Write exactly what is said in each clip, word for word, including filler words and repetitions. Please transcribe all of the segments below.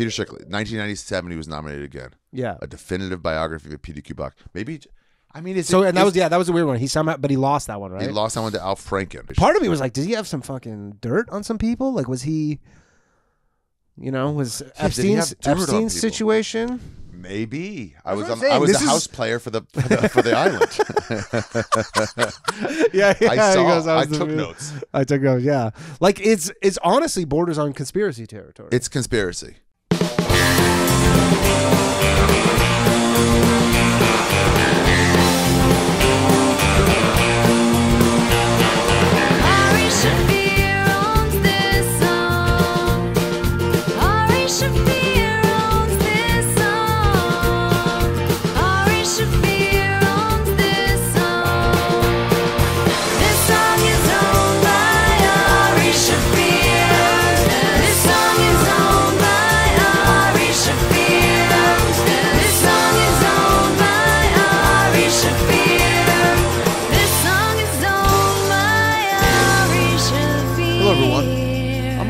Peter Schickele, nineteen ninety-seven, he was nominated again. Yeah, a definitive biography of P D Q Bach. Maybe, I mean, it's so. It, and that was yeah, that was a weird one. He somehow, but he lost that one, right? He lost that one to Al Franken. Part of me was like, did he have some fucking dirt on some people? Like, was he, you know, was yeah, Epstein's Epstein's situation? Maybe I was on, I was this a house is... player for the for the, for the island. yeah, yeah, I saw. Goes, I, I took movie. notes. I took notes. Yeah, like it's it's honestly borders on conspiracy territory. It's conspiracy.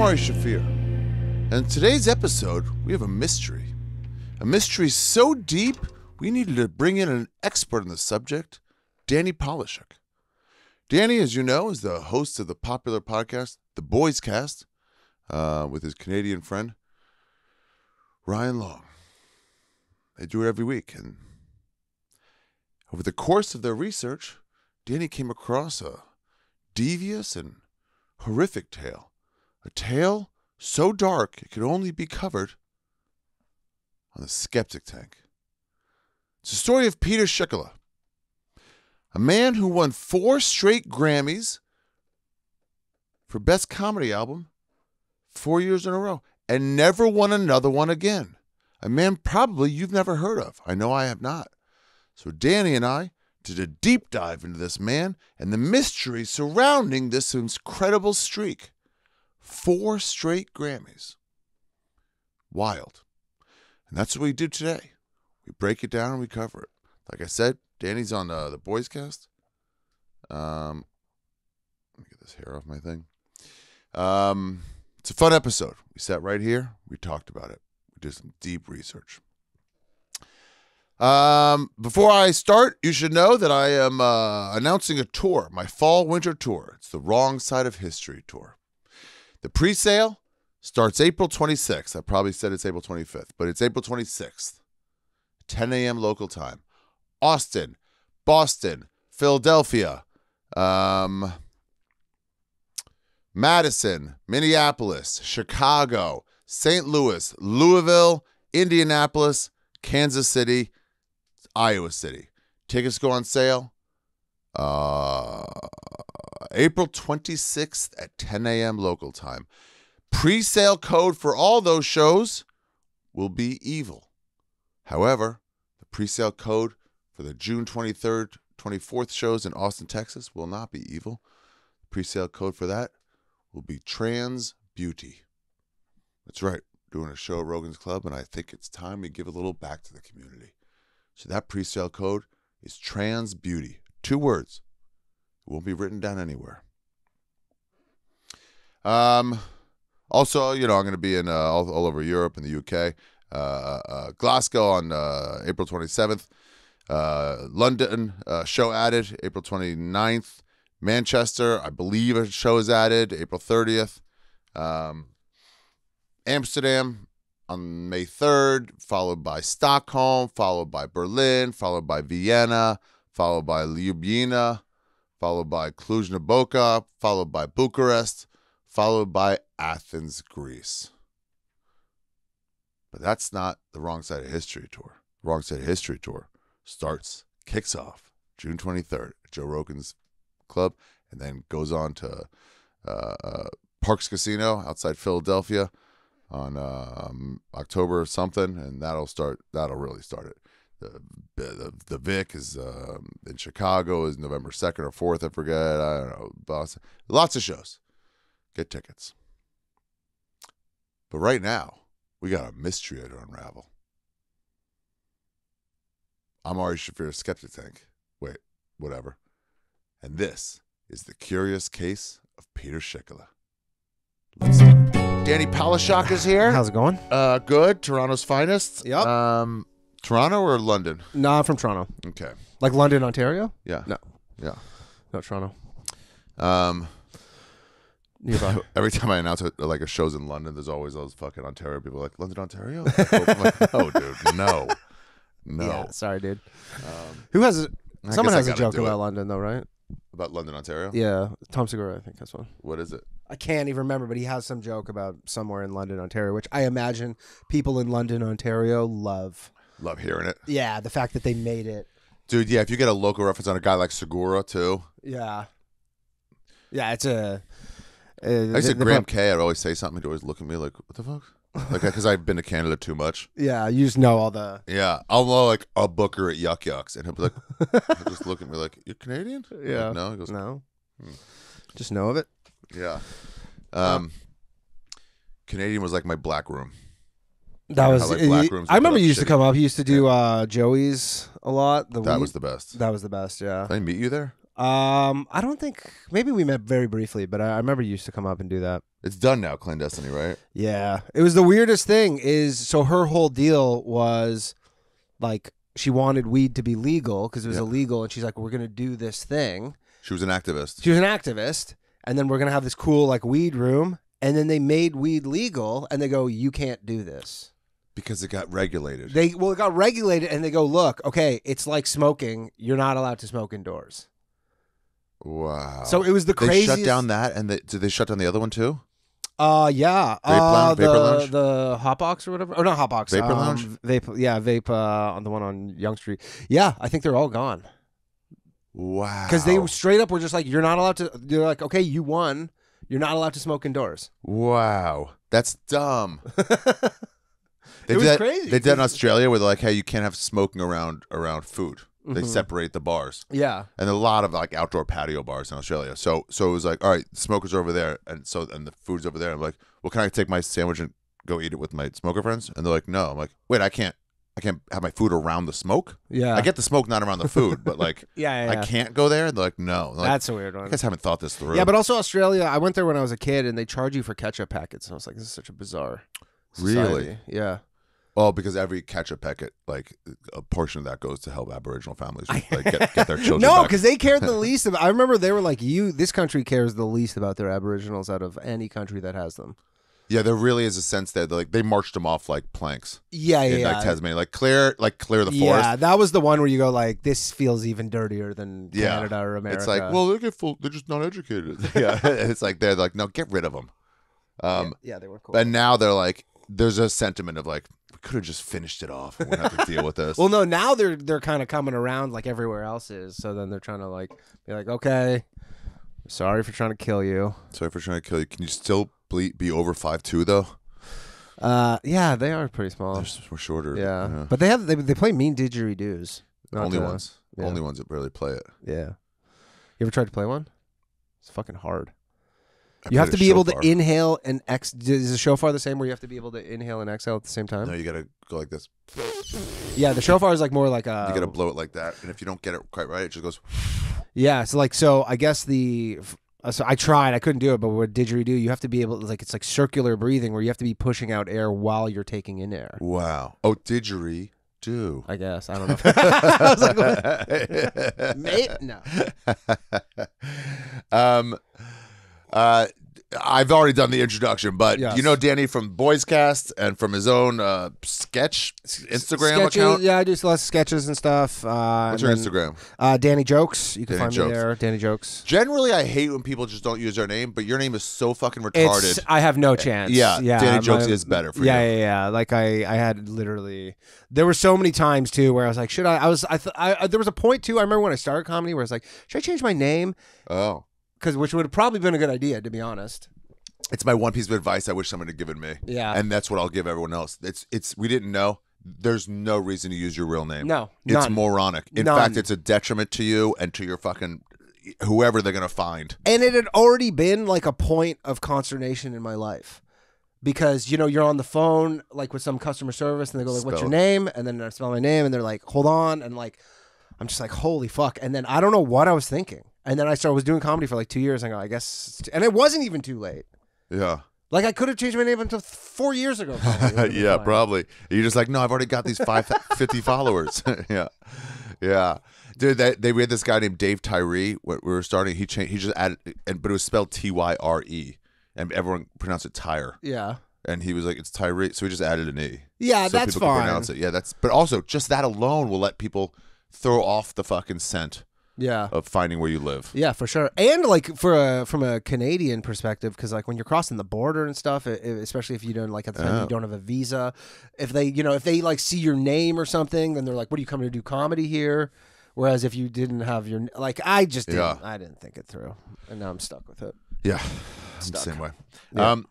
Ari Shaffir, and in today's episode we have a mystery, a mystery so deep we needed to bring in an expert on the subject, Danny Polishuk. Danny, as you know, is the host of the popular podcast The Boys Cast uh, with his Canadian friend Ryan Long. They do it every week, and over the course of their research, Danny came across a devious and horrific tale. A tale so dark it could only be covered on the Skeptic Tank. It's the story of Peter Schickele, a man who won four straight Grammys for Best Comedy Album four years in a row and never won another one again. A man probably you've never heard of. I know I have not. So Danny and I did a deep dive into this man and the mystery surrounding this incredible streak. Four straight Grammys. Wild. And that's what we do today. We break it down and we cover it. Like I said, Danny's on uh, the Boys Cast. Um, let me get this hair off my thing. Um, it's a fun episode. We sat right here. We talked about it. We did some deep research. Um, before I start, you should know that I am uh, announcing a tour, my fall-winter tour. It's the Wrong Side of History tour. The pre-sale starts April twenty-sixth. I probably said it's April twenty-fifth, but it's April twenty-sixth, ten A M local time. Austin, Boston, Philadelphia, um, Madison, Minneapolis, Chicago, Saint Louis, Louisville, Indianapolis, Kansas City, Iowa City. Tickets go on sale Uh, April twenty-sixth at ten A M local time. Pre-sale code for all those shows will be evil. However, the pre-sale code for the June twenty-third, twenty-fourth shows in Austin, Texas will not be evil. The pre-sale code for that will be trans beauty. That's right. We're doing a show at Rogan's Club, and I think it's time we give a little back to the community. So that pre-sale code is trans beauty. Two words. It won't be written down anywhere. Um, also, you know, I'm going to be in uh, all, all over Europe and the U K. Uh, uh, Glasgow on uh, April twenty-seventh. Uh, London, uh, show added, April twenty-ninth. Manchester, I believe a show is added, April thirtieth. Um, Amsterdam on May third, followed by Stockholm, followed by Berlin, followed by Vienna, followed by Ljubljana, followed by Cluj-Napoca, followed by Bucharest, followed by Athens, Greece. But that's not the Wrong Side of History tour. Wrong Side of History tour starts, kicks off June twenty-third at Joe Rogan's Club, and then goes on to uh, uh, Parks Casino outside Philadelphia on uh, um, October or something, and that'll start. That'll really start it. The, the the Vic is um, in Chicago is November second or fourth, I forget, I don't know, Boston. Lots of shows. Get tickets. But right now, we got a mystery to unravel. I'm Ari Shaffir's Skeptic Tank. Wait, whatever. And this is the curious case of Peter Schickele. Let's start. Danny Palashuk is here. How's it going? Uh, good. Toronto's finest. Yep. Um, Toronto or London? No, I'm from Toronto. Okay. Like London, Ontario? Yeah. No. Yeah. No, Toronto. Um. Every time I announce it, like a show's in London, there's always those fucking Ontario people like, London, Ontario? I'm like, oh, dude, no. No. Yeah, sorry, dude. Um, Who has it? Someone has a joke about it. London, though, right? About London, Ontario? Yeah. Tom Segura, I think that's one. What is it? I can't even remember, but he has some joke about somewhere in London, Ontario, which I imagine people in London, Ontario love. Love hearing it. Yeah, the fact that they made it. Dude, yeah, if you get a local reference on a guy like Segura, too. Yeah. Yeah, it's a... Uh, I used to Graham K. I'd always say something. He'd always look at me like, "What the fuck?" Like, because I've been to Canada too much. Yeah, you just know all the. Yeah, I'll know like a Booker at Yuck Yucks, and he'll be like, he'll just look at me like, "You're Canadian?" Yeah. Like, no, he goes, no. Hmm. Just know of it. Yeah. Um, yeah. Canadian was like my black room. That was. How, like, black rooms I remember you used shitty. to come up. He used to do yeah. uh, Joey's a lot. The that week. was the best. That was the best. Yeah. Did I meet you there? Um, I don't think, maybe we met very briefly, but I, I remember you used to come up and do that. It's done now, Clandestiny, right? Yeah. It was the weirdest thing is, so her whole deal was like, she wanted weed to be legal because it was yeah. illegal. And she's like, we're going to do this thing. She was an activist. She was an activist. And then we're going to have this cool like weed room. And then they made weed legal and they go, you can't do this. Because it got regulated. They, well, it got regulated and they go, look, okay, it's like smoking. You're not allowed to smoke indoors. Wow. So it was the craziest. They shut down that, and they, did they shut down the other one too? Uh, yeah. Vape lounge, uh, the, Vapor Lounge? The Hotbox or whatever. Oh, not Hotbox. Vapor um, Lounge? Vape, yeah, Vape uh, on the one on Young Street. Yeah, I think they're all gone. Wow. Because they straight up were just like, you're not allowed to, you're like, okay, you won. You're not allowed to smoke indoors. Wow. That's dumb. They it was that, crazy. They did in Australia where they're like, hey, you can't have smoking around around food. They mm-hmm. separate the bars. Yeah. And a lot of like outdoor patio bars in Australia. So so it was like, all right, the smoker's over there and so and the food's over there. I'm like, well, can I take my sandwich and go eat it with my smoker friends? And they're like, no. I'm like, wait, I can't I can't have my food around the smoke? Yeah. I get the smoke not around the food, but like yeah, yeah, yeah. I can't go there. And they're like, no. They're like, that's a weird one. I guess I haven't thought this through. Yeah, but also Australia, I went there when I was a kid and they charge you for ketchup packets. And I was like, this is such a bizarre society. Really? Yeah. Oh, because every ketchup packet, like a portion of that goes to help Aboriginal families like, get, get their children. No, because they cared the least about. I remember they were like, "You, this country cares the least about their Aboriginals out of any country that has them." Yeah, there really is a sense that like they marched them off like planks. Yeah, yeah, in, like, yeah. Tasmania, like clear, like clear the forest. Yeah, that was the one where you go like, "This feels even dirtier than yeah. Canada or America." It's like, well, they get full. They're just not educated. Yeah, it's like they're like, no, get rid of them. Um, yeah, yeah, they were cool. And now they're like, there's a sentiment of like. Could have just finished it off and wouldn't have to deal with this. Well, no, now they're they're kind of coming around like everywhere else is. So then they're trying to like be like, okay, sorry for trying to kill you. Sorry for trying to kill you. Can you still ble be over five two though? Uh, yeah, they are pretty small. They're, we're shorter. Yeah. yeah, but they have they they play mean didgeridoos. Only to, ones. Yeah. Only ones that barely play it. Yeah. You ever tried to play one? It's fucking hard. I you have to be shofar. able to inhale and ex. Is the shofar the same where you have to be able to inhale and exhale at the same time? No, you gotta go like this. Yeah, the shofar is like more like a. You gotta blow it like that, and if you don't get it quite right, it just goes. Yeah, so like so, I guess the. So I tried, I couldn't do it, but what didgeridoo? You have to be able to like it's like circular breathing where you have to be pushing out air while you're taking in air. Wow. Oh, didgeridoo. Do I guess I don't know. I was like, what? Maybe no. um. Uh, I've already done the introduction, but yes. You know Danny from Boys Cast and from his own uh, sketch Instagram Sketches, account. Yeah, I do lots of sketches and stuff. Uh, What's and your then, Instagram? Uh, Danny Jokes. You can Danny find Jokes. me there. Danny Jokes. Generally, I hate when people just don't use their name, but your name is so fucking retarded. It's, I have no chance. Yeah, yeah Danny Jokes my, is better for yeah, you. Yeah, yeah, yeah. Like I, I had literally. There were so many times too where I was like, should I? I was. I. Th I there was a point too. I remember when I started comedy where I was like, should I change my name? Oh. Because which would have probably been a good idea, to be honest. It's my one piece of advice I wish someone had given me. Yeah. And that's what I'll give everyone else. It's it's we didn't know. There's no reason to use your real name. No. It's none. moronic. In none. fact, it's a detriment to you and to your fucking whoever they're gonna find. And it had already been like a point of consternation in my life. Because, you know, you're on the phone like with some customer service and they go, like, spell. What's your name? And then I spell my name and they're like, hold on, and like I'm just like, holy fuck. And then I don't know what I was thinking. And then I started was doing comedy for like two years. And I go, I guess, and it wasn't even too late. Yeah. Like, I could have changed my name until four years ago. Probably. yeah, fine. probably. You're just like, no, I've already got these five fifty followers. yeah, yeah, dude. They, they we had this guy named Dave Tyree. We were starting. He changed. He just added, and but it was spelled T Y R E, and everyone pronounced it Tyre. Yeah. And he was like, it's Tyree, so we just added an E. Yeah, so that's people fine. Can pronounce it. Yeah, that's. But also, just that alone will let people throw off the fucking scent. Yeah, of finding where you live. Yeah, for sure. And like for a, from a Canadian perspective, because like when you're crossing the border and stuff, it, it, especially if you don't like at the time oh. you don't have a visa, if they you know if they like see your name or something, then they're like, "What are you coming to do comedy here?" Whereas if you didn't have your like, I just didn't, yeah. I didn't think it through, and now I'm stuck with it. Yeah, I'm the same way. Yeah. Um,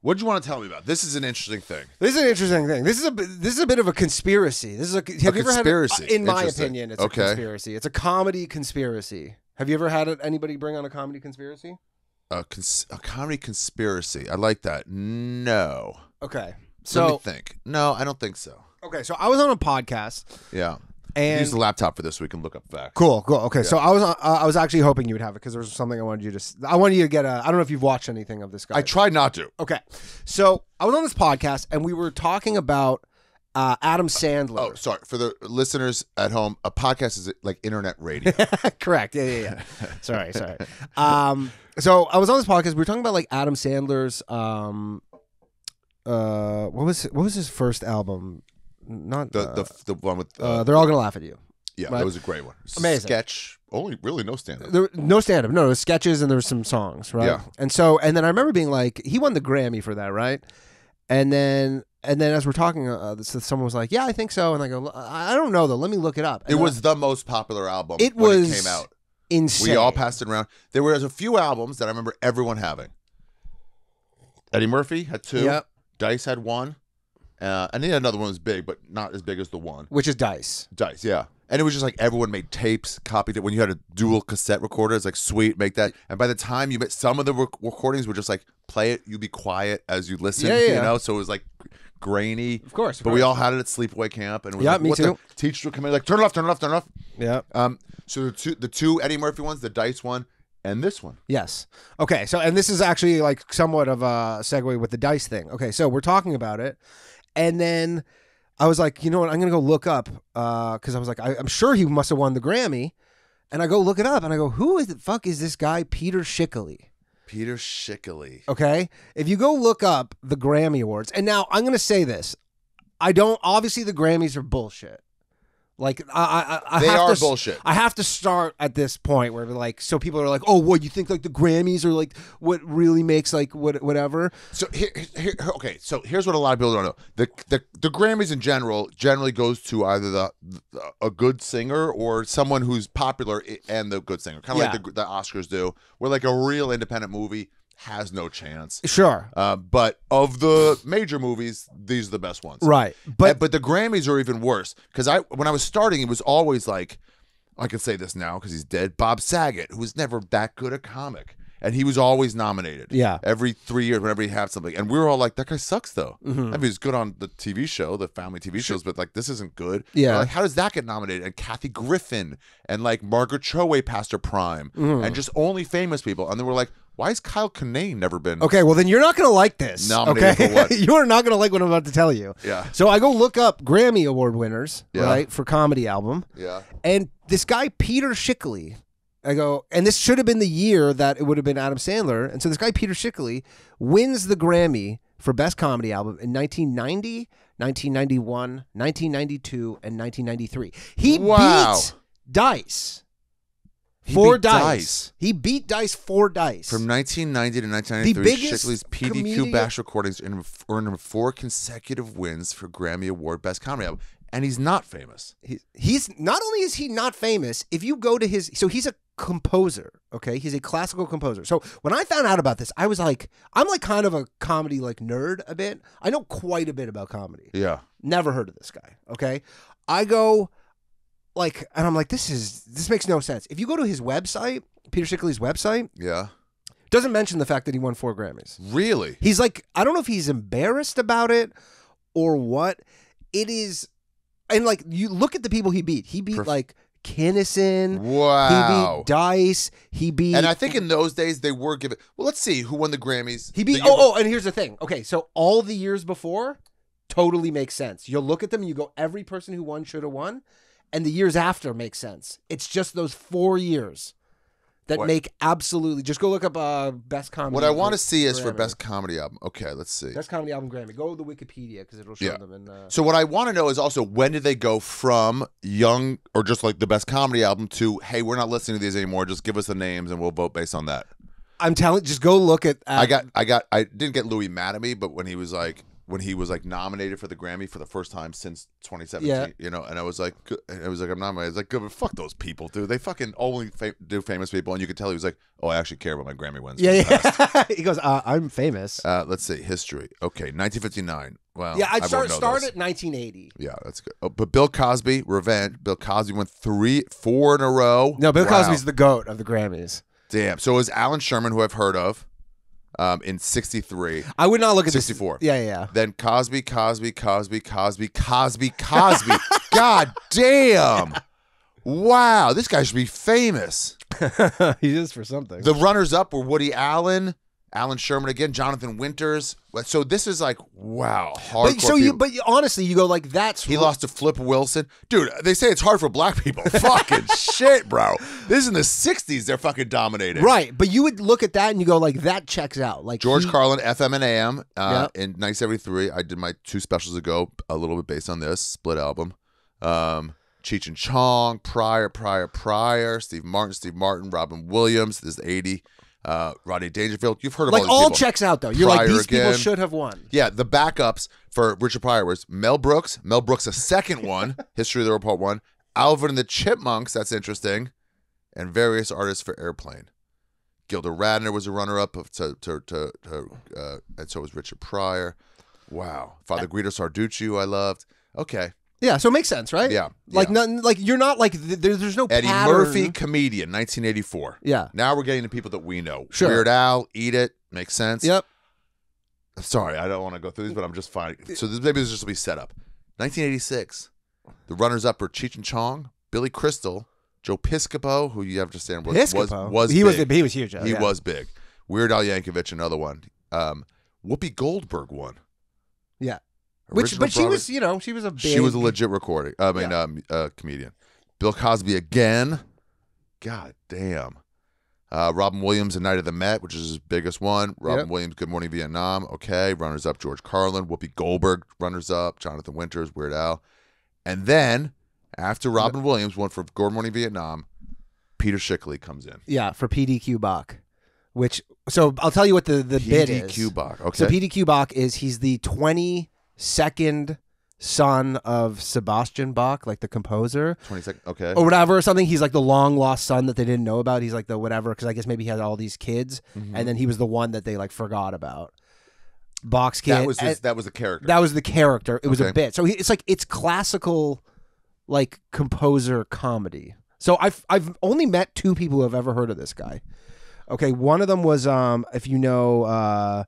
what do you want to tell me about? This is an interesting thing. This is an interesting thing. This is a this is a bit of a conspiracy. This is a have a you conspiracy. Ever had a, in my opinion, it's okay. a conspiracy. It's a comedy conspiracy. Have you ever had it, anybody bring on a comedy conspiracy? A, cons a comedy conspiracy. I like that. No. Okay. So let me think. No, I don't think so. Okay, so I was on a podcast. Yeah. And use the laptop for this so we can look up facts. Cool, cool. Okay, yeah. so I was uh, I was actually hoping you would have it because there was something I wanted you to. I wanted you to get a. I don't know if you've watched anything of this guy. I tried not to. Okay, so I was on this podcast and we were talking about uh, Adam Sandler. Uh, oh, sorry for the listeners at home. A podcast is like internet radio. Correct. Yeah, yeah, yeah. sorry, sorry. Um, so I was on this podcast. We were talking about like Adam Sandler's. Um, uh, what was what was his first album? Not the uh, the the one with uh, uh, they're all gonna laugh at you. Yeah, right? That was a great one. Amazing sketch. Only really no stand up. There, no stand up. No, it was sketches and there was some songs, right? Yeah. And so and then I remember being like, he won the Grammy for that, right? And then and then as we're talking, uh, someone was like, yeah, I think so. And I go, I don't know though. Let me look it up. And it was I, the most popular album. It when was it came out. Insane. We all passed it around. There was a few albums that I remember everyone having. Eddie Murphy had two. Yep. Dice had one. Uh, and then another one was big, but not as big as the one. Which is Dice. Dice, yeah. And it was just like everyone made tapes, copied it. When you had a dual cassette recorder, it's like, sweet, make that. And by the time you met, some of the rec recordings were just like, play it, you be quiet as you listen, yeah, yeah, you yeah. know? So it was like grainy. Of course. Of but course. We all had it at sleepaway camp. And we yeah, like, me what too. The teachers would come in like, turn it off, turn it off, turn it off. Yeah. Um. So the two, the two Eddie Murphy ones, the Dice one. And this one. Yes. Okay. So, and this is actually like somewhat of a segue with the Dice thing. Okay. So we're talking about it. And then I was like, you know what? I'm going to go look up because uh, I was like, I, I'm sure he must have won the Grammy. And I go look it up and I go, who is the fuck is this guy, Peter Schickele? Peter Schickele. Okay. If you go look up the Grammy Awards, and now I'm going to say this. I don't, obviously the Grammys are bullshit. Like I, I, I they have are to, bullshit. I have to start at this point where like so people are like, oh, what you think like the Grammys are like what really makes like what whatever. So here, here, okay, so here's what a lot of people don't know: the the the Grammys in general generally goes to either the, the a good singer or someone who's popular and the good singer, kind of yeah. like the, the Oscars do, where like a real independent movie has no chance. Sure. Uh, but of the major movies, these are the best ones. Right. But and, but the Grammys are even worse because I when I was starting, it was always like, I can say this now because he's dead, Bob Saget, who was never that good a comic. And he was always nominated. Yeah. Every three years, whenever he had something. And we were all like, that guy sucks though. Mm-hmm. I mean, he's good on the T V show, the family T V shows, but like, this isn't good. Yeah. Like, how does that get nominated? And Kathy Griffin and like Margaret Cho past her prime mm-hmm. and just only famous people. And they were like, why has Kyle Kinane never been? Okay, well then you're not going to like this. Nominated okay? for what? You are not going to like what I'm about to tell you. Yeah. So I go look up Grammy Award winners, yeah. right, for comedy album. Yeah. And this guy Peter Schickele, I go, and this should have been the year that it would have been Adam Sandler. And so this guy Peter Schickele wins the Grammy for best comedy album in nineteen ninety, nineteen ninety-one, nineteen ninety-two, and nineteen ninety-three. He wow. beats Dice. He four Dice. Dice. He beat Dice four Dice. From nineteen ninety to nineteen ninety-three, Schickele's P D Q Bach recordings earned him four consecutive wins for Grammy Award Best Comedy Album. And he's not famous. He, he's not only is he not famous, if you go to his... So he's a composer, okay? He's a classical composer. So when I found out about this, I was like... I'm like kind of a comedy like nerd a bit. I know quite a bit about comedy. Yeah. Never heard of this guy, okay? I go... Like, and I'm like, this is, this makes no sense. If you go to his website, Peter Schickele's website. Yeah. Doesn't mention the fact that he won four Grammys. Really? He's like, I don't know if he's embarrassed about it or what. It is, and like, you look at the people he beat. He beat Perf like Kinison. Wow. He beat Dice. He beat... And I think in those days, they were given... Well, let's see who won the Grammys. He beat... Oh, oh, and here's the thing. Okay, so all the years before totally makes sense. You'll look at them and you go, every person who won should have won. And the years after makes sense. It's just those four years that what? make absolutely... Just go look up uh, Best Comedy What I want to see is Grammy. for Best Comedy Album. Okay, let's see. Best Comedy Album Grammy. Go to the Wikipedia because it'll show yeah. them. In, uh... So what I want to know is also, when did they go from young or just like the Best Comedy Album to, hey, we're not listening to these anymore. Just give us the names and we'll vote based on that. I'm telling... Just go look at... Uh, I got... I got... I didn't get Louis Mattamy, but when he was like... when he was like nominated for the Grammy for the first time since twenty seventeen, yeah. you know, and I was like, I was like, I'm nominated. I was like, fuck those people, dude. They fucking only fa do famous people. And you could tell he was like, oh, I actually care about my Grammy wins. Yeah, yeah. He goes, uh, I'm famous. Uh, let's see, history. Okay, nineteen fifty-nine. Wow. Yeah, I'd start, I start at nineteen eighty. Yeah, that's good. Oh, but Bill Cosby, revenge. Bill Cosby won three, four in a row. No, Bill wow. Cosby's the GOAT of the Grammys. Damn. So it was Alan Sherman, who I've heard of. Um, in sixty-three. I would not look at sixty-four. This. Yeah, yeah. Then Cosby, Cosby, Cosby, Cosby, Cosby, Cosby. God damn. Wow. This guy should be famous. He is for something. The runners-up were Woody Allen, Alan Sherman again, Jonathan Winters. So this is like, wow, hardcore. But, so you, but you, honestly, you go like, that's... He lost to Flip Wilson. Dude, they say it's hard for black people. Fucking shit, bro. This is in the sixties, they're fucking dominating. Right, but you would look at that and you go like, that checks out. Like George he, Carlin, F M and A M uh, yep. in nineteen seventy-three. I did my two specials ago, a little bit based on this, split album. Um, Cheech and Chong, Pryor, Pryor, Pryor, Steve Martin, Steve Martin, Robin Williams. This is eighty. Uh, Rodney Dangerfield. You've heard of like all, all these people. Checks out though. You're Pryor like these again. people should have won. Yeah, the backups for Richard Pryor was Mel Brooks. Mel Brooks, a second one. History of the World Part One. Alvin and the Chipmunks. That's interesting. And various artists for Airplane. Gilda Radner was a runner-up to to to, to uh, and so was Richard Pryor. Wow. Father Guido Sarducci, who I loved. Okay. Yeah, so it makes sense, right? Yeah, like yeah. Nothing. Like you're not like there's there's no Eddie pattern. Murphy, comedian, nineteen eighty-four. Yeah. Now we're getting to people that we know. Sure. Weird Al, Eat It, makes sense. Yep. Sorry, I don't want to go through these, but I'm just finding. So this, maybe this just will be set up. nineteen eighty-six. The runners up are Cheech and Chong, Billy Crystal, Joe Piscopo, who you have to understand was Piscopo. was was he big. was he was huge. He yeah. was big. Weird Al Yankovic, another one. Um, Whoopi Goldberg won. Yeah. Which, but she was, you know, she was a big... She was a legit recording. I mean, yeah. um, uh, comedian. Bill Cosby again. God damn. Uh, Robin Williams, A Night of the Met, which is his biggest one. Robin yep. Williams, Good Morning Vietnam. Okay, runners up, George Carlin. Whoopi Goldberg, runners up. Jonathan Winters, Weird Al. And then, after Robin yeah. Williams won for Good Morning Vietnam, Peter Schickele comes in. Yeah, for P D Q Bach. Which, so I'll tell you what the, the bid is. P D Q Bach, okay. So P D Q Bach is, he's the twentieth... second son of Sebastian Bach, like the composer. twenty-second, okay. Or whatever, or something. He's like the long lost son that they didn't know about. He's like the whatever, because I guess maybe he had all these kids, mm-hmm. and then he was the one that they like forgot about. Bach's kid. That was his, that was the character. That was the character. It was okay. a bit. So he, it's like, it's classical, like composer comedy. So I've, I've only met two people who have ever heard of this guy. Okay, one of them was, um, if you know... Uh,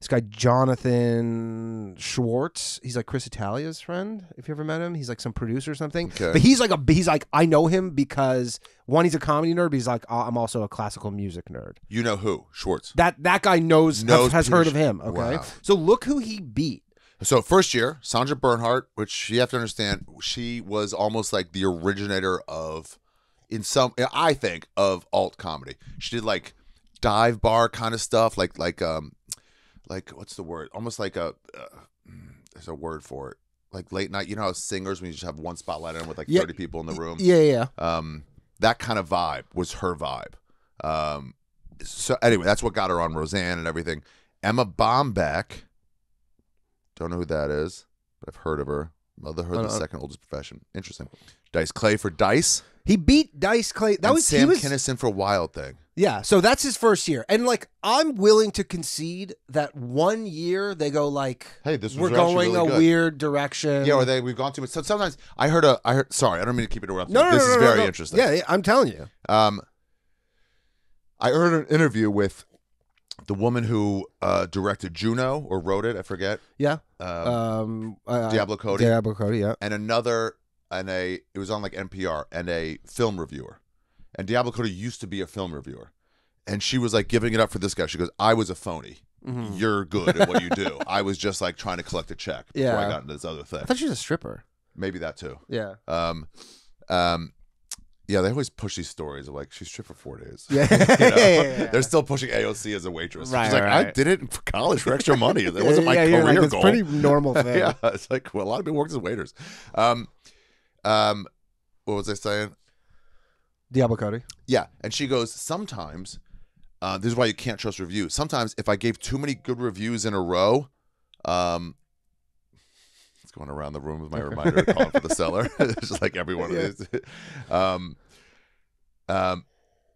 this guy, Jonathan Schwartz, he's like Chris Italia's friend, if you ever met him. He's like some producer or something. Okay. But he's like, a he's like, I know him because, one, he's a comedy nerd, but he's like, I'm also a classical music nerd. You know who? Schwartz. That that guy knows, knows has, has heard of him, okay? Wow. So look who he beat. So first year, Sandra Bernhardt, which you have to understand, she was almost like the originator of, in some, I think, of alt comedy. She did like dive bar kind of stuff, like, like, um, like what's the word? Almost like a uh, there's a word for it. Like late night, you know how singers when you just have one spotlight on with like yeah, thirty people in the room. Yeah, yeah. Um, that kind of vibe was her vibe. Um, so anyway, that's what got her on Roseanne and everything. Emma Bombeck, don't know who that is, but I've heard of her. Motherhood, uh, the second oldest profession. Interesting. Dice Clay for Dice. He beat Dice Clay. That and was Sam he was... Kinison for Wild Thing. Yeah, so that's his first year. And, like, I'm willing to concede that one year they go, like, hey, this we're going really a good. weird direction. Yeah, or they, we've gone too much. So sometimes I heard a, I heard, sorry, I don't mean to keep it around. No, no, no, This no, is no, very no. interesting. Yeah, I'm telling you. Um, I heard an interview with the woman who uh, directed Juno or wrote it, I forget. Yeah. Um, um, uh, Diablo Cody. Diablo Cody, yeah. And another and a it was on like N P R, and a film reviewer, and Diablo Cody used to be a film reviewer, and she was like giving it up for this guy. She goes, "I was a phony. Mm-hmm. You're good at what you do. I was just like trying to collect a check before yeah. I got into this other thing." I thought she was a stripper. Maybe that too. Yeah. Um, um, yeah. They always push these stories of like she stripped for four days. Yeah. You know? yeah, yeah, yeah. They're still pushing A O C as a waitress. Right, She's right, like, right. I did it for college for extra money. That yeah, wasn't my yeah, career like, goal. It's pretty normal thing. yeah. It's like, well, a lot of people work as waiters. Um, um, what was I saying? Diablo Cody. Yeah, and she goes sometimes. Uh, this is why you can't trust reviews. Sometimes if I gave too many good reviews in a row, um, it's going around the room with my reminder to call for the seller. It's just like every one yeah. of these. Um, um,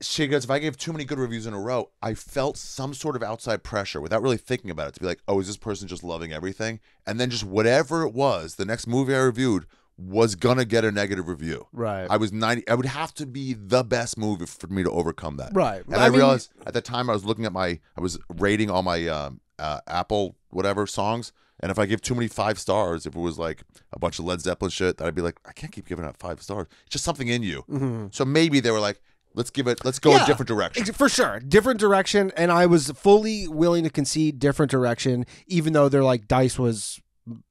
she goes, if I gave too many good reviews in a row, I felt some sort of outside pressure without really thinking about it to be like, oh, is this person just loving everything? And then just whatever it was, the next movie I reviewed was gonna get a negative review. Right. I was ninety. I would have to be the best movie for me to overcome that. Right. And I, I mean, realized at the time I was looking at my, I was rating all my um, uh, Apple whatever songs, and if I give too many five stars, if it was like a bunch of Led Zeppelin shit, that I'd be like, I can't keep giving out five stars. It's just something in you. Mm-hmm. So maybe they were like, let's give it. Let's go yeah, a different direction. For sure, different direction. And I was fully willing to concede different direction, even though they're like Dice was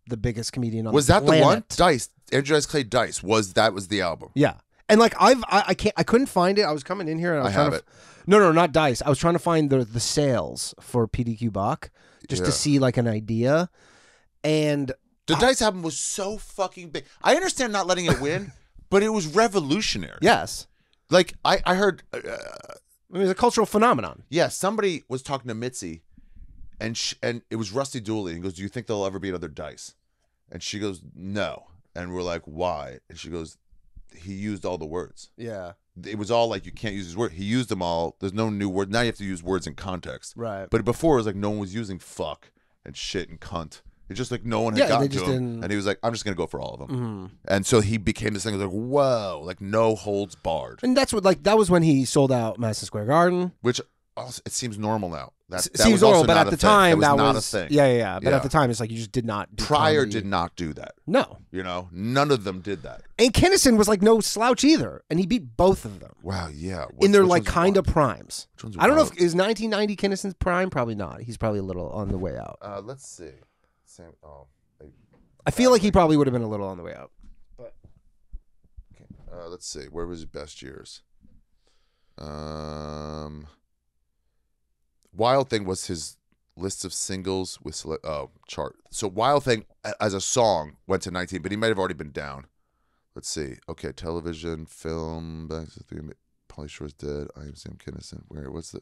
the biggest comedian on was the planet. Was that the one? Dice. Andrew Dice Clay Dice was that was the album. Yeah, and like I've I, I can't I couldn't find it. I was coming in here and I was I trying have to, it. No, no, not Dice. I was trying to find the the sales for P D Q Bach just yeah. to see like an idea. And the I, Dice album was so fucking big. I understand not letting it win, but it was revolutionary. Yes, like I I heard uh, it was a cultural phenomenon. Yeah, somebody was talking to Mitzi, and she, and it was Rusty Dooley, and he goes, "Do you think there'll ever be another Dice?" And she goes, "No." And we're like, why? And she goes, he used all the words. Yeah. It was all like, you can't use his word. He used them all. There's no new words. Now you have to use words in context. Right. But before, it was like, no one was using fuck and shit and cunt. It's just like, no one had yeah, gotten to him. Didn't... And he was like, I'm just going to go for all of them. Mm-hmm. And so he became this thing. It was like, whoa, like no holds barred. And that's what, like, that was when he sold out Madison Square Garden. Which also, it seems normal now. That, that seems was also normal, but at the time, that was not a thing. Yeah, yeah, yeah. But at the time, it's like you just did not. Pryor did not do that. No. You know, none of them did that. And Kinison was like no slouch either. And he beat both of them. Wow, yeah. In their like kind of primes. I don't know if is nineteen ninety Kinison's prime? Probably not. He's probably a little on the way out. Uh, let's see. Sam, oh, I feel like he probably would have been a little on the way out. But okay. uh, let's see. Where was his best years? Um. Wild Thing was his list of singles with select, oh chart. So Wild Thing as a song went to nineteen, but he might have already been down. Let's see. Okay, television, film. Pauly Shore's dead. I Am Sam Kinison. Where? What's the?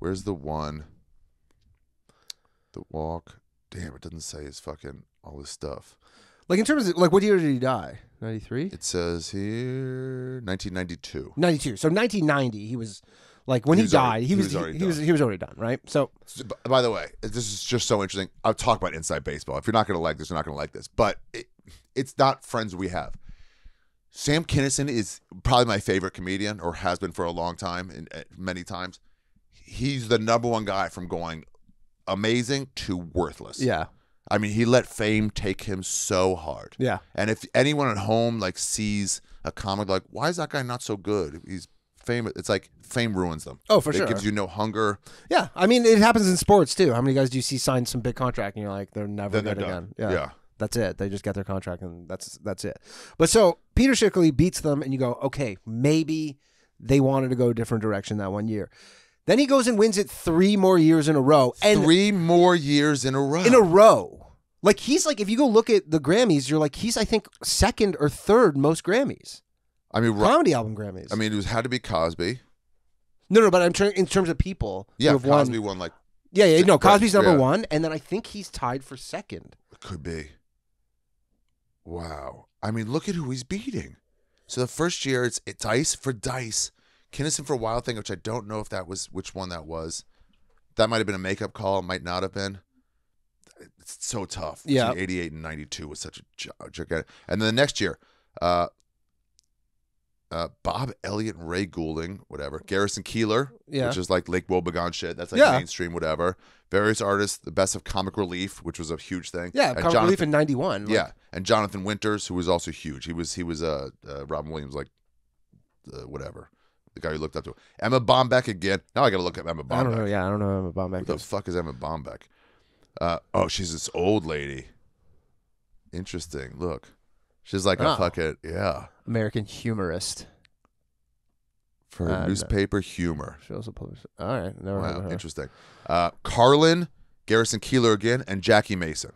Where's the one? The Walk. Damn, it doesn't say his fucking all his stuff. Like in terms of like, what year did he die? ninety-three. It says here nineteen ninety-two. ninety-two. So nineteen ninety, he was. Like when he, he died, already, he was he was, he, he, was, he was already done, right? So, by the way, this is just so interesting. I'll talk about inside baseball. If you're not going to like this, you're not going to like this. But it, it's not friends we have. Sam Kinison is probably my favorite comedian, or has been for a long time, and uh, many times. He's the number one guy from going amazing to worthless. Yeah, I mean, he let fame take him so hard. Yeah, and if anyone at home like sees a comic, like, why is that guy not so good? He's fame, it's like fame ruins them. Oh, for sure. It gives you no hunger. Yeah, I mean, it happens in sports too. How many guys do you see sign some big contract and you're like, they're never good again? Yeah, yeah, that's it. They just get their contract and that's that's it. But so Peter Schickele beats them, and you go, okay, maybe they wanted to go a different direction that one year. Then he goes and wins it three more years in a row. And three more years in a row. In a row. Like he's like, if you go look at the Grammys, you're like, he's I think second or third most Grammys. I mean, comedy album Grammys. I mean, it was had to be Cosby. No, no, but I'm trying in terms of people. Yeah, who have Cosby won, won like. Yeah, yeah, no, Cosby's number yeah. one, and then I think he's tied for second. It could be. Wow, I mean, look at who he's beating. So the first year, it's it, Dice for Dice, Kinison for Wild Thing, which I don't know if that was which one that was. That might have been a makeup call. It might not have been. It's so tough. Yeah, eighty-eight and ninety-two was such a joke. And then the next year, uh. Uh, Bob Elliott and Ray Goulding, whatever. Garrison Keillor, yeah. which is like Lake Wobegon shit. That's like yeah. mainstream, whatever. Various artists, the best of Comic Relief, which was a huge thing. Yeah, and Comic Jonathan, Relief in ninety-one. Like. Yeah, and Jonathan Winters, who was also huge. He was he was uh, uh, Robin Williams, like uh, whatever. The guy who looked up to. Emma Bombeck again. Now I got to look up Emma Bombeck. I don't know, yeah, I don't know Emma Bombeck. Who the fuck is Emma Bombeck? Uh, oh, she's this old lady. Interesting, look. She's like oh. a fucking, yeah. American humorist. For uh, newspaper no. humor. She also published. All right. Never wow, heard interesting. Uh, Carlin, Garrison Keillor again, and Jackie Mason.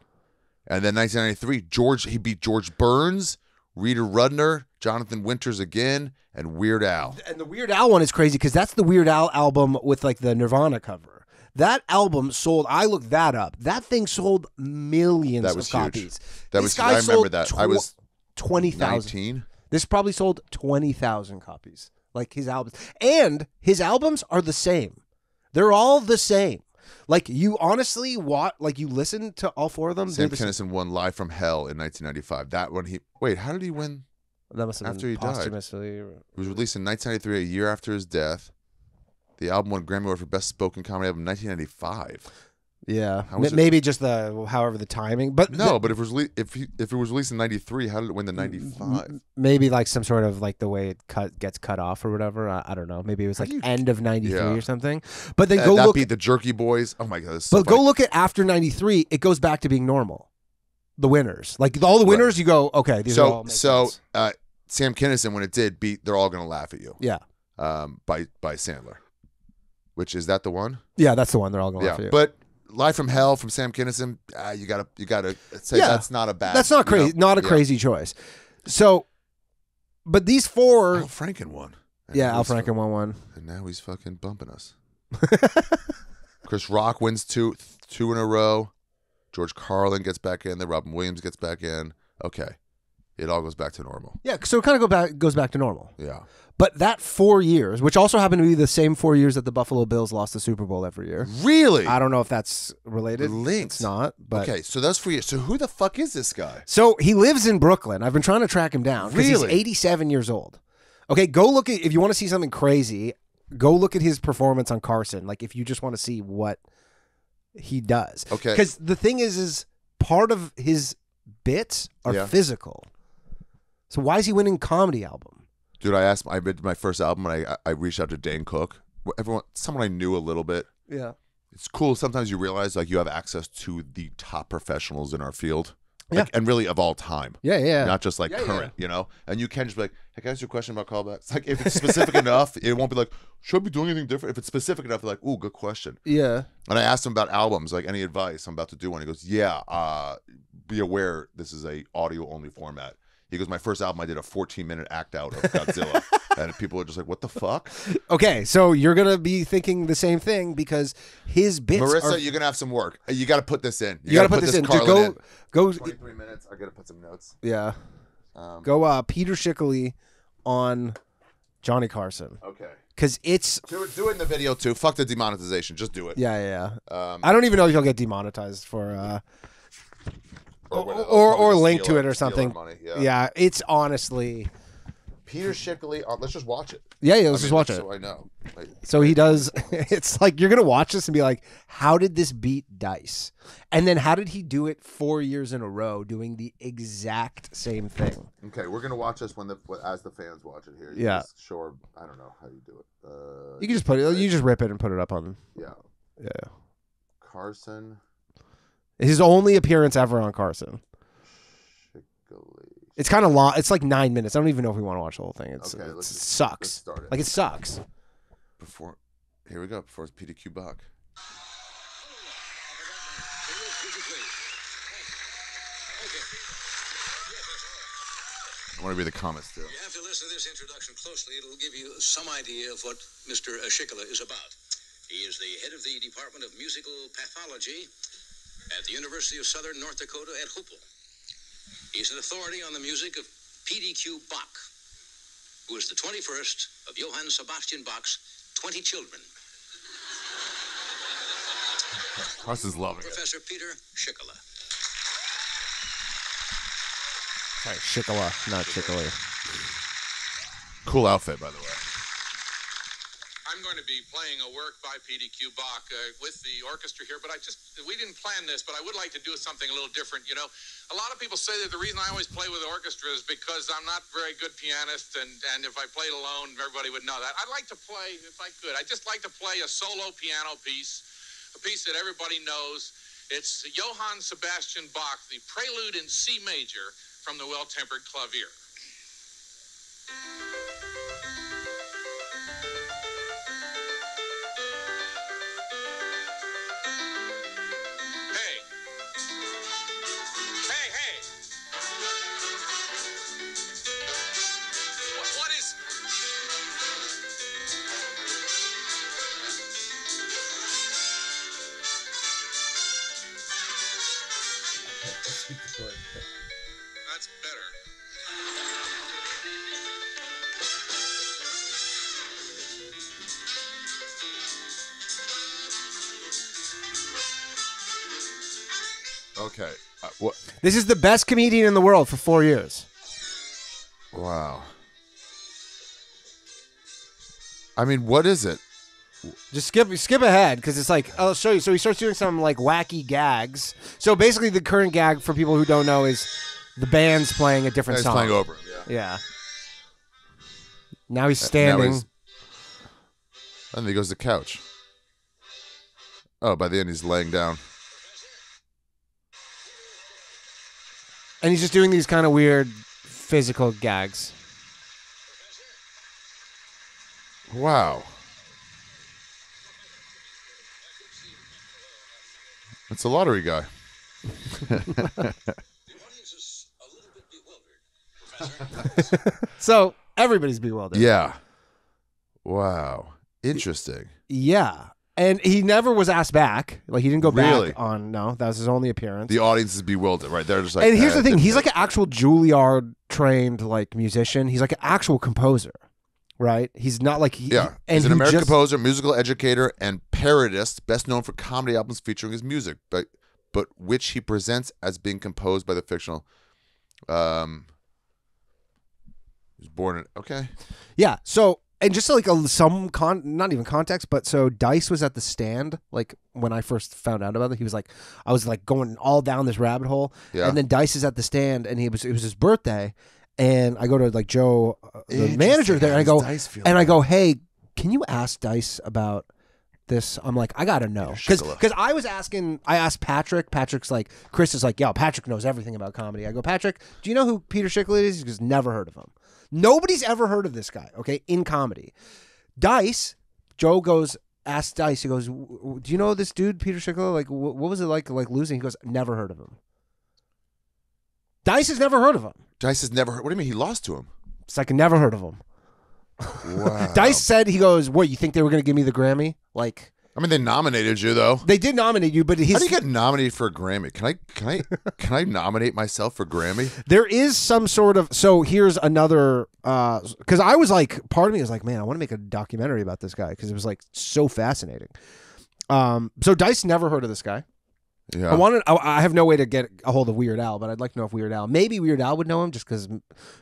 And then nineteen ninety-three, George, he beat George Burns, Rita Rudner, Jonathan Winters again, and Weird Al. And the Weird Al one is crazy because that's the Weird Al album with like the Nirvana cover. That album sold, I looked that up. That thing sold millions that was of copies. Huge. That this was huge. I remember that. I was... twenty thousand. This probably sold twenty thousand copies. Like his albums. And his albums are the same. They're all the same. Like you honestly watch, like you listen to all four of them. Sam Kinison won Live from Hell in nineteen ninety-five. That one he, wait, how did he win? That must have after been he posthumously. Died? It was released in nineteen ninety-three, a year after his death. The album won Grammy Award for Best Spoken Comedy Album in nineteen ninety-five. Yeah, maybe it? just the however the timing, but no. The, but if it was if he, if it was released in ninety-three, how did it win the ninety-five? Maybe like some sort of like the way it cut gets cut off or whatever. I, I don't know. Maybe it was like you, end of ninety-three yeah. or something. But then go that look beat the Jerky Boys. Oh my god! But so go look at after ninety-three. It goes back to being normal. The winners, like all the winners, right. you go okay. These so are all so uh, Sam Kinison, when it did beat, they're all gonna laugh at you. Yeah. Um, by by Sandler, which is that the one? Yeah, that's the one. They're all gonna yeah, laugh at you. But Live from Hell from Sam Kinison, uh, you gotta you gotta say yeah. that's not a bad. That's not crazy, know? not a yeah. crazy choice. So, but these four. Al Franken won. And yeah, Al Franken won one, and now he's fucking bumping us. Chris Rock wins two two in a row. George Carlin gets back in. Then Robin Williams gets back in. Okay, it all goes back to normal. Yeah, so it kind of go back goes back to normal. Yeah. But that four years, which also happened to be the same four years that the Buffalo Bills lost the Super Bowl every year. Really? I don't know if that's related. Linked. It's not. But okay, so that's four years. So who the fuck is this guy? So he lives in Brooklyn. I've been trying to track him down. Really? He's eighty-seven years old. Okay, go look at, if you want to see something crazy, go look at his performance on Carson. Like if you just want to see what he does. Okay. Because the thing is, is part of his bits are yeah. physical. So why is he winning comedy album? Dude, I asked. I did my first album, and I I reached out to Dane Cook, everyone, someone I knew a little bit. Yeah, it's cool. Sometimes you realize like you have access to the top professionals in our field, like, yeah, and really of all time. Yeah, yeah. Not just like yeah, current, yeah. you know. And you can just be like, "Hey, can I ask you a question about callbacks?" Like if it's specific enough, it won't be like, "Should I be doing anything different?" If it's specific enough, like, "Ooh, good question." Yeah. And I asked him about albums, like any advice. I'm about to do one. He goes, "Yeah, uh, be aware this is a audio only format." He goes, my first album, I did a fourteen-minute act out of Godzilla. And people are just like, what the fuck? Okay, so you're going to be thinking the same thing because his bits Marissa, are... you're going to have some work. You got to put this in. You, you got to put, put this in. Dude, go, in. Go, twenty-three minutes. I got to put some notes. Yeah. Um, go uh, Peter Schickele on Johnny Carson. Okay. Because it's... Do it, do it in the video, too. Fuck the demonetization. Just do it. Yeah, yeah, yeah. Um, I don't even know if you'll get demonetized for... Uh, Or, or, or, or link to it or something. Yeah. yeah, it's honestly Peter Schickele. Uh, let's just watch it. Yeah, yeah, let's I mean, just watch it. So I know. Like, so he does. It's like you're gonna watch this and be like, "How did this beat Dice?" And then how did he do it four years in a row, doing the exact same thing? Okay, we're gonna watch this when the as the fans watch it here. You yeah, sure. I don't know how you do it. Uh, you can just put it. You just rip it and put it up on them. Yeah, yeah. Carson. His only appearance ever on Carson. It's kind of long. It's like nine minutes. I don't even know if we want to watch the whole thing. It's, okay, it's, it sucks. It. Like, it sucks. Before, here we go. Before it's P D Q Bach. I want to be the comments, too. You have to listen to this introduction closely. It'll give you some idea of what Mister Schickele is about. He is the head of the Department of Musical Pathology at the University of Southern North Dakota at Hoople. He's an authority on the music of P D Q Bach, who is the twenty-first of Johann Sebastian Bach's twenty children. Carson's loving Professor it. Peter Schickele. Sorry, Schickele, not Schickele. Cool outfit, by the way. I'm going to be playing a work by P D Q Bach uh, with the orchestra here, but I just, we didn't plan this, but I would like to do something a little different, you know. A lot of people say that the reason I always play with the orchestra is because I'm not a very good pianist, and, and if I played alone, everybody would know that. I'd like to play, if I could, I'd just like to play a solo piano piece, a piece that everybody knows. It's Johann Sebastian Bach, the Prelude in C Major from the Well-Tempered Clavier. Okay. Uh, what? This is the best comedian in the world for four years. Wow. I mean, what is it? Just skip skip ahead, because it's like, I'll show you. So he starts doing some like wacky gags. So basically the current gag, for people who don't know, is the band's playing a different he's song. Playing over him, yeah. Yeah. Now he's standing. Now he's... And then he goes to the couch. Oh, by the end he's laying down. And he's just doing these kind of weird physical gags. Wow. It's a lottery guy. So everybody's bewildered. Yeah. Wow. Interesting. Yeah. And he never was asked back. Like, he didn't go back really? on, no, that was his only appearance. The audience is bewildered, right? They're just like, and here's eh, the thing. He's like an actual Juilliard-trained, like, musician. He's like an actual composer, right? He's not like... He, yeah. And he's an American just... composer, musical educator, and parodist, best known for comedy albums featuring his music, but but which he presents as being composed by the fictional... Um, he was born in... Okay. Yeah, so... And just like a, some, con not even context, but so Dice was at the stand, like when I first found out about it, he was like, I was like going all down this rabbit hole. Yeah. And then Dice is at the stand and he was, it was his birthday. And I go to like Joe, uh, the manager there, and I go, and I go, hey, can you ask Dice about this? I'm like, I got to know. Cause, cause I was asking, I asked Patrick, Patrick's like, Chris is like, yeah, Patrick knows everything about comedy. I go, Patrick, do you know who Peter Schickele is? He goes, never heard of him. Nobody's ever heard of this guy, okay, in comedy. Dice, Joe goes, asks Dice, he goes, do you know this dude, Peter Schickele? Like, what was it like like losing? He goes, never heard of him. Dice has never heard of him. Dice has never heard, what do you mean he lost to him? It's like, never heard of him. Wow. Dice said, he goes, what, you think they were going to give me the Grammy? Like... I mean, they nominated you, though. They did nominate you, but he's... How do you get nominated for a Grammy? Can I can I, can I nominate myself for Grammy? There is some sort of... So here's another... Because uh, I was like... Part of me was like, man, I want to make a documentary about this guy because it was like so fascinating. Um, so Dice never heard of this guy. Yeah. I wanted. I, I have no way to get a hold of Weird Al, but I'd like to know if Weird Al... Maybe Weird Al would know him just because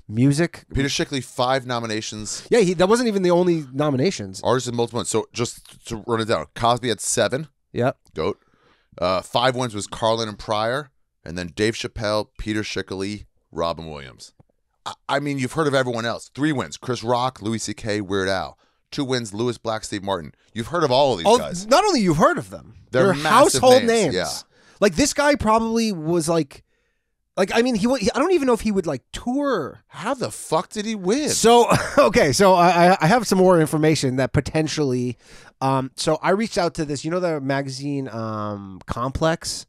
music... Peter Schickele, five nominations. Yeah, he, that wasn't even the only nominations. Artists in multiple ones. So just to run it down, Cosby had seven. Yep. Goat. Uh, five wins was Carlin and Pryor, and then Dave Chappelle, Peter Schickele, Robin Williams. I, I mean, you've heard of everyone else. Three wins, Chris Rock, Louis C K, Weird Al. Two wins, Lewis Black, Steve Martin. You've heard of all of these all, guys. Not only you've heard of them, they're, they're household names. names. Yeah. Like, this guy probably was like, like, I mean, he, he, I don't even know if he would like tour. How the fuck did he win? So, okay. So I, I have some more information that potentially, um, so I reached out to this, you know, the magazine, um, Complex.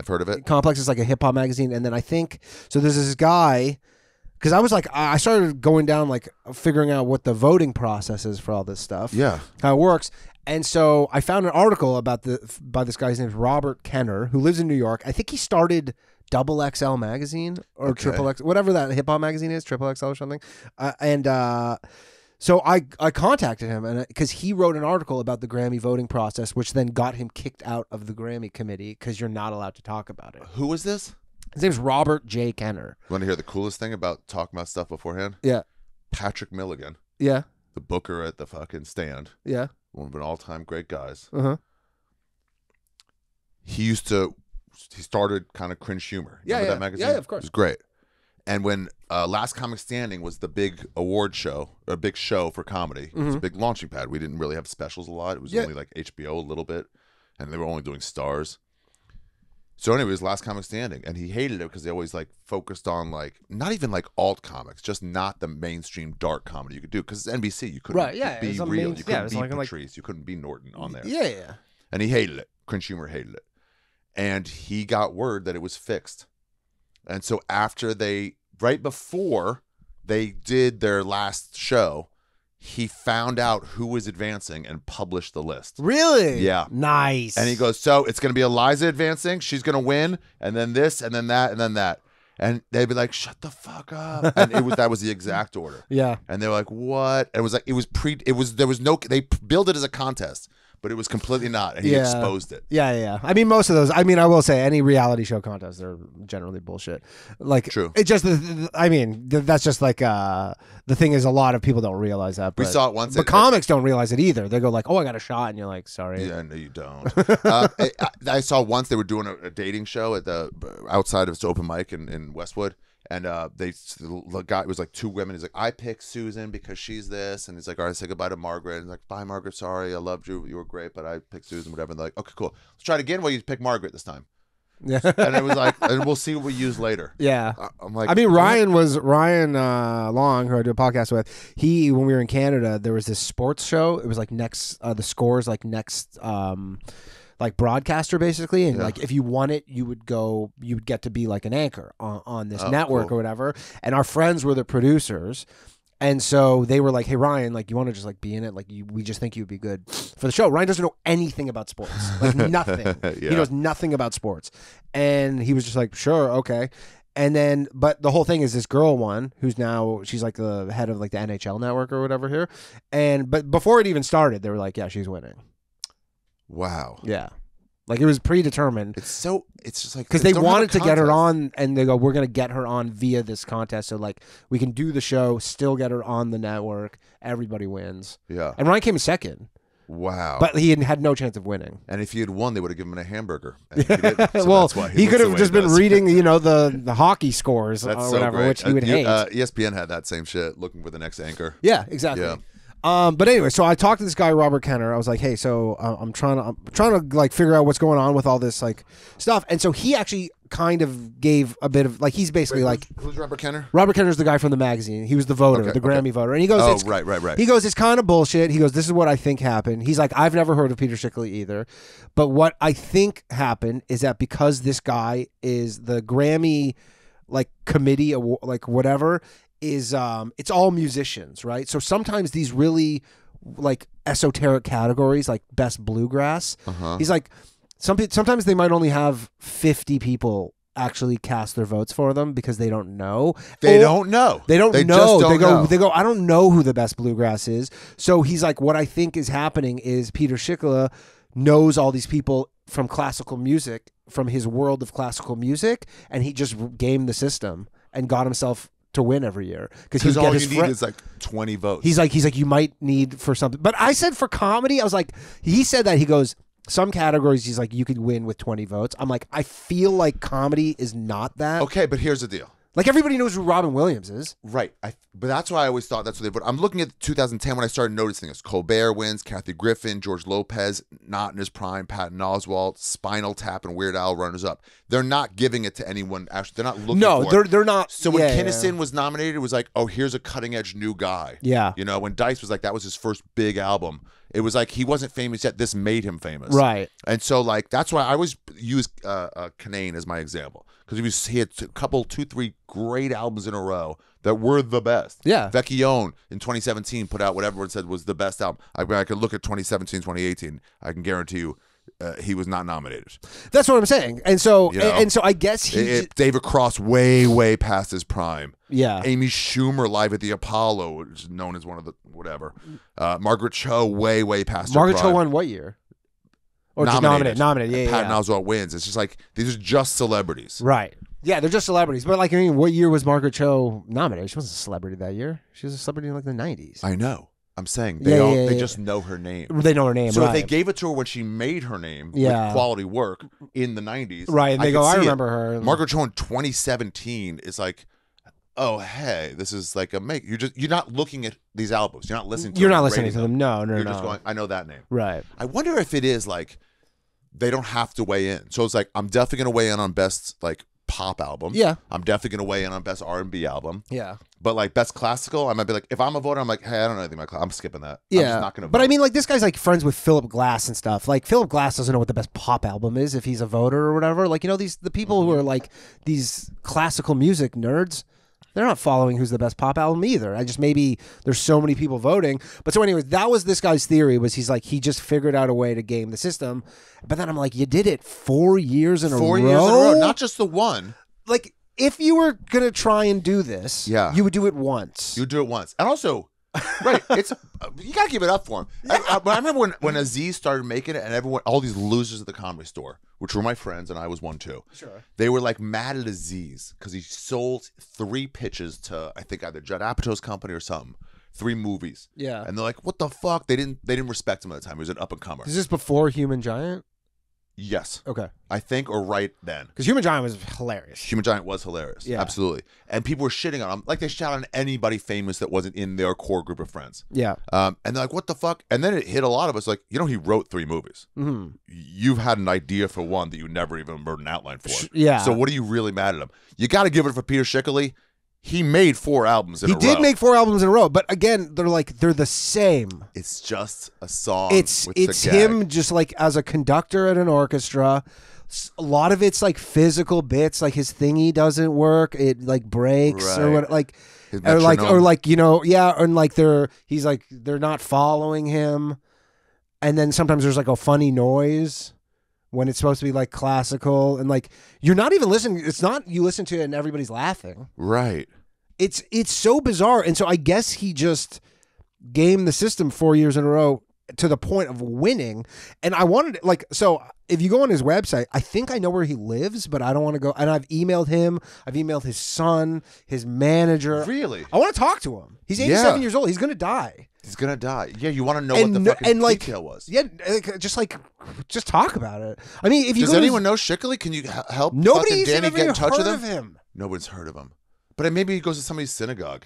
I've heard of it. Complex is like a hip hop magazine. And then I think, so there's this guy, cause I was like, I started going down, like figuring out what the voting process is for all this stuff. Yeah. How it works. And so I found an article about the by this guy's name is Robert Kenner, who lives in New York. I think he started Double X L magazine or okay. Triple X, whatever that hip hop magazine is, Triple X L or something. Uh, and uh, so I I contacted him and because he wrote an article about the Grammy voting process, which then got him kicked out of the Grammy committee because you're not allowed to talk about it. Who was this? His name's Robert J Kenner. You want to hear the coolest thing about talking about stuff beforehand? Yeah, Patrick Milligan. Yeah. The booker at the fucking stand. Yeah. One of an all-time great guys. Uh-huh. He used to, he started kind of cringe humor. Yeah, remember yeah. that magazine? Yeah, of course. It was great. And when uh, Last Comic Standing was the big award show, a big show for comedy, mm-hmm. it was a big launching pad. We didn't really have specials a lot. It was yeah. only like H B O a little bit, and they were only doing stars. So anyways, Last Comic Standing, and he hated it because they always like focused on like not even like alt comics, just not the mainstream dark comedy you could do because it's N B C. You couldn't right, yeah, be real, main, you couldn't yeah, be like, Patrice, like, you couldn't be Norton on there. Yeah, yeah. And he hated it. Cringe humor hated it, and he got word that it was fixed. And so after they, right before they did their last show, he found out who was advancing and published the list. Really? Yeah. Nice. And he goes, so it's going to be Eliza advancing. She's going to win. And then this, and then that, and then that. And they'd be like, shut the fuck up. And it was, that was the exact order. Yeah. And they were like, what? And it was like, it was pre, it was, there was no, they billed it as a contest, but it was completely not. And he yeah. exposed it. Yeah. Yeah. I mean, most of those, I mean, I will say any reality show contests are generally bullshit. Like, true. It just, I mean, that's just like, uh, the thing is a lot of people don't realize that. But, we saw it once. But it, comics it, don't realize it either. They go like, oh, I got a shot. And you're like, sorry. Yeah, no, you don't. uh, I, I saw once they were doing a, a dating show at the outside of its open mic in, in Westwood. And uh, they, the guy, it was like two women. He's like, I picked Susan because she's this. And he's like, all right, say goodbye to Margaret. And he's like, bye, Margaret. Sorry, I loved you. You were great, but I picked Susan, whatever. And they're like, okay, cool. Let's try it again. Well, you pick Margaret this time. Yeah. And it was like, and we'll see what we use later. Yeah. I'm like, I mean, Ryan was, Ryan uh, Long, who I do a podcast with, he, when we were in Canada, there was this sports show. It was like next, uh, the scores, like next, um, like broadcaster basically, and yeah. like if you won it, you would go, you would get to be like an anchor on, on this oh, network cool. or whatever. And our friends were the producers, and so they were like, "Hey Ryan, like you want to just like be in it? Like you, we just think you'd be good for the show." Ryan doesn't know anything about sports, like nothing. yeah. He knows nothing about sports, and he was just like, "Sure, okay." And then, but the whole thing is this girl won, who's now, she's like the head of like the N H L network or whatever here, and but before it even started, they were like, "Yeah, she's winning." Wow. Yeah. Like it was predetermined. It's so, it's just like, because they wanted to get her on and they go, we're going to get her on via this contest. So like we can do the show, still get her on the network. Everybody wins. Yeah. And Ryan came second. Wow. But he had no chance of winning. And if he had won, they would have given him a hamburger. And he didn't, so well, he, he could have just been reading, you know, the, the hockey scores that's or so whatever, great. Which he uh, would you, hate. Uh, E S P N had that same shit, looking for the next anchor. Yeah, exactly. Yeah. Um, but anyway, so I talked to this guy, Robert Kenner. I was like, hey, so uh, I'm trying to, I'm trying to like figure out what's going on with all this like stuff. And so he actually kind of gave a bit of like, he's basically Wait, who's, like, who's Robert Kenner? Robert Kenner's the guy from the magazine. He was the voter, okay, the Grammy okay. voter. And he goes, oh, it's, right, right, right. He goes, it's kind of bullshit. He goes, this is what I think happened. He's like, I've never heard of Peter Schickele either. But what I think happened is that because this guy is the Grammy like committee, like whatever, is um it's all musicians, right? So sometimes these really like esoteric categories like best bluegrass, uh-huh. he's like some sometimes they might only have fifty people actually cast their votes for them because they don't know. They or, don't know. They don't they know. Don't they go know. They go I don't know who the best bluegrass is. So he's like, what I think is happening is Peter Schickele knows all these people from classical music, from his world of classical music, and he just gamed the system and got himself to win every year, because all you need is like twenty votes. He's like, he's like, you might need for something. But I said for comedy, I was like, he said that he goes some categories. He's like, you could win with twenty votes. I'm like, I feel like comedy is not that. Okay, but here's the deal. Like everybody knows who Robin Williams is, right? I, but that's why I always thought that's what they. But I'm looking at two thousand ten when I started noticing this: Colbert wins, Kathy Griffin, George Lopez, not in his prime, Patton Oswalt, Spinal Tap, and Weird Al runners up. They're not giving it to anyone. Actually, they're not looking. No, for they're it. they're not. So when yeah, Kinison yeah. was nominated, it was like, oh, here's a cutting edge new guy. Yeah, you know, when Dice was like, that was his first big album. It was like he wasn't famous yet. This made him famous, right? And so like that's why I always use uh, uh, Kinane as my example, because he was he had a couple, two, three great albums in a row that were the best. Yeah, Vecchione in twenty seventeen put out what everyone said was the best album. I mean, I could look at twenty seventeen, twenty eighteen. I can guarantee you. Uh, he was not nominated. That's what I'm saying. And so, you know, and so I guess he... It, it, David Cross way, way past his prime. Yeah. Amy Schumer live at the Apollo, which is known as one of the... Whatever. Uh, Margaret Cho way, way past Margaret her prime. Margaret Cho won what year? Or nominated. Just nominated. Nominated, yeah, yeah. Patton yeah. Oswalt wins. It's just like, these are just celebrities. Right. Yeah, they're just celebrities. But like, I mean, what year was Margaret Cho nominated? She wasn't a celebrity that year. She was a celebrity in like the nineties. I know. I'm saying they yeah, all, yeah, yeah, they yeah. just know her name. They know her name. So right. if they gave it to her when she made her name yeah. with quality work in the nineties. Right. And they I go, I remember it. her. Margaret Cho in twenty seventeen is like, oh hey, this is like a make. You're just you're not looking at these albums. You're not listening to you're them. You're not listening to them. them. No, no, you're no. You're just going, I know that name. Right. I wonder if it is like they don't have to weigh in. So it's like, I'm definitely gonna weigh in on best like pop album. Yeah. I'm definitely gonna weigh in on best R and B album. Yeah. But like best classical, I might be like, if I'm a voter, I'm like, hey, I don't know anything about classical. I'm skipping that. Yeah. I'm just not gonna vote. But I mean, like, this guy's like friends with Philip Glass and stuff. Like, Philip Glass doesn't know what the best pop album is if he's a voter or whatever. Like, you know, these the people mm-hmm. who are like these classical music nerds, they're not following who's the best pop album either. I just maybe there's so many people voting. But so anyways, that was this guy's theory, was he's like, he just figured out a way to game the system. But then I'm like, you did it four years in four a row? Four years in a row, not just the one. Like, if you were going to try and do this, yeah. you would do it once. You would do it once. And also, right, it's you got to give it up for him. Yeah. I, I, I remember when, when Aziz started making it and everyone, all these losers at the Comedy Store, which were my friends, and I was one too. Sure. They were like mad at Aziz because he sold three pitches to, I think, either Judd Apatow's company or something. Three movies. Yeah. And they're like, what the fuck? They didn't They didn't respect him at the time. He was an up-and-comer. Is this before Human Giant? Yes. Okay. I think, or right then. Because Human Giant was hilarious. Human Giant was hilarious. Yeah. Absolutely. And people were shitting on him. Like, they shout on anybody famous that wasn't in their core group of friends. Yeah. Um, and they're like, what the fuck? And then it hit a lot of us like, you know, he wrote three movies. Mm-hmm. You've had an idea for one that you never even wrote an outline for. Sh yeah. So what are you really mad at him? You got to give it for Peter Schickele. He made four albums in he a row. He did make four albums in a row, but again, they're like, they're the same. It's just a song. It's with it's him just like as a conductor at an orchestra. A lot of it's like physical bits, like his thingy doesn't work, it like breaks right. or what, like or like or like you know yeah, and like they're he's like they're not following him, and then sometimes there's like a funny noise when it's supposed to be like classical, and like you're not even listening. It's not you listen to it and everybody's laughing. Right. It's it's so bizarre. And so I guess he just gamed the system four years in a row to the point of winning. And I wanted like so if you go on his website, I think I know where he lives, but I don't want to go. And I've emailed him. I've emailed his son, his manager. Really? I want to talk to him. He's eighty-seven yeah. years old. He's gonna die. He's gonna die. Yeah, you want to know and what the fucking and like, detail was. Yeah, just like, just talk about it. I mean, if you does anyone to... know Schickele? Can you help? Nobody Danny get in touch heard with him? Of him. Nobody's heard of him. But maybe he goes to somebody's synagogue.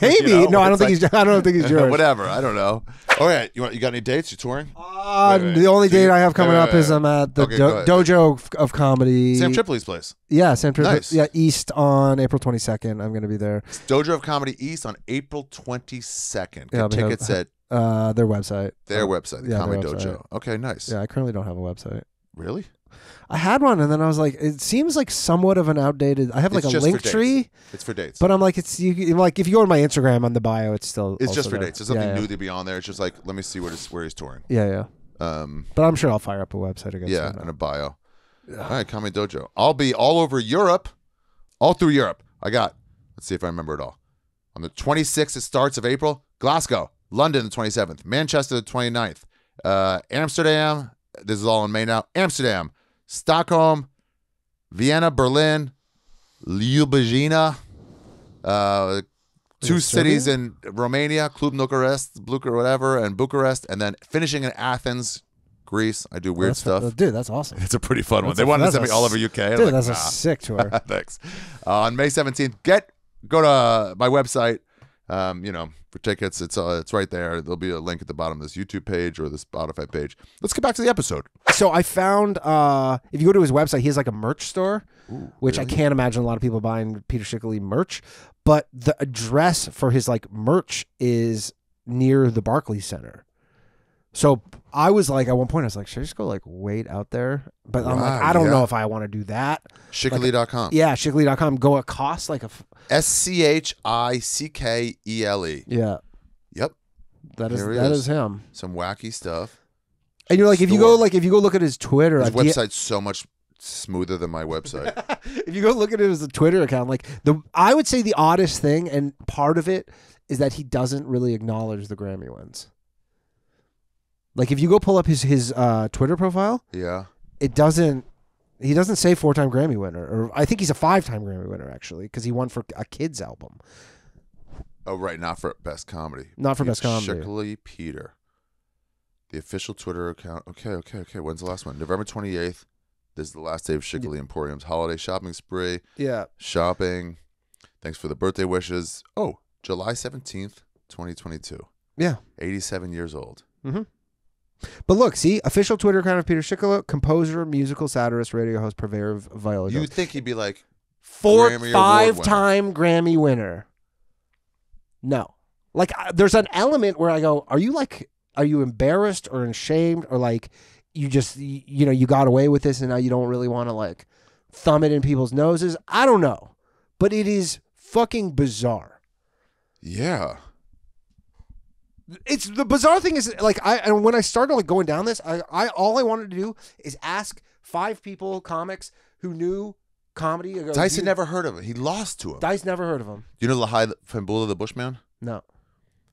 Maybe you know? no, I don't think like... he's. I don't think he's Jewish. Whatever. I don't know. All right, you want? You got any dates? You touring? Uh, wait, wait, the only so date you... I have coming wait, up wait, wait, is I'm at the okay, do dojo of comedy. Sam Tripoli's place. Yeah, Sam Tripoli. Nice. Yeah, East on April twenty-second. I'm going to be there. It's Dojo of Comedy East on April twenty-second. Get yeah, tickets at uh, their website. Their website, the yeah, Comedy website. Dojo. Okay, nice. Yeah, I currently don't have a website. Really? I had one, and then I was like, it seems like somewhat of an outdated. I have like it's a link tree. It's for dates. But I'm like, it's you, like if you go to my Instagram on the bio, it's still. It's just for there. dates. There's nothing yeah, yeah. new to be on there. It's just like, let me see where, where he's touring. Yeah, yeah. Um, but I'm sure I'll fire up a website again. Yeah, and a bio. All right, Comedy Dojo. I'll be all over Europe, all through Europe. I got, let's see if I remember it all. On the twenty-sixth, it starts of April, Glasgow, London the twenty-seventh, Manchester the twenty-ninth, uh, Amsterdam, this is all in May now, Amsterdam, Stockholm, Vienna, Berlin, Ljubljana, uh, two cities in Romania, Cluj, Bucharest, Bucharest, whatever, and Bucharest, and then finishing in Athens, Greece. I do weird that's, stuff. Dude, that's awesome. It's a pretty fun that's one. They a, wanted to send me all over U K. Dude, like, that's nah. a sick tour. Thanks. Uh, on May seventeenth, get go to my website. Um, you know, for tickets, it's uh, it's right there. There'll be a link at the bottom of this YouTube page or the Spotify page. Let's get back to the episode. So I found uh, if you go to his website, he has like a merch store, Ooh, which really? I can't imagine a lot of people buying Peter Schickele merch. But the address for his like merch is near the Barclays Center. So I was like, at one point, I was like, should I just go like wait out there? But I'm wow, like, I don't yeah. know if I want to do that. Schickele dot com. Like, yeah, Schickele dot com. Go at cost like a S C H I C K E L E. Yeah. Yep. That is that is. is him. Some wacky stuff. And you're like, Store. if you go like if you go look at his Twitter, his website's so much smoother than my website. If you go look at it as a Twitter account, like the I would say the oddest thing, and part of it is that he doesn't really acknowledge the Grammy wins. Like if you go pull up his his uh, Twitter profile, yeah, it doesn't He doesn't say four-time Grammy winner, or I think he's a five-time Grammy winner actually, because he won for a kids album. Oh right, not for best comedy. Not for Peter best comedy. Schickele Peter, the official Twitter account. Okay, okay, okay. When's the last one? November twenty eighth. This is the last day of Schickele yeah. Emporium's holiday shopping spree. Yeah. Shopping. Thanks for the birthday wishes. Oh, July seventeenth, twenty twenty two. Yeah. Eighty seven years old. Mm-hmm. But look, see, official Twitter account of Peter Schickele, composer, musical satirist, radio host, purveyor of viola. You'd think he'd be like four, five-time Grammy winner. No, like uh, there's an element where I go, are you like, are you embarrassed or ashamed, or like you just you, you know you got away with this and now you don't really want to like thumb it in people's noses? I don't know, but it is fucking bizarre. Yeah. It's the bizarre thing is like I and when I started like going down this, I, I all I wanted to do is ask five people, comics who knew comedy. Go, Dice had never heard of him. He lost to him. Dice never heard of him. Do you know Lahai Fambula the Bushman? No.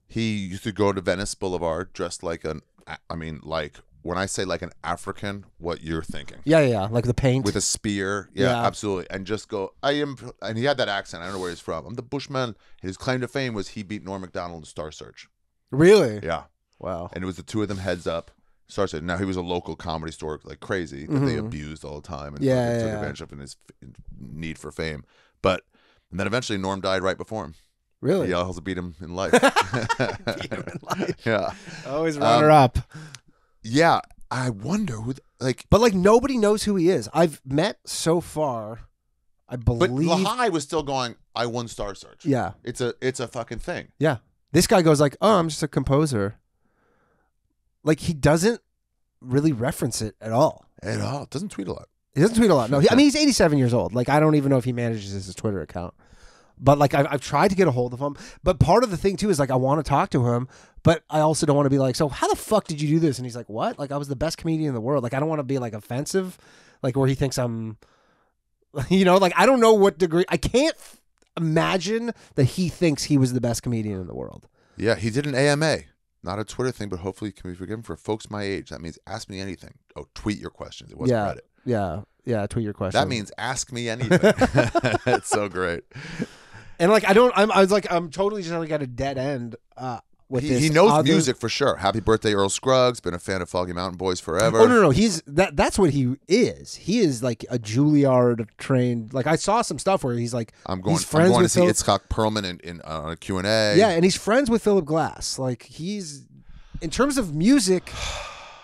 He used to go to Venice Boulevard dressed like an, I mean, like when I say like an African, what you're thinking? Yeah, yeah, like the paint with a spear. Yeah, yeah, absolutely. And just go. I am, and he had that accent. I don't know where he's from. I'm the Bushman. His claim to fame was he beat Norm MacDonald in Star Search. Really? Yeah. Wow. And it was the two of them heads up. Starts now he was a local comedy store like crazy that mm-hmm. they abused all the time and yeah, took yeah, advantage yeah. of in his need for fame. But and then eventually Norm died right before him. Really? He also beat him in life. Beat him in life. Yeah. Always runner um, up. Yeah. I wonder who like But like nobody knows who he is. I've met so far, I believe. But Lahai was still going, I won Star Search. Yeah. It's a it's a fucking thing. Yeah. This guy goes like, oh, I'm just a composer. Like, he doesn't really reference it at all. At all. Doesn't tweet a lot. He doesn't tweet a lot. No, he, I mean, he's eighty-seven years old. Like, I don't even know if he manages his Twitter account. But, like, I've, I've tried to get a hold of him. But part of the thing, too, is, like, I want to talk to him. But I also don't want to be like, so how the fuck did you do this? And he's like, what? Like, I was the best comedian in the world. Like, I don't want to be, like, offensive. Like, where he thinks I'm, you know, like, I don't know what degree. I can't imagine that he thinks he was the best comedian in the world. Yeah, he did an A M A. Not a Twitter thing, but hopefully you can be forgiven for folks my age. That means ask me anything. Oh, tweet your questions. It wasn't yeah, Reddit. Yeah, yeah, tweet your questions. That means ask me anything. That's so great. And like, I don't, I'm, I was like, I'm totally just like at a dead end uh, with he, this. He knows other... music for sure. Happy birthday, Earl Scruggs. Been a fan of Foggy Mountain Boys forever. Oh, no, no, no. He's, that, that's what he is. He is like a Juilliard trained, like I saw some stuff where he's like, I'm going, he's friends I'm going with to see Itzhak Perlman in, in, uh, on a Q and A. Yeah, and he's friends with Philip Glass. Like he's, in terms of music,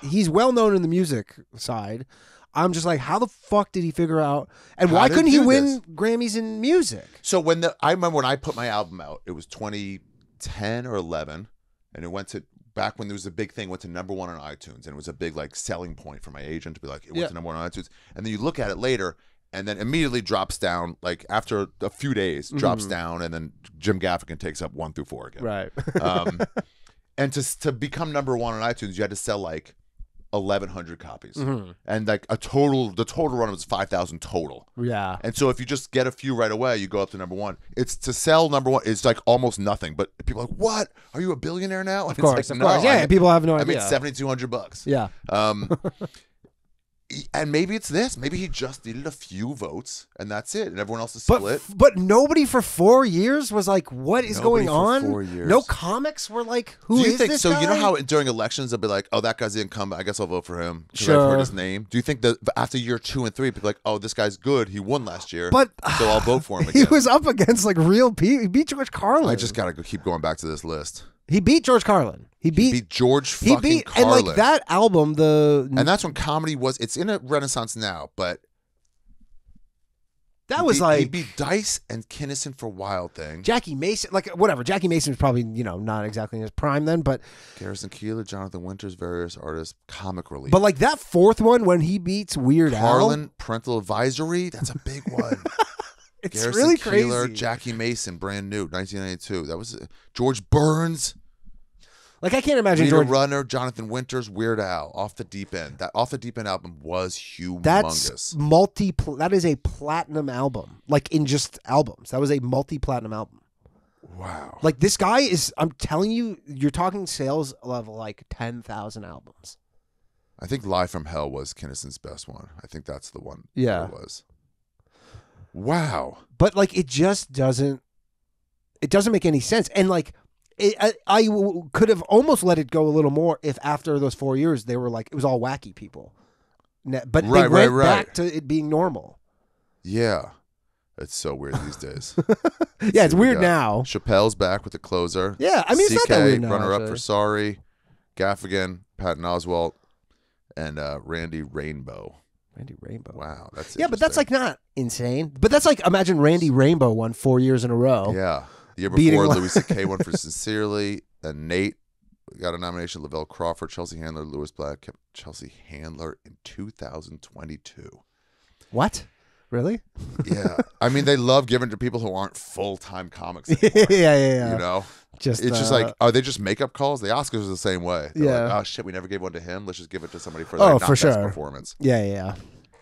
he's well known in the music side. I'm just like, how the fuck did he figure out? And how why couldn't he win this? Grammys in music? So when the I remember when I put my album out, it was twenty ten or eleven, and it went to back when there was a big thing, went to number one on iTunes, and it was a big like selling point for my agent to be like, it went yeah. to number one on iTunes, and then you look at it later, and then immediately drops down like after a few days, mm-hmm. drops down, and then Jim Gaffigan takes up one through four again, right? um, and to to become number one on iTunes, you had to sell like eleven hundred copies, mm-hmm. and like a total, the total run was five thousand total. Yeah, and so if you just get a few right away, you go up to number one. It's to sell number one. It's like almost nothing, but people are like, "What? Are you a billionaire now?" And of course, it's like, of no, course. yeah. I, people have no I idea. I made seventy-two hundred bucks. Yeah, um, and maybe it's this. Maybe he just needed a few votes, and that's it. And everyone else is split. But, but nobody for four years was like, "What is nobody going on?" Four years. No comics were like, "Who do you is think, this?" So guy? You know how during elections they'll be like, "Oh, that guy's the incumbent. I guess I'll vote for him because sure. I've heard his name." Do you think that after year two and three, people are like, "Oh, this guy's good. He won last year, but so I'll vote for him again." He was up against like real people. He beat George Carlin. I just gotta go, keep going back to this list. He beat George Carlin. He beat, he beat George fucking he beat, Carlin. And like that album, the and that's when comedy was. It's in a renaissance now, but that was beat, like he beat Dice and Kinison for Wild Thing. Jackie Mason, like whatever. Jackie Mason was probably you know not exactly in his prime then, but Garrison Keillor, Jonathan Winters, various artists, comic relief. But like that fourth one when he beats Weird Al Carlin, Parental Advisory. That's a big one. It's Garrison really Keillor, crazy. Jackie Mason, brand new, nineteen ninety-two. That was uh, George Burns. Like I can't imagine. Rita George... Rudner, Jonathan Winters, Weird Al, Off the Deep End. That Off the Deep End album was humongous. That's multi. That is a platinum album. Like in just albums, that was a multi-platinum album. Wow. Like this guy is. I'm telling you, you're talking sales level like ten thousand albums. I think Live from Hell was Kinison's best one. I think that's the one. Yeah, it was. Wow. But like, it just doesn't, it doesn't make any sense. And like, it, I, I w could have almost let it go a little more if after those four years they were like, it was all wacky people. But right, they went right, right. back to it being normal. Yeah. It's so weird these days. Yeah, it's weird now. Chappelle's back with the closer. Yeah, I mean, it's not that weird now. Runner-up for Sorry, Gaffigan, Patton Oswalt, and uh, Randy Rainbow. Randy Rainbow. Wow, that's yeah, but that's like not insane. But that's like, imagine Randy Rainbow won four years in a row. Yeah, the year before Louis C K won for Sincerely, and Nate got a nomination. Lavelle Crawford, Chelsea Handler, Lewis Black kept Chelsea Handler in two thousand twenty-two. What? Really? Yeah. I mean, they love giving to people who aren't full-time comics anymore. Yeah, yeah, yeah. You know? Just, it's uh, just like, are they just make-up calls? The Oscars are the same way. They're yeah. like, oh, shit, we never gave one to him. Let's just give it to somebody for their oh, for sure. performance. Yeah, yeah, yeah.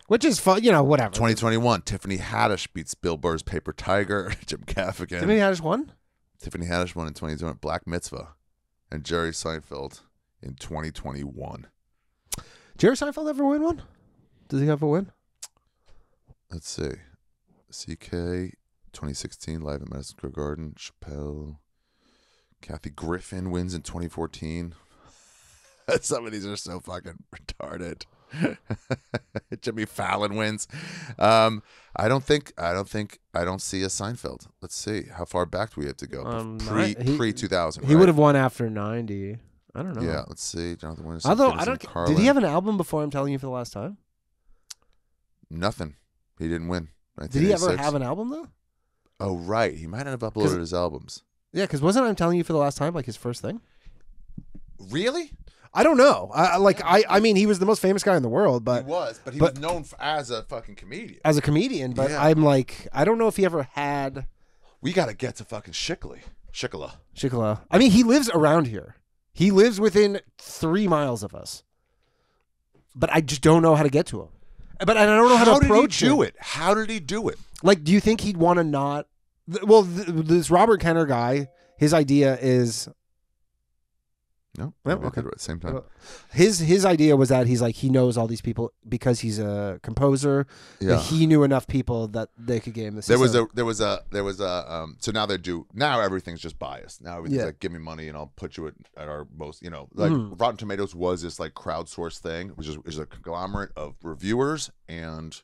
Which is fun. You know, whatever. twenty twenty-one, Tiffany Haddish beats Bill Burr's Paper Tiger. Jim Gaffigan. Tiffany Haddish won? Tiffany Haddish won in twenty twenty. Black Mitzvah. And Jerry Seinfeld in twenty twenty-one. Jerry Seinfeld ever win one? Does he ever win? Let's see. C K, twenty sixteen, Live at Madison Square Garden. Chappelle. Kathy Griffin wins in twenty fourteen. Some of these are so fucking retarded. Jimmy Fallon wins. Um, I don't think, I don't think, I don't see a Seinfeld. Let's see. How far back do we have to go? Um, pre, he, pre two thousand. He right? would have won after ninety. I don't know. Yeah, let's see. Jonathan Winters. Although, I don't, Carlin. Did he have an album before I'm telling you for the last time? Nothing. He didn't win. Did he ever have an album though? Oh right, he might not have uploaded his albums. Yeah, because wasn't I'm telling you for the last time like his first thing? Really? I don't know. I like I I mean he was the most famous guy in the world, but he was, but he but, was known for, as a fucking comedian. As a comedian, but yeah. I'm like I don't know if he ever had. We gotta get to fucking Schickele. Schickele. Schickele. I mean he lives around here. He lives within three miles of us. But I just don't know how to get to him. But I don't know how, how to approach did he do it. it. How did he do it? Like, do you think he'd want to not? Well, th this Robert Kenner guy, his idea is no. no okay. At the same time, his his idea was that he's like he knows all these people because he's a composer. Yeah, that he knew enough people that they could get him this. There was a there was a there was a um. So now they do now everything's just biased. Now everything's yeah. like give me money and I'll put you at, at our most. You know, like mm. Rotten Tomatoes was this like crowdsourced thing, which is, is a conglomerate of reviewers and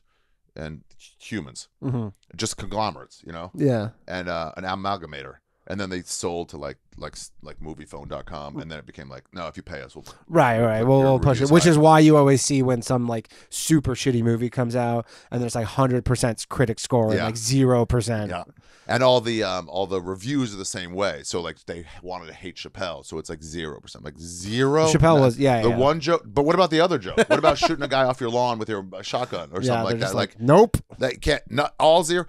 and humans, mm-hmm. just conglomerates. You know, yeah, and uh, an amalgamator. And then they sold to like like like moviephone dot com, and then it became like, no, if you pay us, we'll right, right, we'll, we'll push it. Which is why you always see when some like super shitty movie comes out, and there's like hundred percent critic score, yeah. and like zero percent. Yeah, and all the um all the reviews are the same way. So like they wanted to hate Chappelle, so it's like zero percent, like zero. Chappelle was yeah the yeah. one joke, but what about the other joke? What about shooting a guy off your lawn with your shotgun or yeah, something like that? Like, like nope, they can't. Not all zero,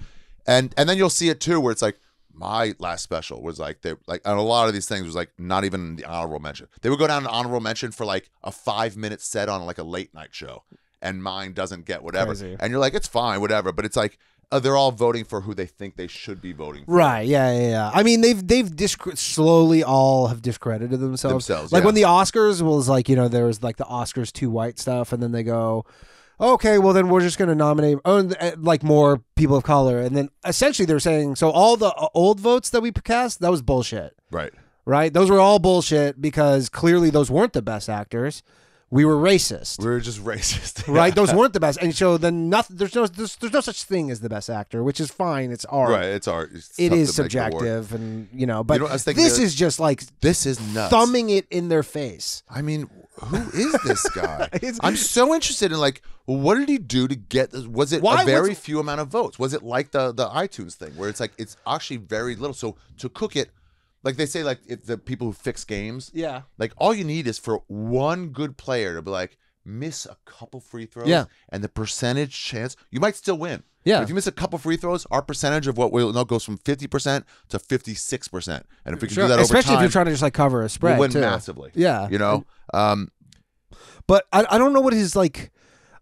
and and then you'll see it too, where it's like. My last special was like they like and a lot of these things was like not even the honorable mention. They would go down to honorable mention for like a five minute set on like a late night show, and mine doesn't get whatever. Crazy. And you're like, it's fine, whatever. But it's like uh, they're all voting for who they think they should be voting for. Right? Yeah, yeah, yeah. I mean, they've they've discre slowly all have discredited themselves. themselves like yeah. when the Oscars was like, you know, there was like the Oscars too white stuff, and then they go. Okay, well then we're just going to nominate oh, like more people of color, and then essentially they're saying so all the old votes that we cast that was bullshit, right? Right? Those were all bullshit because clearly those weren't the best actors. We were racist. We were just racist, right? Yeah. Those weren't the best, and so then nothing. There's no there's, there's no such thing as the best actor, which is fine. It's art, right? It's art. It's it is subjective, and you know. But you know, this is just like this is nuts. Thumbing it in their face. I mean. Who is this guy? I'm so interested in like, what did he do to get this? Was it Why a very was, few amount of votes? Was it like the the iTunes thing where it's like it's actually very little? So to cook it, like they say, like if the people who fix games, yeah, like all you need is for one good player to be like miss a couple free throws, yeah, and the percentage chance you might still win. Yeah. If you miss a couple free throws, our percentage of what we'll know goes from fifty percent to fifty-six percent. And if we can sure. do that over Especially time. Especially if you're trying to just like cover a spread. We win too. massively. Yeah. You know? Um, but I, I don't know what his like,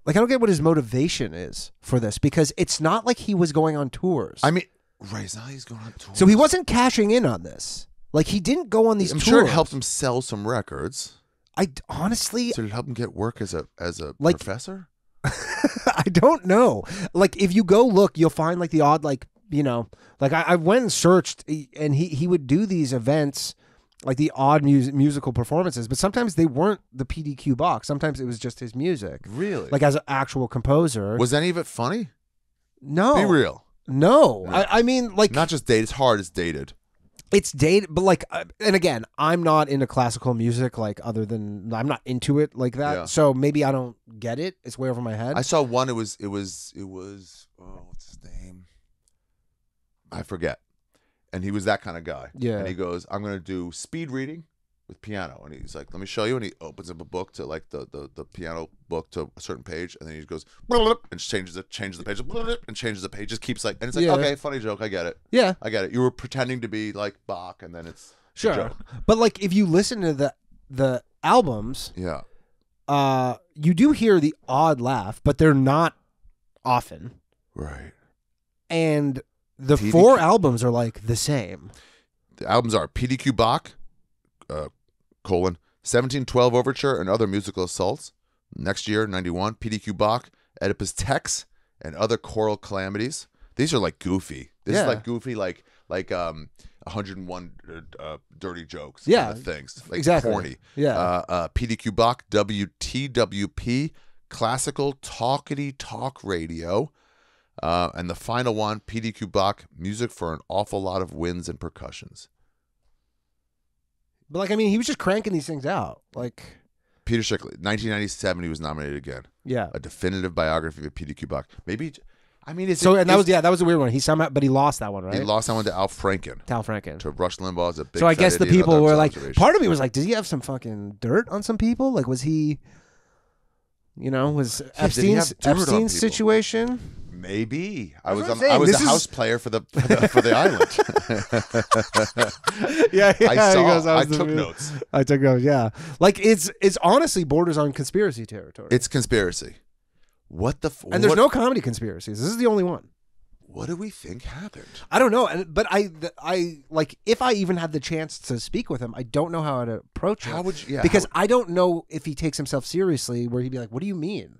like I don't get what his motivation is for this because it's not like he was going on tours. I mean, right now he's going on tours. So he wasn't cashing in on this. Like he didn't go on these I'm tours. I'm sure it helped him sell some records. I honestly... So did it help him get work as a as a like, professor? I don't know. Like, if you go look, you'll find, like, the odd, like, you know... Like, I, I went and searched, and he, he would do these events, like, the odd mus musical performances, but sometimes they weren't the P D Q Bach. Sometimes it was just his music. Really? Like, as an actual composer. Was any of it funny? No. Be real. No. Yeah. I, I mean, like... Not just dated. It's hard. It's dated. It's dated, but like, and again, I'm not into classical music, like, other than, I'm not into it like that. Yeah. So maybe I don't get it. It's way over my head. I saw one. It was, it was, it was, oh, what's his name? I forget. And he was that kind of guy. Yeah. And he goes, I'm going to do speed reading with piano. And he's like, let me show you. And he opens up a book to like the, the, the piano book to a certain page. And then he goes, and changes it, changes the page, and changes the page. Just keeps like, and it's like, yeah. Okay, funny joke. I get it. Yeah. I get it. You were pretending to be like Bach, and then it's sure. Joke. But like, if you listen to the, the albums, yeah, uh, you do hear the odd laugh, but they're not often. Right. And the P D Q four albums are like the same. The albums are P D Q Bach, Uh, colon, seventeen twelve Overture and Other Musical Assaults. Next year, ninety-one, P D Q Bach, Oedipus Tex, and Other Choral Calamities. These are like goofy. This yeah. is like goofy, like like um, one oh one uh, dirty jokes. Yeah, kind of things like exactly. Corny. Yeah. Uh, uh, P D Q Bach, W T W P, Classical Talkity Talk Radio, uh, and the final one, P D Q Bach, Music for an Awful Lot of Winds and Percussions. But like, I mean, he was just cranking these things out. Like Peter Schickele, nineteen ninety-seven, he was nominated again. Yeah, a definitive biography of P D Q Bach. Maybe, I mean, it's so. It, and that was yeah, that was a weird one. He somehow, but he lost that one, right? He lost that one to Al Franken. To Al Franken. To Rush Limbaugh as a big. So I guess the people were like, part of me was like, did he have some fucking dirt on some people? Like, was he, you know, was Epstein's Epstein's situation? Maybe I was on, I was a house is... player for the for the, for the island. yeah, yeah, I, saw, he goes, I, I took notes. I took notes. Yeah, like it's it's honestly borders on conspiracy territory. It's conspiracy. What the f and there's what... no comedy conspiracies. This is the only one. What do we think happened? I don't know, and but I I like if I even had the chance to speak with him, I don't know how I'd approach how it. Would you, yeah, because how would... I don't know if he takes himself seriously. Where he'd be like, "What do you mean?"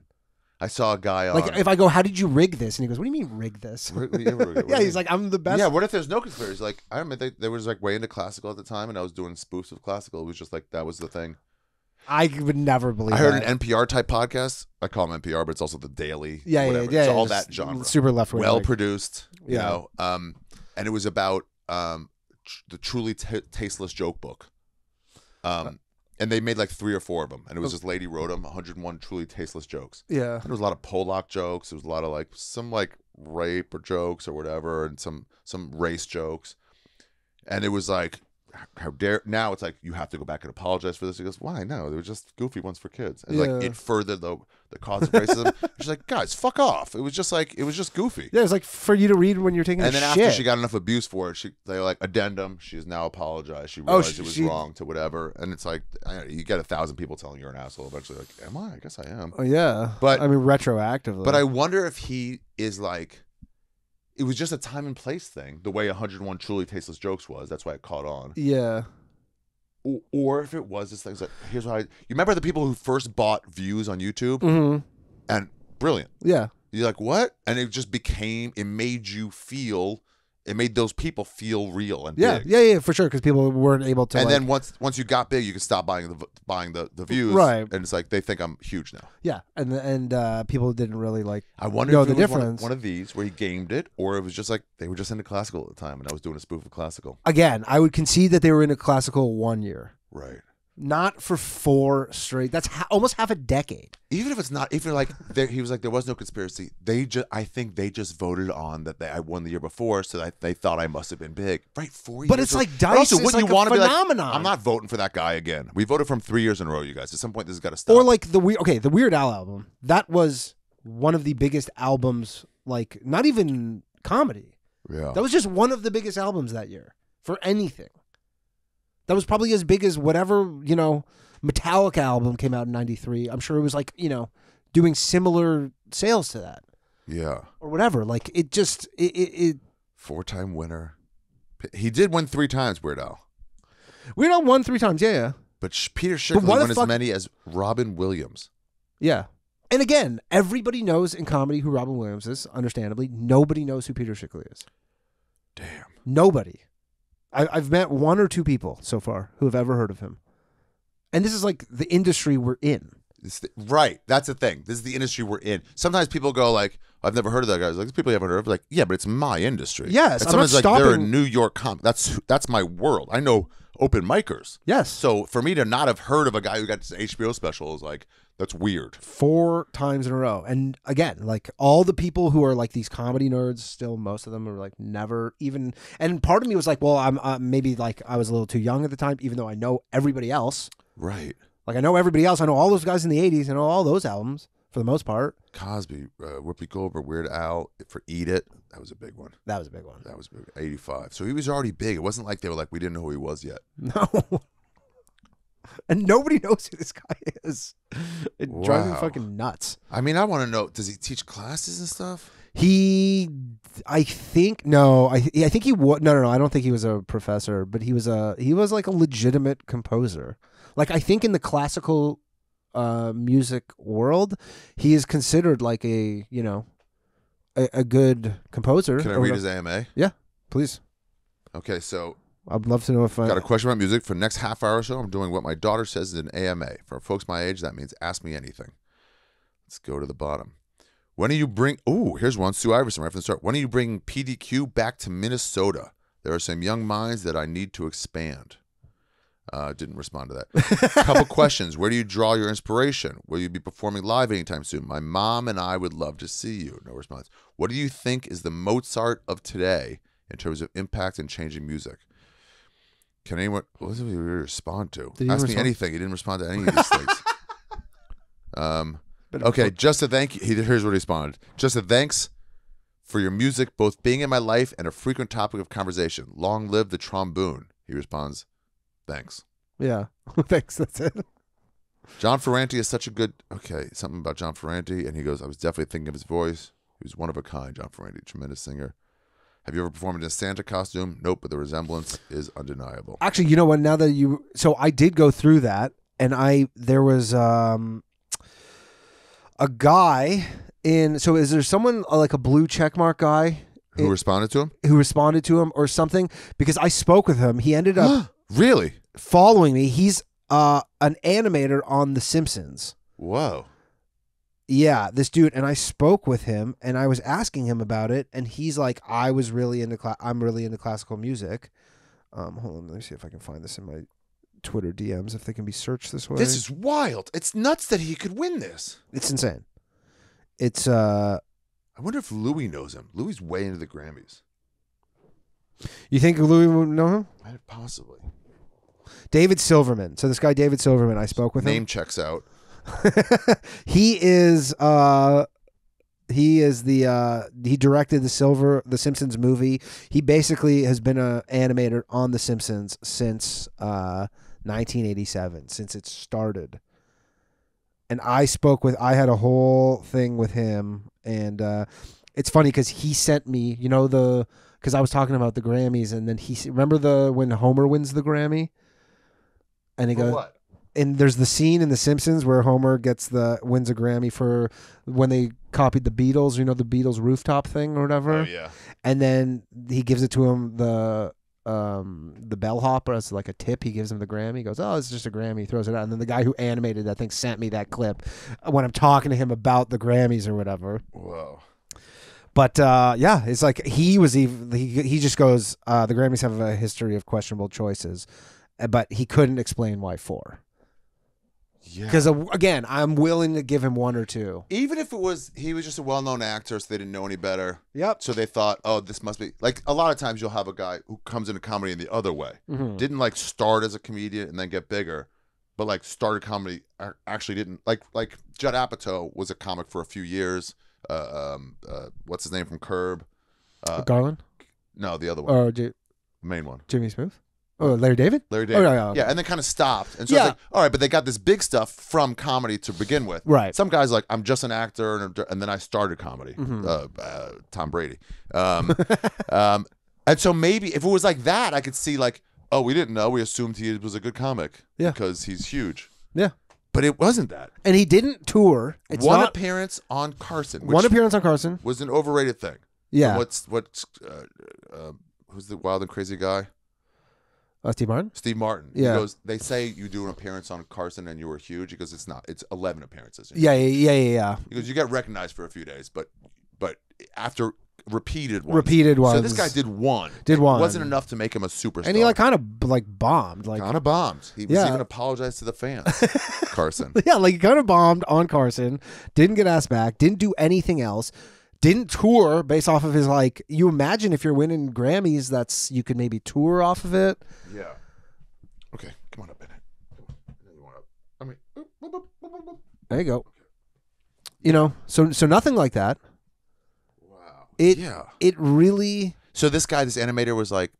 I saw a guy on... Like, if I go, how did you rig this? And he goes, what do you mean rig this? yeah, he's like, I'm the best. Yeah, what if there's no conspiracy? Like, I remember they, they was like way into classical at the time, and I was doing spoofs of classical. It was just like, that was the thing. I would never believe I heard that. An N P R type podcast. I call them N P R, but it's also the Daily. Yeah, whatever. yeah, yeah. It's yeah, all that genre. Super left-wing. Well-produced, like, you yeah. know. Um, and it was about um, tr the truly t tasteless joke book. Um. Uh And they made like three or four of them. And it was this lady wrote them, one hundred and one truly tasteless jokes. Yeah. And there was a lot of Pollock jokes. There was a lot of like some like rape or jokes or whatever, and some some race jokes. And it was like, how dare, now it's like, you have to go back and apologize for this. He goes, why? No, they were just goofy ones for kids. And yeah. like it furthered the, the cause of racism. She's like, guys, fuck off. It was just like, it was just goofy. Yeah, it was like for you to read when you're taking a shit. And then after she got enough abuse for it, she, they were like, addendum, she's now apologized. She realized oh, she, it was she... wrong to whatever. And it's like, I, you get a thousand people telling you're an asshole. Eventually like, am I? I guess I am. Oh yeah. But I mean, retroactively. But I wonder if he is like, it was just a time and place thing, the way one hundred and one truly tasteless jokes was. That's why it caught on. Yeah. Or, or if it was this thing, like, here's what I... You remember the people who first bought views on YouTube? Mm-hmm. And brilliant. Yeah. You're like, what? And it just became... It made you feel... It made those people feel real and yeah, big. Yeah, yeah, for sure, because people weren't able to... And like, then once once you got big, you could stop buying the buying the, the views. Right. And it's like, they think I'm huge now. Yeah, and and uh, people didn't really like I wonder know if the difference. One of, one of these where he gamed it, or it was just like, they were just into classical at the time, and I was doing a spoof of classical. Again, I would concede that they were into classical one year. Right. Not for four straight. That's ha almost half a decade. Even if it's not, even like there, he was like, there was no conspiracy. They just, I think they just voted on that. They, I won the year before, so that they thought I must have been big, right? Four years. But it's or, like Dice. Also, wouldn't like you want to be like, I'm not voting for that guy again. We voted for him three years in a row, you guys. At some point, this has got to stop. Or like the weird, okay, the Weird Al album. That was one of the biggest albums. Like not even comedy. Yeah, that was just one of the biggest albums that year for anything. That was probably as big as whatever, you know, Metallica album came out in ninety-three. I'm sure it was like, you know, doing similar sales to that. Yeah. Or whatever. Like, it just, it... it, it... Four-time winner. He did win three times, Weird Al. Weird Al won three times, yeah, yeah. But Peter Schickele won as many as Robin Williams. Yeah. And again, everybody knows in comedy who Robin Williams is, understandably. Nobody knows who Peter Schickele is. Damn. Nobody. I, I've met one or two people so far who have ever heard of him. And this is like the industry we're in. It's the, right. That's the thing. This is the industry we're in. Sometimes people go like, I've never heard of that guy. I was like, these people you haven't heard of. Like, yeah, but it's my industry. Yes. And someone's like, they're a New York comic. That's, that's my world. I know open micers. Yes. So for me to not have heard of a guy who got this H B O special is like, that's weird. Four times in a row. And again, like all the people who are like these comedy nerds, still most of them are like never even. And part of me was like, well, I'm uh, maybe like I was a little too young at the time, even though I know everybody else. Right. Like I know everybody else. I know all those guys in the eighties. I know all those albums for the most part. Cosby, uh, Whoopi Goldberg, Weird Al for Eat It. That was a big one. That was a big one. That was big. eighty-five. So he was already big. It wasn't like they were like, we didn't know who he was yet. No. And nobody knows who this guy is. It wow. drives me fucking nuts. I mean, I want to know, does he teach classes and stuff? He, I think, no, I I think he was, no, no, no, I don't think he was a professor, but he was a, he was like a legitimate composer. Like, I think in the classical uh, music world, he is considered like a, you know, a, a good composer. Can I read his A M A? Yeah, please. Okay, so. I'd love to know if I... Got a question about music. For the next half hour or so, I'm doing what my daughter says is an A M A. For folks my age, that means ask me anything. Let's go to the bottom. When do you bring... Ooh, here's one. Sue Iverson, right from the start. When are you bringing P D Q back to Minnesota? There are some young minds that I need to expand. Uh, didn't respond to that. A couple questions. Where do you draw your inspiration? Will you be performing live anytime soon? My mom and I would love to see you. No response. What do you think is the Mozart of today in terms of impact and changing music? Can anyone, what did he respond to? Did he Ask respond? me anything. He didn't respond to any of these things. Um, okay, just a thank you. He, here's what he responded. Just a thanks for your music, both being in my life and a frequent topic of conversation. Long live the trombone. He responds, thanks. Yeah, thanks, that's it. John Ferranti is such a good, okay, something about John Ferranti. And he goes, I was definitely thinking of his voice. He was one of a kind, John Ferranti, tremendous singer. Have you ever performed in a Santa costume? Nope, but the resemblance is undeniable. Actually, you know what? Now that you... So I did go through that, and I there was um, a guy in... So is there someone, like a blue checkmark guy? Who in, responded to him? Who responded to him or something? Because I spoke with him. He ended up... really? Following me. He's uh, an animator on The Simpsons. Whoa. Yeah, this dude, and I spoke with him, and I was asking him about it, and he's like, "I was really into cla I'm really into classical music." Um, hold on, let me see if I can find this in my Twitter D Ms if they can be searched this way. This is wild. It's nuts that he could win this. It's insane. It's. Uh, I wonder if Louis knows him. Louis way into the Grammys. You think Louis would know him? Possibly. David Silverman. So this guy, David Silverman, I spoke with. His name him. checks out. he is uh he is the uh he directed the silver the Simpsons movie. He basically has been an animator on The Simpsons since uh nineteen eighty-seven, since it started. And I spoke with I had a whole thing with him, and uh it's funny because he sent me, you know, the because I was talking about the Grammys, and then he remember the when Homer wins the Grammy and he for goes what? And there's the scene in The Simpsons where Homer gets the wins a Grammy for when they copied the Beatles, you know, the Beatles rooftop thing or whatever. Oh, yeah. And then he gives it to him, the um, the bellhop, as like a tip. He gives him the Grammy. He goes, oh, it's just a Grammy. He throws it out. And then the guy who animated that thing sent me that clip when I'm talking to him about the Grammys or whatever. Whoa. But, uh, yeah, it's like he was even, he, he just goes, uh, the Grammys have a history of questionable choices, but he couldn't explain why four. Because, yeah. Again, I'm willing to give him one or two. Even if it was, he was just a well-known actor, so they didn't know any better. Yep. So they thought, oh, this must be, like a lot of times you'll have a guy who comes into comedy in the other way. Mm-hmm. Didn't like start as a comedian and then get bigger, but like started comedy, actually didn't, like like Judd Apatow was a comic for a few years. Uh, um, uh, what's his name from Curb? Uh, Garland? No, the other one. Oh, the main one. Jimmy Smith? Oh, Larry David? Larry David. Oh, yeah, yeah. yeah, and then kind of stopped. And so yeah. It's like, all right, but they got this big stuff from comedy to begin with. Right. Some guys are like, I'm just an actor, and, and then I started comedy. Mm-hmm. uh, uh, Tom Brady. Um, um, and so maybe if it was like that, I could see like, oh, we didn't know. We assumed he was a good comic. Yeah. Because he's huge. Yeah. But it wasn't that. And he didn't tour. It's one not, appearance on Carson. One appearance on Carson. Was an overrated thing. Yeah. And what's, what's uh, uh, who's the wild and crazy guy? Uh, Steve Martin? Steve Martin. Yeah. He goes, they say you do an appearance on Carson and you were huge. He goes, it's not. It's eleven appearances. Yeah, yeah, yeah, yeah, yeah. He goes, you got recognized for a few days, but but after repeated ones. Repeated ones. So this guy did one. Did it one. Wasn't enough to make him a superstar. And he like kind of like bombed. Like kind of bombed. He was yeah. even apologized to the fans. Carson. Yeah, like he kind of bombed on Carson. Didn't get asked back. Didn't do anything else. Didn't tour based off of his, like, you imagine if you're winning Grammys, that's, you could maybe tour off of it. Yeah. Okay, come on up, Bennett. I mean, there you go. Okay. You know, so so nothing like that. Wow. It yeah. It really. So this guy, this animator, was like,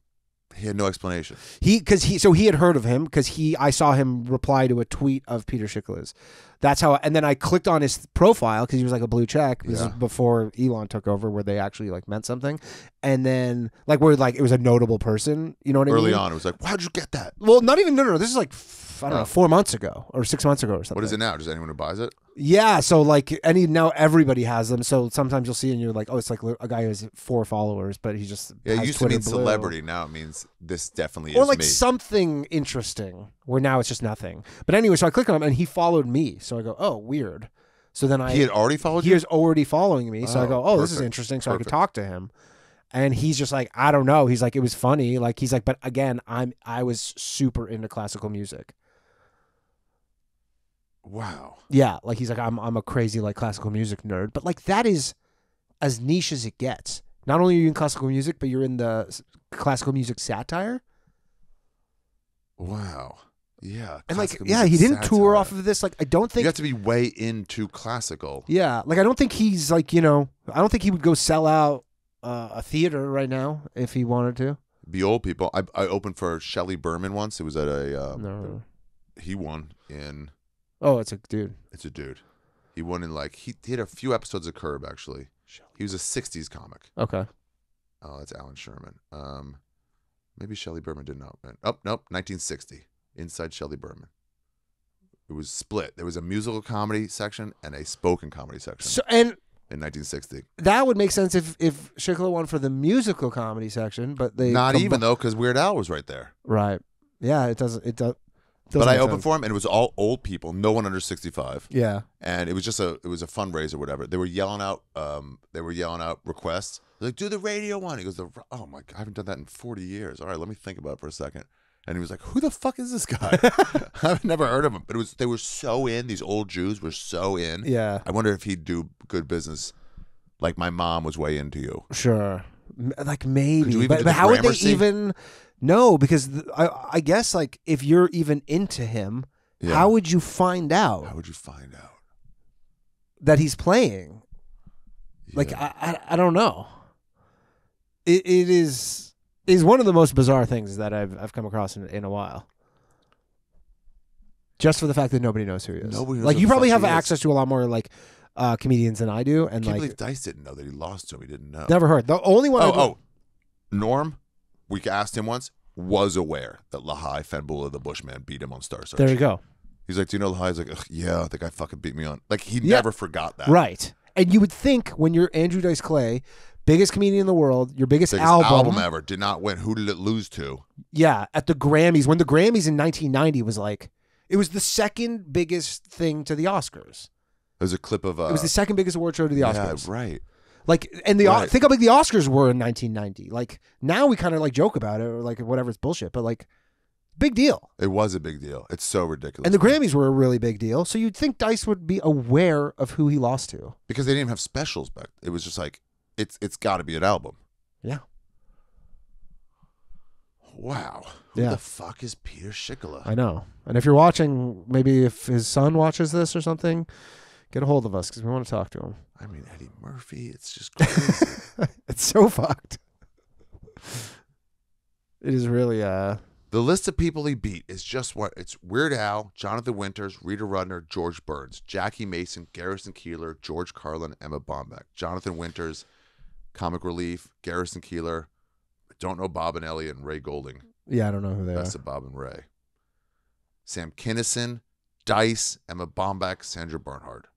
he had no explanation. He because he so he had heard of him because he I saw him reply to a tweet of Peter Schickele's. That's how, and then I clicked on his profile because he was like a blue check. This yeah. was before Elon took over, where they actually like meant something, and then like where like it was a notable person. You know what I Early mean? Early on, it was like, how'd you get that? Well, not even no no. no this is like I don't oh. know four months ago or six months ago or something. What is it now? Does anyone who buys it? Yeah, so like any now everybody has them. So sometimes you'll see and you're like, oh, it's like a guy who has four followers, but he just yeah. Has it used Twitter to mean blue. Celebrity. Now it means this definitely or is like me. Something interesting. Where now it's just nothing. But anyway, so I click on him and he followed me. So I go, oh, weird. So then I he had already followed. He you? was already following me. So oh, I go, oh, perfect. This is interesting. So perfect. I could talk to him, and he's just like, I don't know. He's like, it was funny. Like he's like, but again, I'm I was super into classical music. Wow. Yeah, like he's like, I'm I'm a crazy like classical music nerd, but like that is as niche as it gets. Not only are you in classical music, but you're in the classical music satire. Wow. Yeah, and like yeah, he didn't satire. tour off of this. Like, I don't think you have to be way into classical. Yeah, like I don't think he's like you know, I don't think he would go sell out uh, a theater right now if he wanted to. Be old people. I I opened for Shelley Berman once. It was at a. Um, no. He won in. Oh, it's a dude. It's a dude. He won in like he did a few episodes of Curb actually. Shelley. He was a sixties comic. Okay. Oh, that's Alan Sherman. Um, maybe Shelley Berman did not win. Oh nope, nineteen sixty. Inside Shelley Berman. It was split. There was a musical comedy section and a spoken comedy section. So, and in nineteen sixty, that would make sense if if Schickele won for the musical comedy section, but they not even though because Weird Al was right there. Right. Yeah. It doesn't. It does. Doesn't but I opened sense. for him, and it was all old people, no one under sixty-five. Yeah, and it was just a it was a fundraiser, or whatever. They were yelling out, um, they were yelling out requests. They're like, do the radio one. He goes, the, oh my god, I haven't done that in forty years. All right, let me think about it for a second. And he was like, who the fuck is this guy? I've never heard of him. But it was they were so in. These old Jews were so in. Yeah. I wonder if he'd do good business, like my mom was way into you. Sure, like maybe. But, but how would they scene? even? No, because th I, I guess like if you're even into him, yeah. how would you find out? How would you find out that he's playing? Yeah. Like I, I, I don't know. It it is is one of the most bizarre things that I've I've come across in, in a while. Just for the fact that nobody knows who he is. Nobody knows like you probably have access is. to a lot more like uh, comedians than I do. And I can't like believe Dice didn't know that he lost to him. He didn't know. Never heard. The only one. Oh, I oh. Norm. We asked him once, was aware that Lahai Fenbula, the Bushman, beat him on Star Search. There you go. He's like, do you know Lahai? He's like, ugh, yeah, the guy fucking beat me on. Like, he yeah. never forgot that. Right. And you would think when you're Andrew Dice Clay, biggest comedian in the world, your biggest, biggest album. album ever, did not win. Who did it lose to? Yeah, at the Grammys. When the Grammys in nineteen ninety was like, it was the second biggest thing to the Oscars. It was a clip of. Uh, it was the second biggest award show to the Oscars. Yeah, right. Like and the right. think how big the Oscars were in nineteen ninety. Like now we kind of like joke about it or like whatever it's bullshit, but like big deal. It was a big deal. It's so ridiculous. And the Grammys were a really big deal, so you'd think Dice would be aware of who he lost to because they didn't even have specials back. It was just like it's it's got to be an album. Yeah. Wow. Who yeah. the fuck is Peter Schickele? I know. And if you're watching, maybe if his son watches this or something. Get a hold of us because we want to talk to him. I mean, Eddie Murphy, it's just crazy. It's so fucked. It is really... Uh... The list of people he beat is just what... It's Weird Al, Jonathan Winters, Rita Rudner, George Burns, Jackie Mason, Garrison Keillor, George Carlin, Emma Bombeck, Jonathan Winters, Comic Relief, Garrison Keillor, Don't Know Bob and Elliot, and Ray Golding. Yeah, I don't know who they Best are. Best of Bob and Ray. Sam Kinison, Dice, Emma Bombeck, Sandra Bernhard.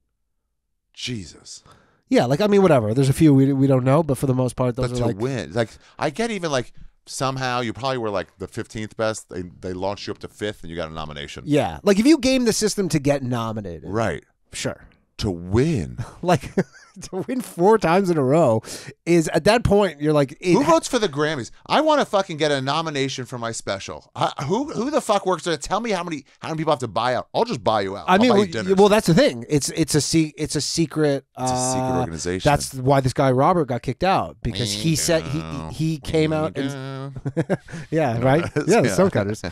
Jesus. Yeah, like, I mean, whatever. There's a few we we don't know, but for the most part, those but are to like... win. Like, I get even, like, somehow you probably were, like, the fifteenth best. They, they launched you up to fifth, and you got a nomination. Yeah. Like, if you game the system to get nominated. Right. Sure. To win. Like, to win four times in a row is, at that point, you're like... Who votes for the Grammys? I want to fucking get a nomination for my special. I, who who the fuck works there? Tell me how many how many people have to buy out. I'll just buy you out. I I'll mean, buy well, you well, that's the thing. It's it's a, se it's a secret... It's uh, a secret organization. That's why this guy, Robert, got kicked out. Because we he know. said he he came we out... and Yeah, right? Yeah, the Stone Cutters.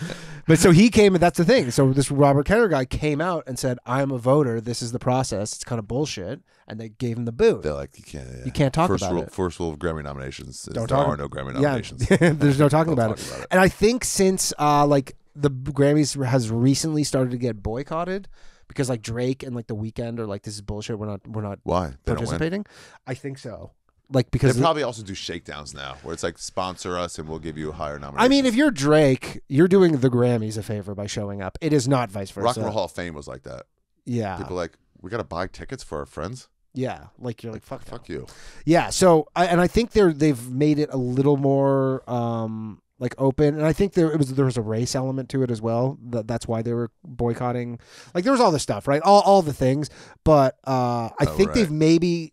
But so he came, and that's the thing. So this Robert Kenner guy came out and said, I'm a voter. This is the process. It's kind of bullshit, and they gave him the boot. They're like, you can't, yeah. you can't talk first about rule, it. First rule of Grammy nominations is Don't there talk. are no Grammy nominations. Yeah. There's no talking about, talk it. about it. And I think since uh, like the Grammys has recently started to get boycotted because like Drake and like The Weeknd are like, this is bullshit. We're not. We're not. Why they participating? I think so. Like because they probably also do shakedowns now, where it's like sponsor us and we'll give you a higher nomination. I mean, if you're Drake, you're doing the Grammys a favor by showing up. It is not vice versa. Rock and Roll Hall of Fame was like that. Yeah, people like. We got to buy tickets for our friends. Yeah, like you're like, like fuck, fuck you. Yeah, so I, and I think they're they've made it a little more um, like open, and I think there it was there was a race element to it as well. That, that's why they were boycotting. Like there was all this stuff, right? All all the things, but uh, I oh, think right. they've maybe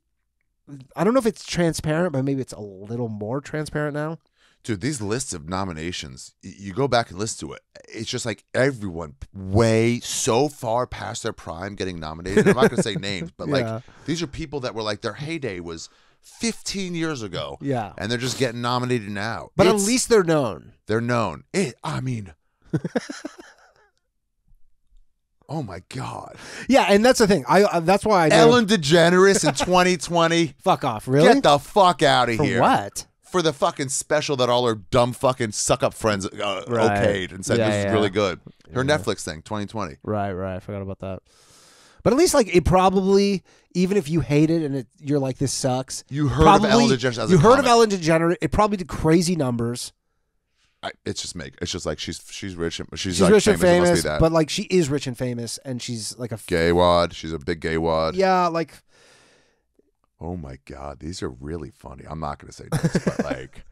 I don't know if it's transparent, but maybe it's a little more transparent now. Dude, these lists of nominations, you go back and listen to it. It's just like everyone way so far past their prime getting nominated. I'm not going to say names, but yeah. like these are people that were like their heyday was fifteen years ago. Yeah. And they're just getting nominated now. But it's, at least they're known. They're known. It, I mean... Oh my God! Yeah, and that's the thing. I uh, that's why I know. Ellen DeGeneres in twenty twenty. Fuck off! Really? Get the fuck out of here! For what? For the fucking special that all her dumb fucking suck up friends uh, right. okayed and said yeah, this yeah. is really good. Her yeah. Netflix thing, twenty twenty. Right, right. I forgot about that. But at least like it probably, even if you hate it and it, you're like this sucks. You heard probably, of Ellen DeGeneres? As you a heard comic. of Ellen DeGeneres? It probably did crazy numbers. I, it's just make it's just like she's she's rich and she's, she's like rich famous, and famous it must be that. But like she is rich and famous and she's like a gay wad. She's a big gay wad. Yeah, like oh my God, these are really funny. I'm not gonna say this, but like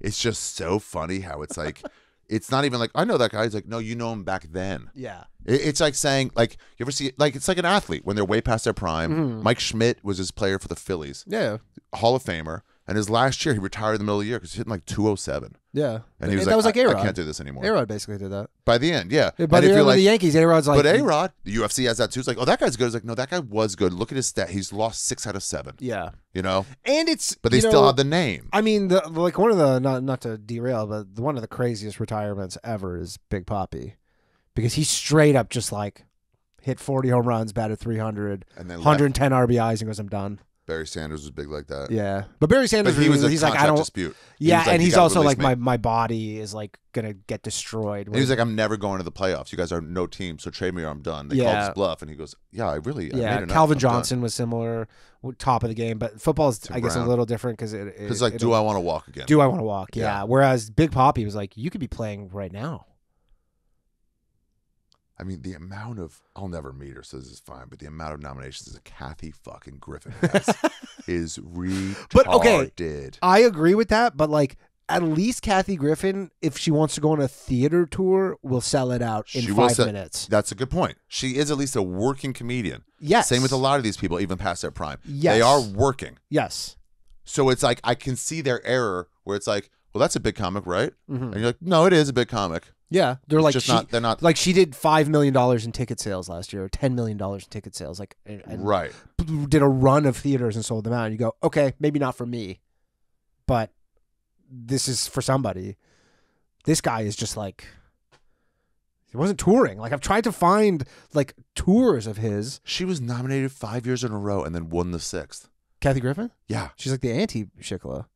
it's just so funny how it's like it's not even like I know that guy. It's like no, you know him back then. Yeah, it, it's like saying like you ever see like it's like an athlete when they're way past their prime. Mm. Mike Schmidt was his player for the Phillies. Yeah, Hall of Famer. And his last year, he retired in the middle of the year because he's hitting like two oh seven. Yeah. And he was and like, that was like A-Rod. I, I can't do this anymore. A-Rod basically did that. By the end, yeah. yeah by and the end like, the Yankees, A-Rod's like... But A-Rod, the U F C has that too. It's like, oh, that guy's good. It's like, no, that guy was good. Look at his stat. He's lost six out of seven. Yeah. You know? And it's... But they you know, still have the name. I mean, the, like one of the... Not, not to derail, but one of the craziest retirements ever is Big Papi. Because he's straight up just like hit forty home runs, batted three hundred, and then one hundred ten left. R B Is and goes, I'm done. Barry Sanders was big like that. Yeah, but Barry Sanders but he was he's like I don't dispute. Yeah, like, and he's also like me. my my body is like gonna get destroyed. He's like I'm never going to the playoffs. You guys are no team, so trade me or I'm done. They yeah. called his bluff, and he goes, yeah, I really yeah. I made Calvin Johnson done. was similar, top of the game, but football is I guess Brown. a little different because it because like it, do I want to walk again? Do I want to walk? Yeah. yeah. Whereas Big Papi was like you could be playing right now. I mean, the amount of, I'll never meet her, so this is fine, but the amount of nominations that Kathy fucking Griffin has is retarded. But okay, I agree with that, but like, at least Kathy Griffin, if she wants to go on a theater tour, will sell it out in she five sell, minutes. That's a good point. She is at least a working comedian. Yes. Same with a lot of these people, even past their prime. Yes. They are working. Yes. So it's like, I can see their error where it's like, well, that's a big comic, right? Mm-hmm. And you're like, no, it is a big comic. Yeah, they're like just she, not, they're not like she did five million dollars in ticket sales last year, or ten million dollars in ticket sales, like and, and right. did a run of theaters and sold them out. And you go, okay, maybe not for me, but this is for somebody. This guy is just like he wasn't touring. Like I've tried to find like tours of his. She was nominated five years in a row and then won the sixth. Kathy Griffin? Yeah, she's like the anti Schickele,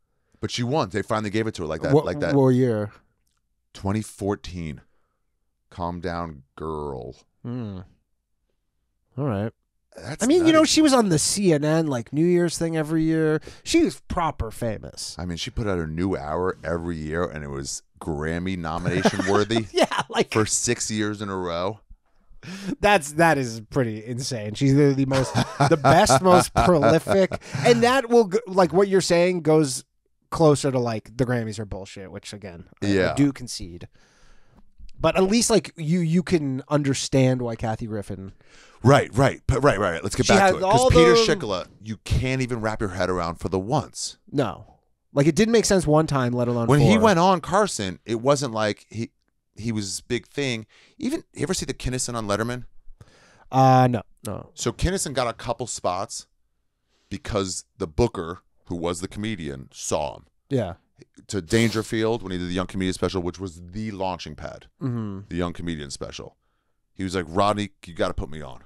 but she won. They finally gave it to her like that. What, like that. What year? twenty fourteen. Calm down, girl. Mm. All right. That's I mean, nutty. You know, she was on the C N N, like, New Year's thing every year. She was proper famous. I mean, she put out her new hour every year, and it was Grammy nomination worthy. Yeah, like for six years in a row. That's that is pretty insane. She's the, the most, the best, most prolific, and that will like what you're saying goes closer to like the Grammys are bullshit, which again, I, yeah. I do concede. But at least like you, you can understand why Kathy Griffin. Right, right, right, right. right. Let's get she back to it. Because Peter Schickele, you can't even wrap your head around for the once. No, like it didn't make sense one time, let alone when four. He went on Carson. It wasn't like he he was this big thing. Even you ever see the Kinison on Letterman? Uh no, no. So Kinison got a couple spots because the booker, who was the comedian, saw him. Yeah. To Dangerfield when he did the Young Comedian Special, which was the launching pad, mm-hmm. the Young Comedian Special. He was like, Rodney, you got to put me on.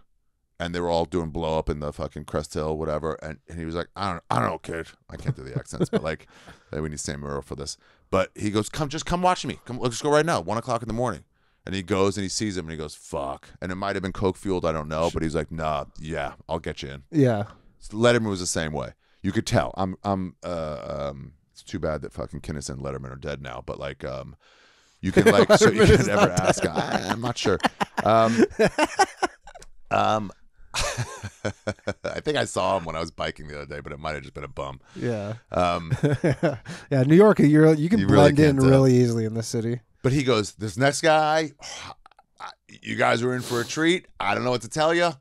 And they were all doing blow up in the fucking Crest Hill, whatever. And, and he was like, I don't, I don't know, kid. I can't do the accents, but like, we need Sam Merrill for this. But he goes, come, just come watch me. Come, let's go right now, one o'clock in the morning. And he goes and he sees him and he goes, fuck. And it might have been coke fueled, I don't know. But he's like, nah, yeah, I'll get you in. Yeah. So Letterman was the same way. You could tell. I'm, I'm, uh, um. It's too bad that fucking Kinison and Letterman are dead now, but like, um, you can like, so you can never ask. I, I'm not sure. Um, um, I think I saw him when I was biking the other day, but it might have just been a bum. Yeah. Um, yeah. New York, you're, you can you blend really in tell. really easily in this city. But he goes, this next guy, you guys were in for a treat. I don't know what to tell you.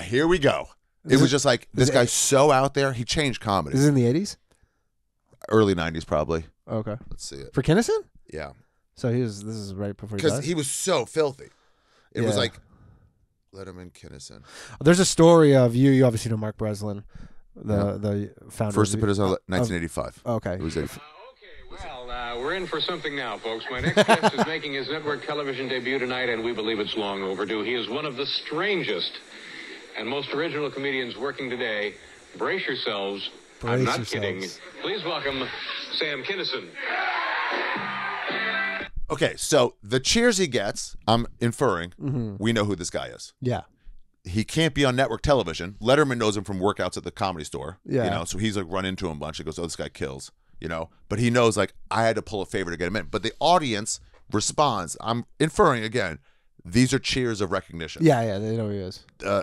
Here we go. It is was it, just like this guy's it, so out there. He changed comedy. This is in the eighties. Early nineties, probably. Okay. Let's see it. For Kinison? Yeah. So he was, this is right before he died? Because he was so filthy. It yeah. was like, Letterman, Kinison. There's a story of you, you obviously know Mark Breslin, the yeah. the founder. First to put us on nineteen eighty-five. Oh, okay. It was a, uh, okay, well, uh, we're in for something now, folks. My next guest is making his network television debut tonight, and we believe it's long overdue. He is one of the strangest and most original comedians working today. Brace yourselves. Brace I'm not yourselves. kidding. Please welcome Sam Kinison. Okay, so the cheers he gets, I'm inferring, mm-hmm. we know who this guy is. Yeah. He can't be on network television. Letterman knows him from workouts at the Comedy Store. Yeah. You know, so he's like run into him a bunch. He goes, oh, this guy kills, you know. But he knows, like, I had to pull a favor to get him in. But the audience responds. I'm inferring, again, these are cheers of recognition. Yeah, yeah, they know who he is. Uh,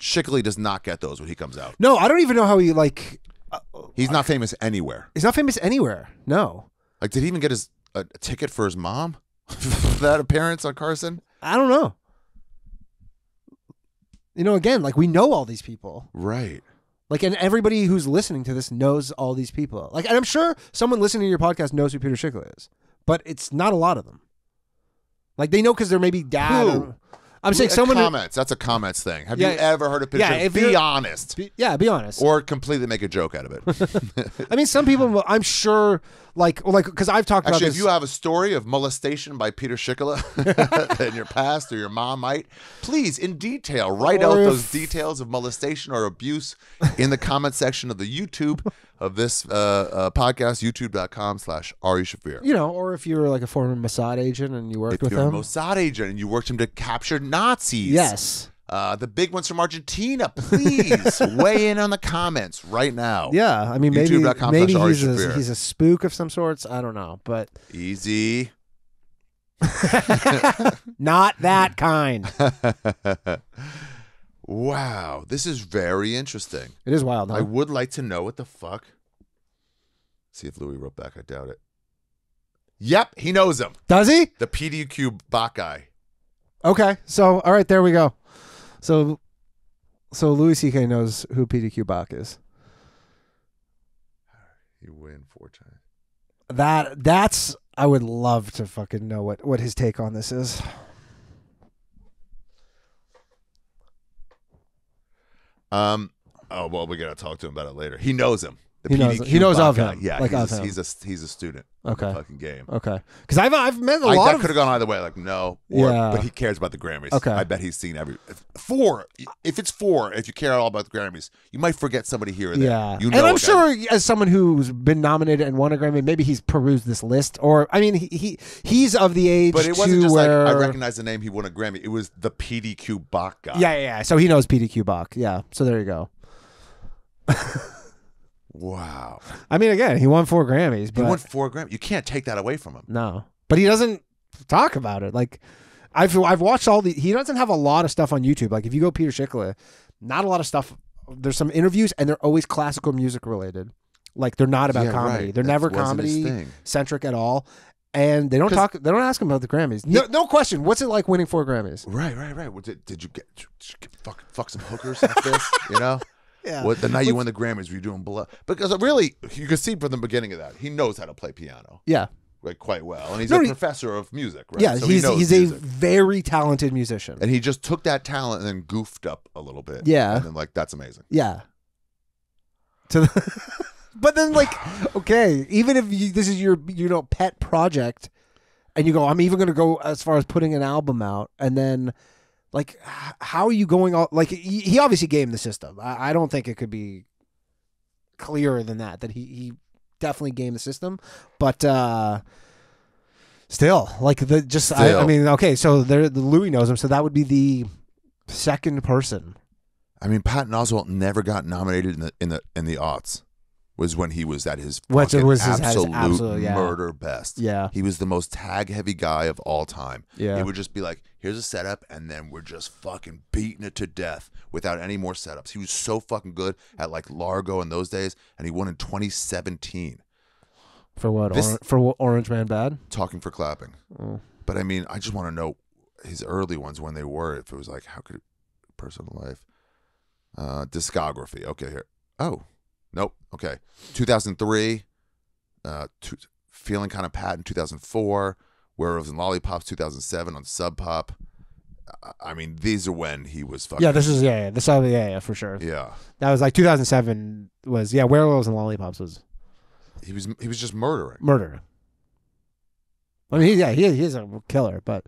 Schickele does not get those when he comes out. No, I don't even know how he, like... He's not famous anywhere. He's not famous anywhere. No. Like, did he even get his a, a ticket for his mom? That appearance on Carson? I don't know. You know, again, like, we know all these people. Right. Like, and everybody who's listening to this knows all these people. Like, and I'm sure someone listening to your podcast knows who Peter Schickele is. But it's not a lot of them. Like, they know because they're maybe dad who? or... I'm saying someone comments. Who, that's a comments thing. Have yeah, you ever heard a picture? Yeah, be honest. Be, yeah, be honest. Or completely make a joke out of it. I mean, some people. I'm sure, like, like because I've talked Actually, about. Actually, if you have a story of molestation by Peter Schickele in your past, or your mom might, please in detail write or out if... those details of molestation or abuse in the comment section of the YouTube of this uh, uh, podcast, youtube dot com slash Ari Shaffir. You know, or if you were like a former Mossad agent and you worked if with him. If you're a Mossad agent and you worked him to capture Nazis. Yes. Uh, the big ones from Argentina, please weigh in on the comments right now. Yeah, I mean, maybe, maybe he's, a, he's a spook of some sorts. I don't know, but... Easy. Not that kind. Wow, this is very interesting. It is wild, huh? I would like to know what the fuck. Let's see if Louis wrote back. I doubt it. Yep, he knows him. Does he? The P D Q Bach guy. Okay, so, all right, there we go. So, so Louis C K knows who P D Q Bach is. You win four times. That, that's, I would love to fucking know what, what his take on this is. Um. Oh well, we gotta talk to him about it later. He knows him. The he P D Q knows, he knows Bach of him. Guy. Yeah, like he's, of a, him. he's a he's a student. Okay, of the fucking game. Okay, because I've I've met a I, lot. That of... could have gone either way. Like no, or, yeah. But he cares about the Grammys. Okay, I bet he's seen every if, four. If it's four, if you care at all about the Grammys, you might forget somebody here or there. Yeah, you know, and I'm sure guy. as someone who's been nominated and won a Grammy, maybe he's perused this list. Or I mean, he, he he's of the age. But it wasn't just where... like I recognize the name. He won a Grammy. It was the P D Q Bach guy. Yeah, yeah. yeah. So he knows P D Q Bach. Yeah. So there you go. Wow. I mean, again, he won four Grammys. But he won four Grammys. You can't take that away from him. No, but he doesn't talk about it. Like, I've I've watched all the. He doesn't have a lot of stuff on YouTube. Like, if you go Peter Schickele, not a lot of stuff. There's some interviews, and they're always classical music related. Like, they're not about yeah, comedy. Right. They're that never comedy centric at all. And they don't talk. They don't ask him about the Grammys. No, no question. What's it like winning four Grammys? Right, right, right. What did, did you get? Did you get fuck, fuck some hookers like this, you know. Yeah. What, the night Let's, you won the Grammys, were you doing blood? Because really, you can see from the beginning of that, he knows how to play piano. Yeah. Like, quite well. And he's no, a he, professor of music, right? Yeah, so he's, he he's a very talented musician. And he just took that talent and then goofed up a little bit. Yeah. And then, like, that's amazing. Yeah. To the but then, like, okay, even if you, this is your, you know, pet project, and you go, I'm even going to go as far as putting an album out, and then... Like, how are you going all, like, he obviously gamed the system. I, I don't think it could be clearer than that, that he, he definitely gamed the system. But uh, still, like, the just, I, I mean, okay, so there, the Louis knows him, so that would be the second person. I mean, Patton Oswalt never got nominated in the in the, in the aughts, was when he was at his Which fucking was his, absolute, his absolute yeah. murder best. Yeah. He was the most tag-heavy guy of all time. Yeah. It would just be like, here's a setup, and then we're just fucking beating it to death without any more setups. He was so fucking good at, like, Largo in those days, and he won in twenty seventeen. For what? This, or, for what, Orange Man Bad? Talking for Clapping. Mm. But, I mean, I just want to know his early ones, when they were, if it was like, how could it, personal life? Uh, discography. Okay, here. Oh. Nope. Okay. two thousand three, uh, two, Feeling Kind of Patton, two thousand four, Werewolves and Lollipops, two thousand seven on Sub Pop. I, I mean, these are when he was fucking... Yeah, this is, yeah, yeah. This is, yeah, yeah, for sure. Yeah. That was like two thousand seven was, yeah, Werewolves and Lollipops was... He was he was just murdering. Murdering. I mean, he, yeah, he, he is a killer, but...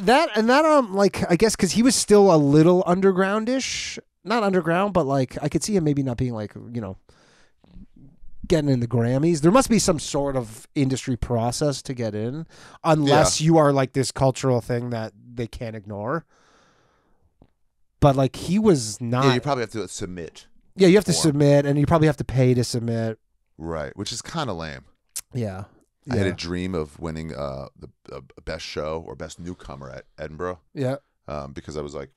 That, and that, um, like, I guess, because he was still a little underground-ish... Not underground, but like I could see him maybe not being like, you know, getting in the Grammys. There must be some sort of industry process to get in, unless yeah. you are like this cultural thing that they can't ignore. But like he was not. Yeah, you probably have to submit. Yeah, you have to submit, and you probably have to pay to submit. Right, which is kind of lame. Yeah. yeah, I had a dream of winning uh, the uh, best show or best newcomer at Edinburgh. Yeah. Um, because I was like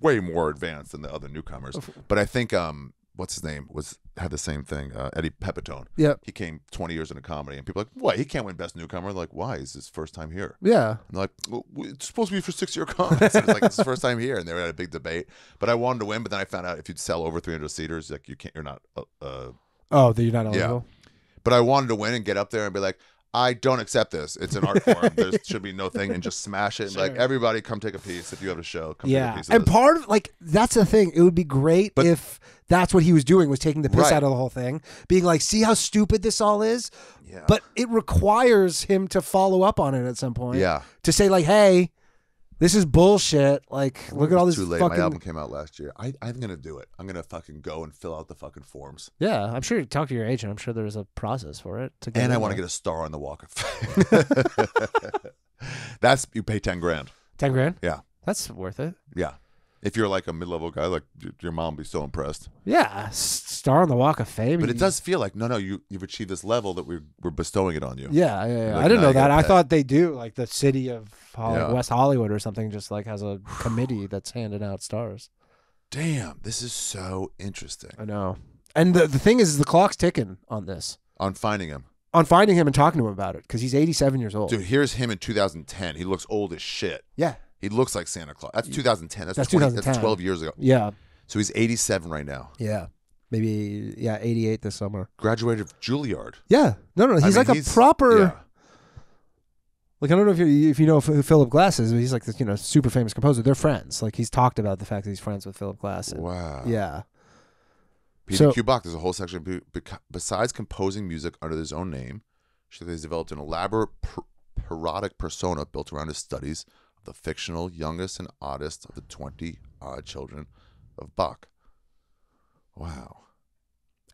way more advanced than the other newcomers, but I think um, what's his name was had the same thing. Uh, Eddie Pepitone. Yeah, he came twenty years into comedy, and people are like, "What? He can't win best newcomer." They're like, why? Is his first time here? Yeah, and they're like, well, it's supposed to be for six year comments. It's like it's his first time here, and they were at a big debate. But I wanted to win, but then I found out if you'd sell over three hundred seaters, like you can't, you're not. Uh, uh, oh, that you're not eligible. Yeah. But I wanted to win and get up there and be like, I don't accept this. It's an art form. There should be no thing, and just smash it. Sure. Like, everybody come take a piece. If you have a show, come yeah. take a piece of and this. Part of, like, that's the thing. It would be great but, if that's what he was doing, was taking the piss right. out of the whole thing, being like, see how stupid this all is? Yeah. But it requires him to follow up on it at some point. Yeah. To say, like, hey, this is bullshit. Like, look at all this. Too late. Fucking... My album came out last year. I, I'm going to do it. I'm going to fucking go and fill out the fucking forms. Yeah, I'm sure you talk to your agent. I'm sure there was a process for it. To get and I want to get a star on the Walk of Fame. That's, you pay ten grand. ten grand? Yeah. That's worth it. Yeah. If you're like a mid-level guy, like your mom would be so impressed. Yeah, star on the Walk of Fame. But it does feel like, no, no, you, you've achieved this level that we're, we're bestowing it on you. Yeah, yeah, yeah. Like, I didn't know that. I thought they do. Like the city of Holly yeah. West Hollywood or something just like has a committee that's handing out stars. Damn, this is so interesting. I know. And the, the thing is, the clock's ticking on this. On finding him. On finding him and talking to him about it, because he's eighty-seven years old. Dude, here's him in two thousand ten. He looks old as shit. Yeah. He looks like Santa Claus. That's two thousand ten. That's, that's twenty, two thousand ten. That's twelve years ago. Yeah. So he's eighty-seven right now. Yeah. Maybe, yeah, eighty-eight this summer. Graduated from Juilliard. Yeah. No, no, he's I mean, like he's, a proper... Yeah. Like, I don't know if you if you know who Philip Glass is, but he's like this, you know, super famous composer. They're friends. Like, he's talked about the fact that he's friends with Philip Glass. And, wow. Yeah. P D Q so, Bach, there's a whole section. Besides composing music under his own name, Schickele has developed an elaborate per parodic persona built around his studies of the fictional youngest and oddest of the twenty-odd children of Bach. Wow.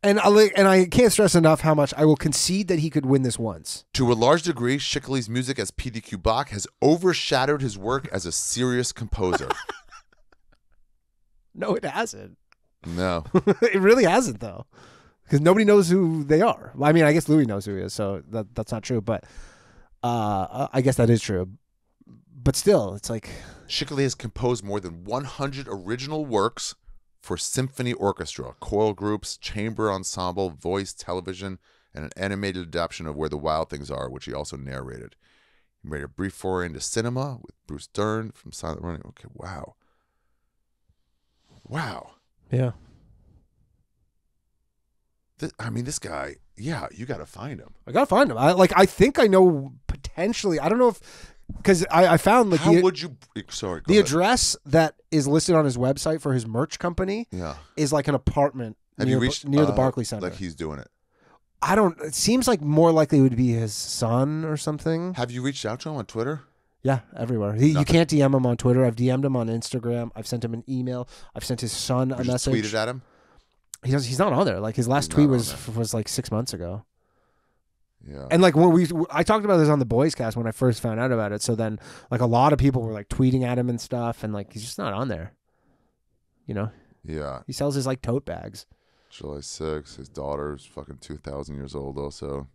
And, I'll, and I can't stress enough how much I will concede that he could win this once. To a large degree, Schickele's music as P D Q Bach has overshadowed his work as a serious composer. No, it hasn't. No. It really hasn't, though. Because nobody knows who they are. Well, I mean, I guess Louis knows who he is, so that, that's not true. But uh, I guess that is true. But still, it's like... Schickele has composed more than one hundred original works for symphony orchestra, choral groups, chamber ensemble, voice, television, and an animated adaptation of Where the Wild Things Are, which he also narrated. He made a brief foray into cinema with Bruce Dern from Silent Running. Okay, wow. Wow. Yeah. This, I mean, this guy, yeah, you got to find him. I got to find him. I, like, I think I know potentially. I don't know if... Because I, I found like how the, would you sorry go the ahead. address that is listed on his website for his merch company yeah. is like an apartment Have near, you reached, near uh, the Barclay Center. Like he's doing it. I don't. It seems like more likely it would be his son or something. Have you reached out to him on Twitter? Yeah, everywhere. He, you can't D M him on Twitter. I've D M'd him on Instagram. I've sent him an email. I've sent his son you a just message. Tweeted at him. He does. He's not on there. Like his last he's tweet was was like six months ago. Yeah. And like when we, I talked about this on the Boys Cast when I first found out about it. So then, like a lot of people were like tweeting at him and stuff, and like he's just not on there. You know. Yeah. He sells his like tote bags. July sixth. His daughter's fucking two thousand years old. Also,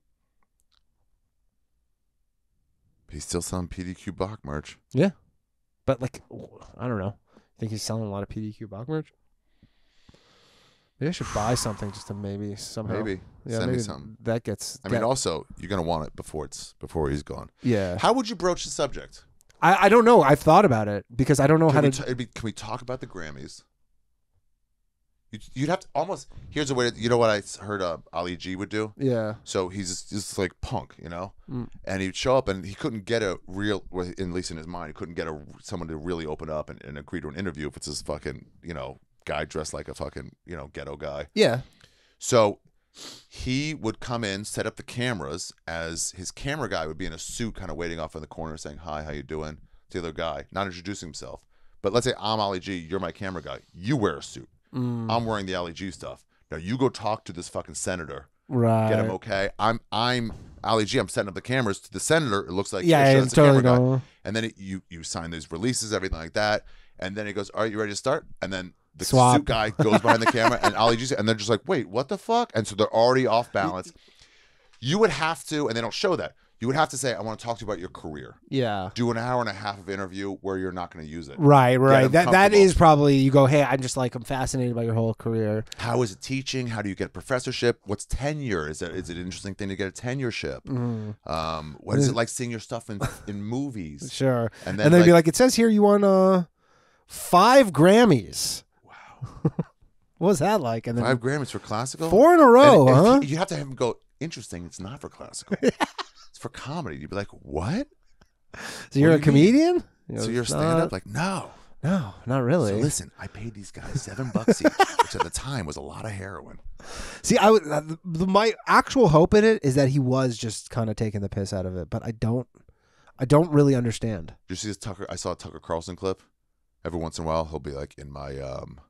he's still selling P D Q Bach merch. Yeah, but like, I don't know. I think he's selling a lot of P D Q Bach merch. Maybe I should buy something just to maybe somehow. Maybe yeah, send maybe me something that gets. I that. mean, also you're gonna want it before it's before he's gone. Yeah. How would you broach the subject? I I don't know. I've thought about it because I don't know can how to. Be, can we talk about the Grammys? You'd, you'd have to almost. Here's a way. To, you know what I heard? Uh, Ali G would do. Yeah. So he's just, just like punk, you know, mm. and he'd show up and he couldn't get a real, at least in his mind, he couldn't get a someone to really open up and, and agree to an interview if it's this fucking, you know. Guy dressed like a fucking, you know, ghetto guy. Yeah. So he would come in, set up the cameras, as his camera guy would be in a suit kind of waiting off in the corner saying, hi, how you doing? To the other guy, not introducing himself. But let's say I'm Ali G, you're my camera guy. You wear a suit. Mm. I'm wearing the Ali G stuff. Now you go talk to this fucking senator. Right. Get him okay. I'm I'm Ali G, I'm setting up the cameras to the senator. It looks like yeah, it's totally normal. And then it, you, you sign these releases, everything like that. And then it goes, all right, you ready to start? And then the Swap. suit guy goes behind the camera, and Ali G, and they're just like, wait, what the fuck? And so they're already off balance. You would have to, and they don't show that, you would have to say, I want to talk to you about your career. Yeah. Do an hour and a half of interview where you're not going to use it. Right, right. That That is probably, you go, hey, I'm just like, I'm fascinated by your whole career. How is it teaching? How do you get a professorship? What's tenure? Is that, is it an interesting thing to get a tenureship? Mm. Um, what is it like seeing your stuff in, in movies? Sure. And then, and then like, they'd be like, it says here you won uh, five Grammys. What was that like? And then five Grammys for classical, four in a row, and, and huh? You have to have him go. Interesting. It's not for classical. It's for comedy. You'd be like, what? So what you're a you comedian? You so you're not... stand up? Like, no, no, not really. So listen, I paid these guys seven bucks each, which at the time was a lot of heroin. See, I would. Uh, the, my actual hope in it is that he was just kind of taking the piss out of it, but I don't, I don't really understand. Did you see this Tucker? I saw a Tucker Carlson clip. Every once in a while, he'll be like in my. Um,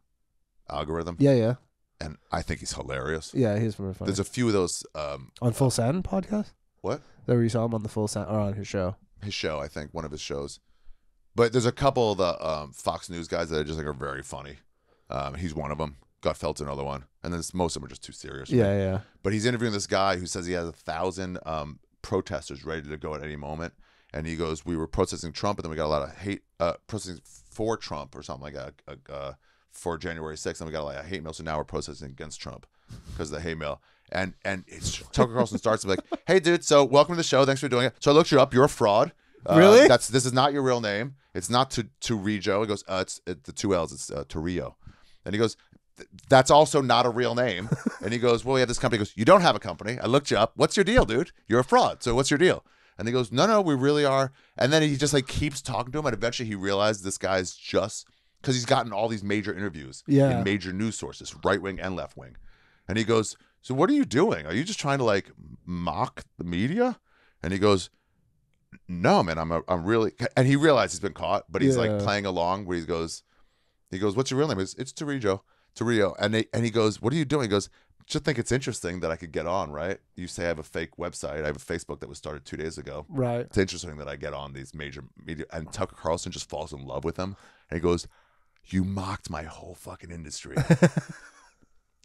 algorithm yeah yeah and I think he's hilarious. Yeah, he's really funny. There's a few of those um on Full Satin podcast. What there you saw him on the Full Satin or on his show his show I think one of his shows. But there's a couple of the um Fox News guys that I just like are very funny. Um he's one of them. Gutfeld's another one, and then most of them are just too serious. Yeah, me. Yeah, but he's interviewing this guy who says he has a thousand um protesters ready to go at any moment, and he goes, we were protesting Trump and then we got a lot of hate uh protesting for Trump or something like that a, a, for January sixth, and we got like a hate mail, so now we're processing against Trump because of the hate mail. And and it's, Tucker Carlson starts to be like, hey, dude, so welcome to the show. Thanks for doing it. So I looked you up. You're a fraud. Uh, really? That's This is not your real name. It's not to, to Rejo. He goes, uh, it's it, the two L's. It's uh, to Rio. And he goes, Th that's also not a real name. And he goes, well, we have this company. He goes, you don't have a company. I looked you up. What's your deal, dude? You're a fraud. So what's your deal? And he goes, no, no, we really are. And then he just like keeps talking to him, and eventually he realized this guy's just... because he's gotten all these major interviews yeah. in major news sources, right wing and left wing. And he goes, so what are you doing? Are you just trying to like mock the media? And he goes, no, man, I'm a, I'm really, and he realized he's been caught, but he's yeah. like playing along where he goes, he goes, what's your real name? It's, it's Torrio, Torrio. And they, and he goes, what are you doing? He goes, just think it's interesting that I could get on, right? You say I have a fake website. I have a Facebook that was started two days ago. Right. It's interesting that I get on these major media. And Tucker Carlson just falls in love with him. And he goes, you mocked my whole fucking industry.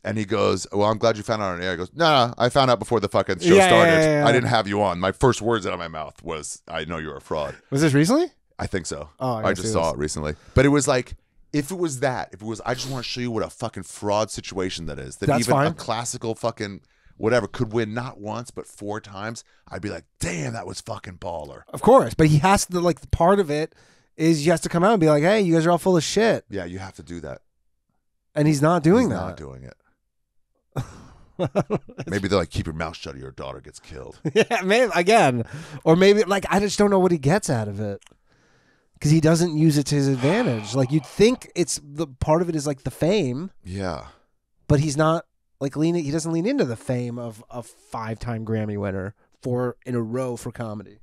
And he goes, well, I'm glad you found out on air. He goes, no, nah, nah, I found out before the fucking show yeah, started. Yeah, yeah, yeah. I didn't have you on. My first words out of my mouth was, I know you're a fraud. Was this recently? I think so. Oh, I, I just saw this. it recently. But it was like, if it was that, if it was, I just want to show you what a fucking fraud situation that is. That That's even fine. a classical fucking whatever could win not once but four times. I'd be like, damn, that was fucking baller. Of course, but he has to like part of it is he has to come out and be like, hey, you guys are all full of shit. Yeah, you have to do that. And he's not doing he's that. He's not doing it. Maybe they're like, keep your mouth shut or your daughter gets killed. Yeah, maybe again, or maybe like I just don't know what he gets out of it. Because he doesn't use it to his advantage. Like you'd think it's the part of it is like the fame. Yeah. But he's not like leaning. He doesn't lean into the fame of a five-time Grammy winner four in a row for comedy.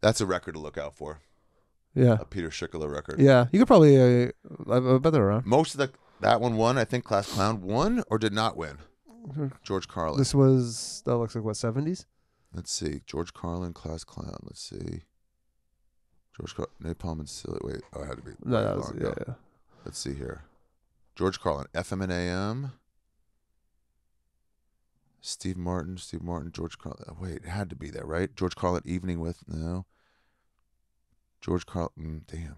That's a record to look out for. Yeah. A Peter Schickele record. Yeah. You could probably uh, bet they're around. Most of the that one won. I think Class Clown won or did not win. George Carlin. This was that looks like what seventies. Let's see. George Carlin, Class Clown. Let's see. George Carlin, Napalm and Silly. Wait, oh, I had to be. No, that was, yeah, yeah. Let's see here. George Carlin, F M and A M. Steve Martin, Steve Martin, George Carlin. Oh, wait, it had to be there, right? George Carlin, Evening With, no. George Carlin, damn.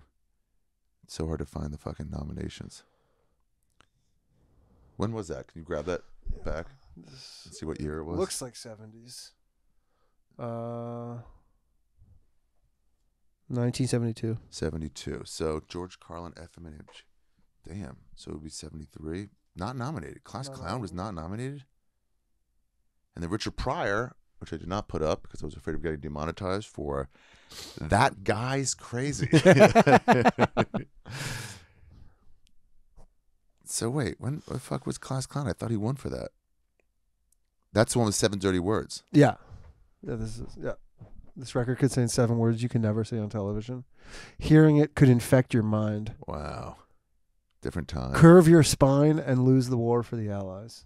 It's so hard to find the fucking nominations. When was that? Can you grab that yeah. back? Let's see what year it was. Looks like seventies. Uh, nineteen seventy-two. seventy-two. So George Carlin, F M and A M. Damn. So it would be seventy-three. Not nominated. Class Clown was not nominated. And then Richard Pryor, which I did not put up because I was afraid of getting demonetized for That Guy's Crazy. So wait, when the fuck was Class Clown? I thought he won for that. That's the one with seven dirty words. Yeah. Yeah, this is yeah. This record contains seven words you can never say on television. Hearing it could infect your mind. Wow, different time. Curve your spine and lose the war for the Allies.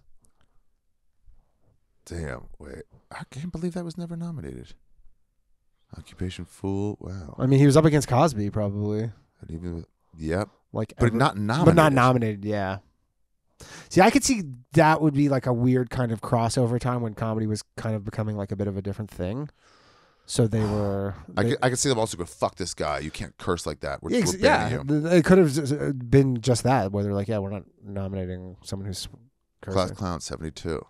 Damn, wait, I can't believe that was never nominated. Occupation Fool. Wow. I mean, he was up against Cosby, probably. And even with, yep, like, but ever, not nominated. But not nominated. Yeah. See, I could see that would be like a weird kind of crossover time when comedy was kind of becoming like a bit of a different thing. So they were. They, I, could, I could see them also go, fuck this guy. You can't curse like that. We're, yeah, we're banning yeah. you. It could have been just that, where they're like, yeah, we're not nominating someone who's cursing. Class Clown, seventy-two.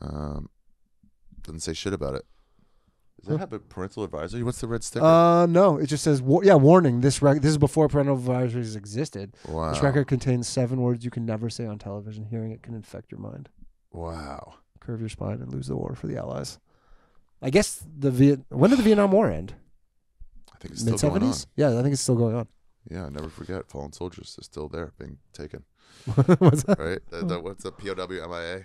Um, doesn't say shit about it. Does that have a parental advisory? What's the red sticker? Uh, no, it just says, war yeah, warning. This rec this is before parental advisories existed. Wow. This record contains seven words you can never say on television. Hearing it can infect your mind. Wow. Curve your spine and lose the war for the Allies. I guess the Viet when did the Vietnam War end? I think it's still going on. Yeah, I think it's still going on. Yeah, never forget. Fallen soldiers are still there being taken. What's that? Right? The, the, what's the P O W M I A?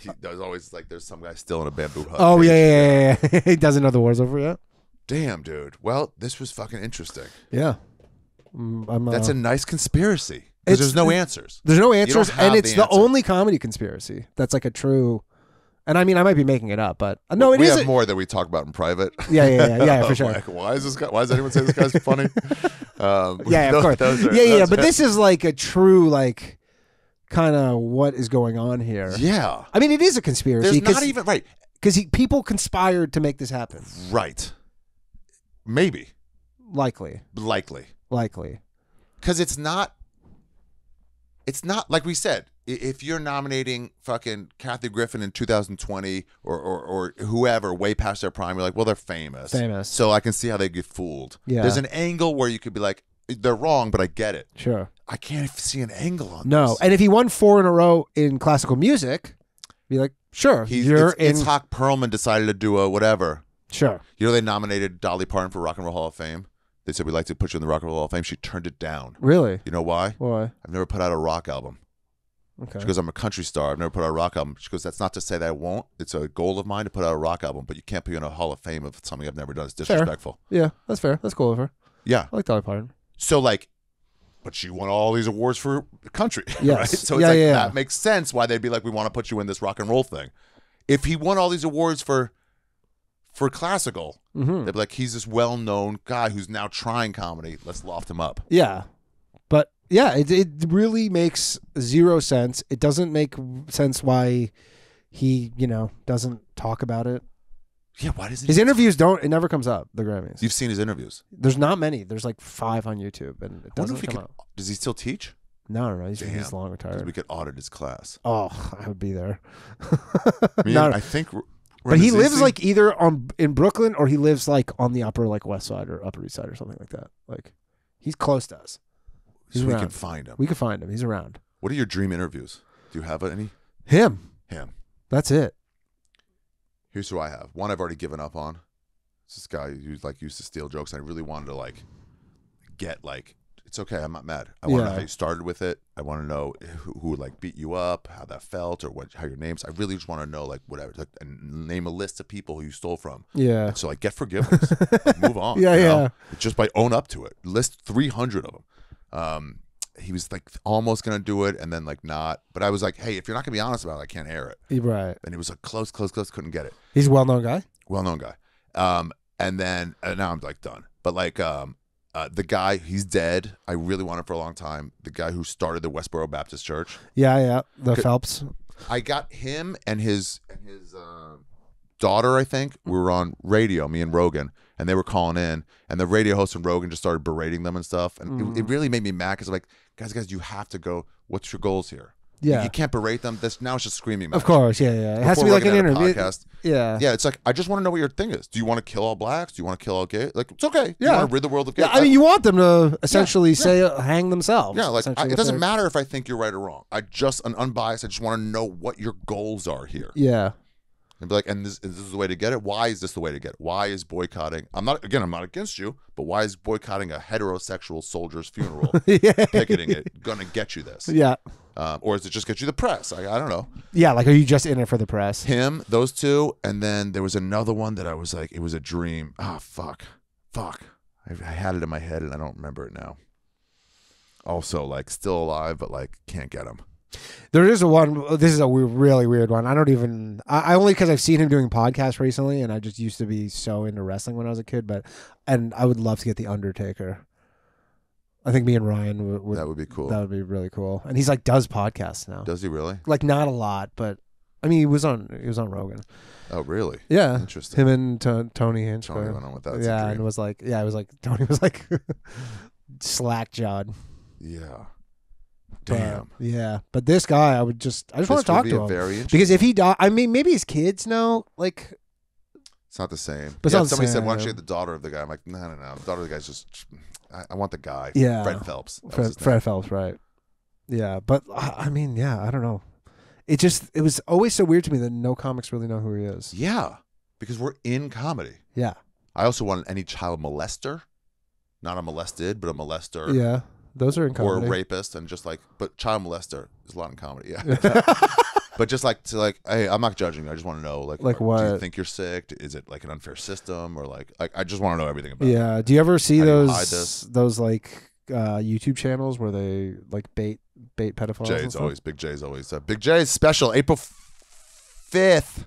He, there's always like there's some guy still in a bamboo hut. Oh yeah, yeah, yeah, yeah. He doesn't know the war's over yet. Damn, dude. Well, this was fucking interesting. Yeah, I'm, uh, that's a nice conspiracy. There's no answers. There's no answers, and it's the, the only comedy conspiracy that's like a true. And I mean, I might be making it up, but uh, no, it is. We have more that we talk about in private. Yeah, yeah, yeah, yeah, yeah for sure. Like, why is this guy? Why does anyone say this guy's funny? um, yeah, those, of course. Are, yeah, yeah, but are. This is like a true like. Kind of what is going on here? Yeah, I mean it is a conspiracy. There's not even right because people conspired to make this happen. Right? Maybe, likely, likely, likely, because it's not. It's not like we said. If you're nominating fucking Kathy Griffin in two thousand twenty or or, or whoever way past their prime, you're like, well, they're famous, famous. So I can see how they get fooled. Yeah. There's an angle where you could be like, they're wrong, but I get it. Sure. I can't see an angle on no. this. No, and if he won four in a row in classical music, be like, sure, He's, you're it's, in. It's Hawk Perlman decided to do a whatever. Sure. You know they nominated Dolly Parton for Rock and Roll Hall of Fame? They said, we'd like to put you in the Rock and Roll Hall of Fame. She turned it down. Really? You know why? Why? I've never put out a rock album. Okay. She goes, I'm a country star. I've never put out a rock album. She goes, that's not to say that I won't. It's a goal of mine to put out a rock album, but you can't put you in a Hall of Fame of something I've never done. It's disrespectful. Fair. Yeah, that's fair. That's cool of her. Yeah. I like Dolly Parton. So, like, but she won all these awards for country, yes. right? So it's yeah, like, yeah, that yeah. makes sense why they'd be like, we want to put you in this rock and roll thing. If he won all these awards for... For classical, mm-hmm. they'd be like, he's this well-known guy who's now trying comedy. Let's loft him up. Yeah. But, yeah, it, it really makes zero sense. It doesn't make sense why he, you know, doesn't talk about it. Yeah, why does he? His interviews don't, it never comes up, the Grammys. You've seen his interviews. There's not many. There's like five on YouTube, and it doesn't come could, up. Does he still teach? No, no, he's, he's long retired. We could audit his class. Oh, I would be there. I mean, not, I think... But he lives thing? like either on in Brooklyn or he lives like on the upper like West Side or Upper East Side or something like that. Like he's close to us. He's so we can find him. We can find him. He's around. What are your dream interviews? Do you have any? Him. Him. That's it. Here's who I have. One I've already given up on. It's this guy who like used to steal jokes. And I really wanted to like get like it's okay. I'm not mad. I want yeah. to know how you started with it. I want to know who, who like beat you up, how that felt, or what how your names. I really just want to know like whatever. Like, and name a list of people who you stole from. Yeah. And so like get forgiveness, like, move on. Yeah, you know? Yeah. Just by own up to it. List three hundred of them. Um, he was like almost gonna do it and then like not. But I was like, hey, if you're not gonna be honest about it, I can't air it. Right. And he was like close, close, close. Couldn't get it. He's a well-known guy. Well-known guy. Um, and then and now I'm like done. But like um. Uh, the guy, he's dead. I really wanted for a long time. The guy who started the Westboro Baptist Church. Yeah, yeah, the Phelps. I got him and his and his uh, daughter. I think we were on radio, me and Rogan, and they were calling in, and the radio host and Rogan just started berating them and stuff, and mm. it, it really made me mad because I'm like, guys, guys, you have to go. What's your goals here? Yeah, you can't berate them. This now it's just screaming match. Of course, yeah, yeah. It Before has to be like an interview. Podcast, yeah, yeah. It's like I just want to know what your thing is. Do you want to kill all blacks? Do you want to kill all gays? Like it's okay. Yeah, you want to rid the world of gays. Yeah, I mean, you want them to essentially yeah, say yeah. Uh, hang themselves. Yeah, like I, it doesn't their... matter if I think you're right or wrong. I just an unbiased. I just want to know what your goals are here. Yeah, and be like, and this, this is the way to get it. Why is this the way to get it? Why is boycotting? I'm not again. I'm not against you, but why is boycotting a heterosexual soldier's funeral, yeah. picketing it, gonna get you this? Yeah. Um, or does it just get you the press? I, I don't know. Yeah, like are you just in it for the press? Him, those two, and then there was another one that I was like, it was a dream. Ah, oh, fuck, fuck. I, I had it in my head and I don't remember it now. Also, like, still alive, but like, can't get him. There is a one. This is a weird, really weird one. I don't even. I, I only because I've seen him doing podcasts recently, and I just used to be so into wrestling when I was a kid. But and I would love to get the Undertaker. I think me and Ryan would, would. That would be cool. That would be really cool. And he's like does podcasts now. Does he really? Like not a lot, but I mean he was on he was on Rogan. Oh really? Yeah. Interesting. Him and t Tony Hinch. Tony went on with that. Yeah, and it was like yeah, it was like Tony was like slack jawed. Yeah. Damn. But, yeah, but this guy, I would just I just this want to talk be to him very because if he died, I mean maybe his kids know like. It's not the same. But yeah, somebody said, why don't you get the daughter of the guy? I'm like, no, no, no. The daughter of the guy's just, I, I want the guy. Yeah. Fred Phelps. Fred, Fred Phelps, right. Yeah. But I mean, yeah, I don't know. It just, it was always so weird to me that no comics really know who he is. Yeah. Because we're in comedy. Yeah. I also wanted any child molester. Not a molested, but a molester. Yeah. Those are in comedy. Or a rapist and just like, but child molester is a lot in comedy. Yeah. But just like to like, hey, I'm not judging you. I just want to know, like, like what? Do you think you're sick? Is it like an unfair system, or like, like I just want to know everything about. Yeah. It. Do you ever see How those those like uh, YouTube channels where they like bait bait pedophiles? Jay's always Big Jay's always uh, Big Jay's special April fifth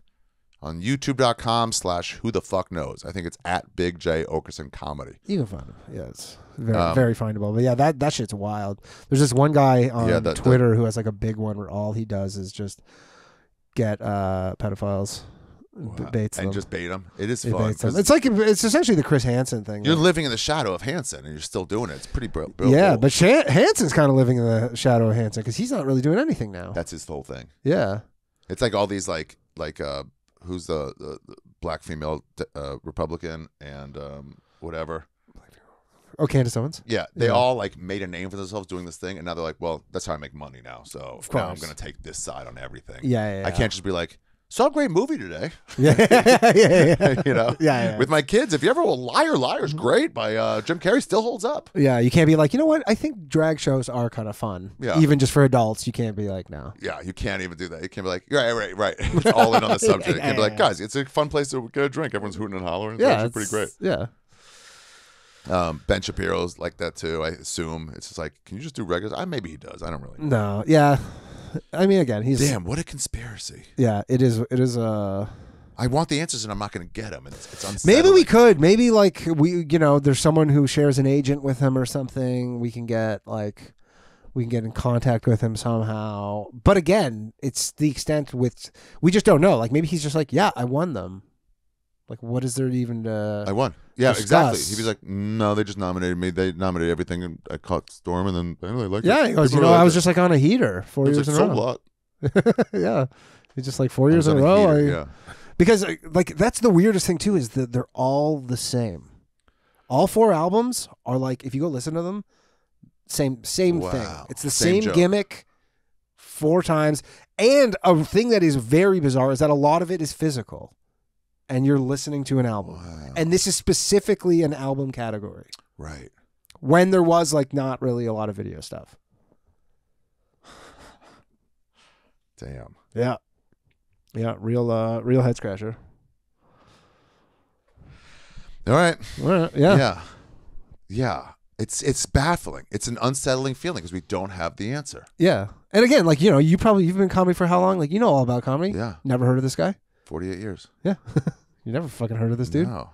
on YouTube dot com slash Who the Fuck Knows. I think it's at Big Jay Okerson Comedy. You can find it. Yeah, it's very um, very findable. But yeah, that that shit's wild. There's this one guy on yeah, that, Twitter that, who has like a big one where all he does is just get uh, pedophiles, wow. baits and them. just bait them. It is it fun. It's like it's essentially the Chris Hansen thing. You're like. living in the shadow of Hansen, and you're still doing it. It's pretty brutal. Yeah, but Shan Hansen's kind of living in the shadow of Hansen because he's not really doing anything now. That's his whole thing. Yeah, it's like all these like like. Uh, Who's the, the, the black female uh, Republican and um, whatever? Oh, Candace Owens. Yeah, they yeah. all like made a name for themselves doing this thing, and now they're like, "Well, that's how I make money now." So now I'm going to take this side on everything. Yeah, yeah, yeah. I can't just be like, saw a great movie today. Yeah, yeah, yeah. yeah. you know, yeah, yeah. With my kids, if you ever will, Liar, Liar's great by uh, Jim Carrey. Still holds up. Yeah, you can't be like, you know what? I think drag shows are kind of fun. Yeah, even just for adults, you can't be like, no. Yeah, you can't even do that. You can't be like, right, right, right. It's all in on the subject. You yeah, can't yeah, be like, yeah. guys, it's a fun place to get a drink. Everyone's hooting and hollering. It's yeah, it's pretty great. Yeah. Um, Ben Shapiro's like that too. I assume it's just like, can you just do regulars? I maybe he does. I don't really know. No. Yeah. I mean, again, he's damn. What a conspiracy! Yeah, it is. It is. Uh, I want the answers, and I'm not going to get them. And it's, it's unsettling. Maybe we could. Maybe like we, you know, there's someone who shares an agent with him or something. We can get like, we can get in contact with him somehow. But again, it's the extent with we just don't know. Like maybe he's just like, yeah, I won them. Like, what is there even to? I won. Yeah, discuss? Exactly. He was like, no, they just nominated me. They nominated everything, and I caught Storm, and then anyway, like, yeah, he goes, you know, I was just like on a heater four years in a row. Yeah, he's just like four years in a row. Yeah, because like that's the weirdest thing too is that they're all the same. All four albums are like, if you go listen to them, same same wow. thing. It's the same, same gimmick four times, and a thing that is very bizarre is that a lot of it is physical. And you're listening to an album. Wow. And this is specifically an album category. Right. When there was like not really a lot of video stuff. Damn. Yeah. Yeah, real uh real head scratcher. All right. All right. Yeah. Yeah. Yeah. It's it's baffling. It's an unsettling feeling because we don't have the answer. Yeah. And again, like, you know, you probably you've been in comedy for how long? Like, you know all about comedy. Yeah. Never heard of this guy? forty-eight years. Yeah. You never fucking heard of this dude? No.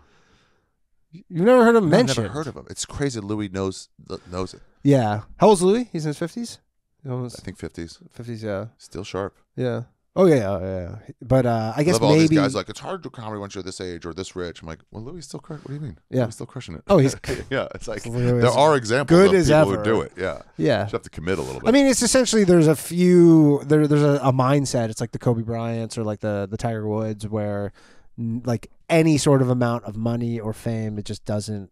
You've never heard of him mentioned? I've never heard of him. It's crazy Louis knows knows it. Yeah. How old's Louis? He's in his fifties? Almost, I think fifties. fifties, yeah. Still sharp. Yeah. Oh, yeah, yeah, yeah. But uh, I guess I love maybe... all these guys like, it's hard to do comedy once you're this age or this rich. I'm like, well, Louis still crushing it. What do you mean? Yeah. He's still crushing it. Oh, he's... yeah, it's like, Louis there are examples good of as people ever. Who do it. Yeah. Yeah. You just have to commit a little bit. I mean, it's essentially, there's a few, there, there's a, a mindset. It's like the Kobe Bryants or like the, the Tiger Woods where like any sort of amount of money or fame, it just doesn't,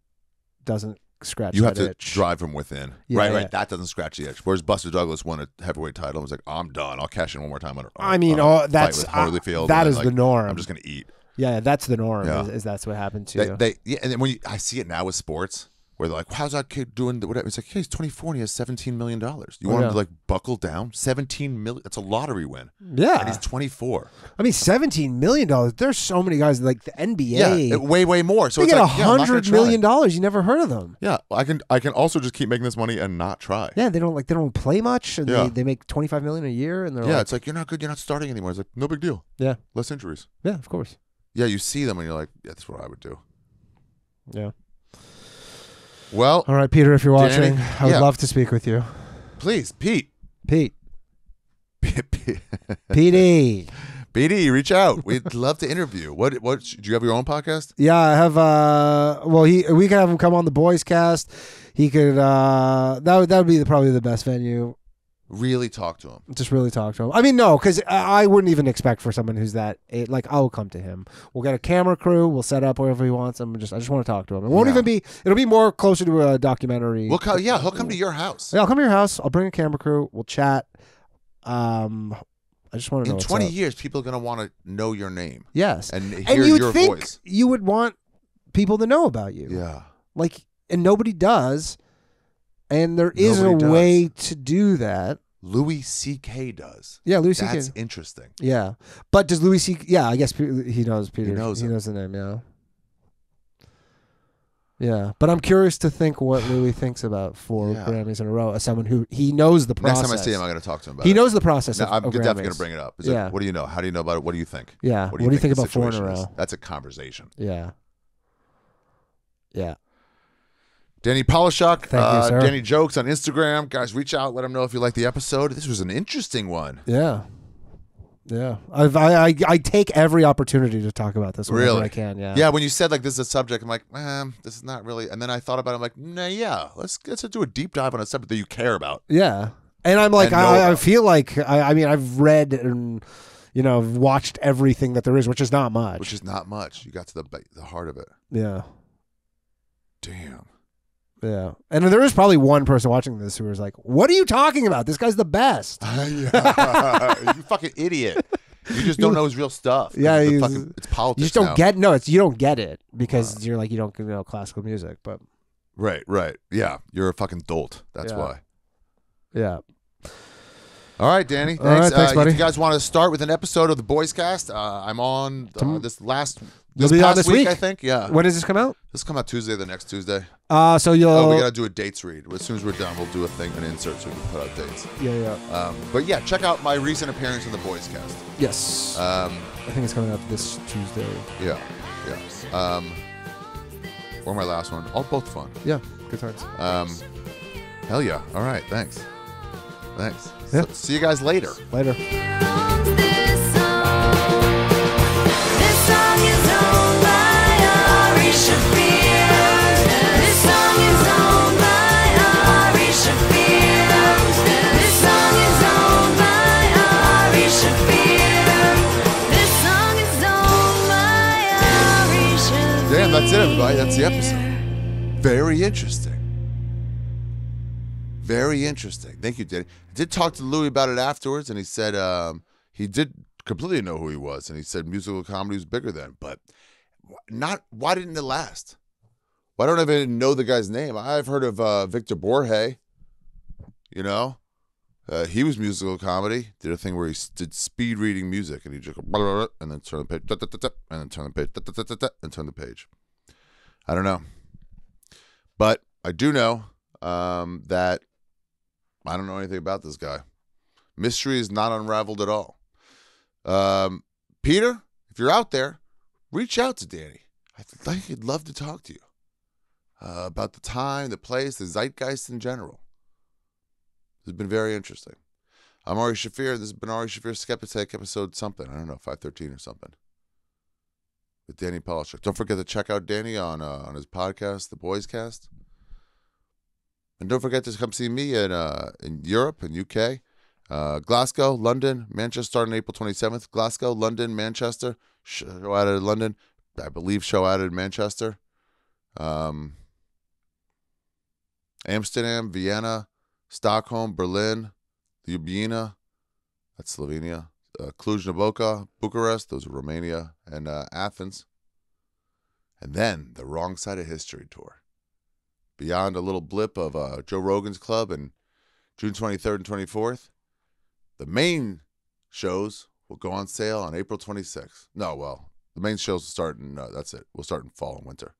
doesn't scratch you have to itch. Drive from within. Yeah, right, yeah. Right. That doesn't scratch the itch. Whereas Buster Douglas won a heavyweight title. I was like, oh, I'm done. I'll cash in one more time. On a, on, I mean, on oh, that's uh, that is like, the norm. I'm just going to eat. Yeah, that's the norm. Yeah. Is, is that's what happened to they, you. They, yeah, and then when you, I see it now with sports where they're like, how's that kid doing? Whatever. It's like, hey, he's twenty-four and he has seventeen million dollars. You want oh, yeah. him to like buckle down? seventeen million dollars. That's a lottery win. Yeah. And he's twenty-four. I mean, seventeen million dollars. There's so many guys like the N B A. Yeah, it, way, way more. So they it's get like, one hundred yeah, million dollars. Dollars. You never heard of them. Yeah. Well, I can I can also just keep making this money and not try. Yeah. They don't like, they don't play much. And yeah. they, they make twenty-five million dollars a year. And they're yeah. like, it's like, you're not good. You're not starting anymore. It's like, no big deal. Yeah. Less injuries. Yeah, of course. Yeah. You see them and you're like, yeah, that's what I would do. Yeah. Well, all right, Peter, if you're watching, Danny, I would yeah. love to speak with you. Please, Pete. Pete. P D. P D, reach out. We'd love to interview. What? What? Do you have your own podcast? Yeah, I have. Uh, well, he we could have him come on the Boys Cast. He could. Uh, that would that would be the, probably the best venue. Really talk to him. Just really talk to him. I mean, no, because I, I wouldn't even expect for someone who's that. Like, I'll come to him. We'll get a camera crew. We'll set up wherever he wants. I'm just, I just want to talk to him. It won't yeah. even be. It'll be more closer to a documentary. We'll come, yeah, he'll come to your house. Yeah, I'll come to your house. I'll bring a camera crew. We'll chat. Um, I just want to know. In twenty up. years, people are going to want to know your name. Yes, and hear and your think voice. You would want people to know about you. Yeah, like, and nobody does. And there is Nobody a does. way to do that. Louis C K does. Yeah, Louis C K. That's interesting. Yeah. But does Louis C K... Yeah, I guess he knows Peter. He knows, he knows the name, yeah. Yeah. But I'm curious to think what Louis thinks about four yeah. Grammys in a row as someone who... He knows the process. Next time I see him, I'm going to talk to him about he it. He knows the process no, of, I'm of definitely going to bring it up. It's yeah. like, what do you know? How do you know about it? What do you think? Yeah. What do you, what do think, you think about four in a row? Is? That's a conversation. Yeah. Yeah. Danny Polishuk, uh, you, Danny Jokes on Instagram. Guys, reach out. Let them know if you like the episode. This was an interesting one. Yeah. Yeah. I've, I I I take every opportunity to talk about this whenever really? I can. Yeah. Yeah, when you said, like, this is a subject, I'm like, eh, this is not really. And then I thought about it. I'm like, nah, yeah, let's, let's do a deep dive on a subject that you care about. Yeah. And I'm like, and I, I feel like, I, I mean, I've read and, you know, watched everything that there is, which is not much. Which is not much. You got to the, the heart of it. Yeah. Damn. Yeah, and there is probably one person watching this who was like, "What are you talking about? This guy's the best." You fucking idiot! You just don't know his real stuff. Yeah, the fucking, it's politics. You just don't now. get no. It's you don't get it because wow. you're like you don't know classical music, but right, right, yeah, you're a fucking dolt. That's yeah. why. Yeah. All right, Danny. Thanks, All right, thanks uh, buddy. If you guys want to start with an episode of the Boys Cast, uh, I'm on uh, this last this past this week, week, I think. Yeah. When does this come out? This will come out Tuesday, the next Tuesday. Uh, so you'll. Oh, we gotta do a dates read. As soon as we're done, we'll do a thing and insert so we can put out dates. Yeah, yeah. Um, but yeah, check out my recent appearance in the Boys Cast. Yes. Um, I think it's coming out this Tuesday. Yeah, yeah. Um, or my last one. All both fun. Yeah, good times. Um, hell yeah! All right, thanks. Thanks. Yeah. So, see you guys later. Later. This song is owned by Ari Shaffir. This song is owned by Ari Shaffir. This song is owned by Ari Shaffir. This song is owned by Ari Shaffir. Damn, that's it, everybody. That's the episode. Very interesting. Very interesting. Thank you, Danny. I did talk to Louis about it afterwards, and he said um, he did completely know who he was, and he said musical comedy was bigger then, but not. Why didn't it last? Why don't I even know the guy's name? I've heard of uh, Victor Borge. You know, uh, he was musical comedy. Did a thing where he did speed reading music, and he just go, and then turn the page, and then turn the page, and turn the page. I don't know, but I do know um, that. I don't know anything about this guy. Mystery is not unraveled at all. Um, Peter, if you're out there, reach out to Danny. I think he'd love to talk to you uh, about the time, the place, the zeitgeist in general. It's been very interesting. I'm Ari Shaffir. This has been Ari Shaffir's Skeptic Tank episode something. I don't know, five thirteen or something. With Danny Polishuk. Don't forget to check out Danny on uh, on his podcast, The Boys Cast. And don't forget to come see me in uh, in Europe and U K, uh, Glasgow, London, Manchester starting April twenty-seventh. Glasgow, London, Manchester, show out of London, I believe show out in Manchester, um, Amsterdam, Vienna, Stockholm, Berlin, Ljubljana, that's Slovenia, uh, Cluj-Napoca, Bucharest, those are Romania, and uh, Athens, and then the Wrong Side of History tour. Beyond a little blip of uh, Joe Rogan's Club and June twenty-third and twenty-fourth. The main shows will go on sale on April twenty-sixth. No, well, the main shows will start in, uh, that's it. We'll start in fall and winter.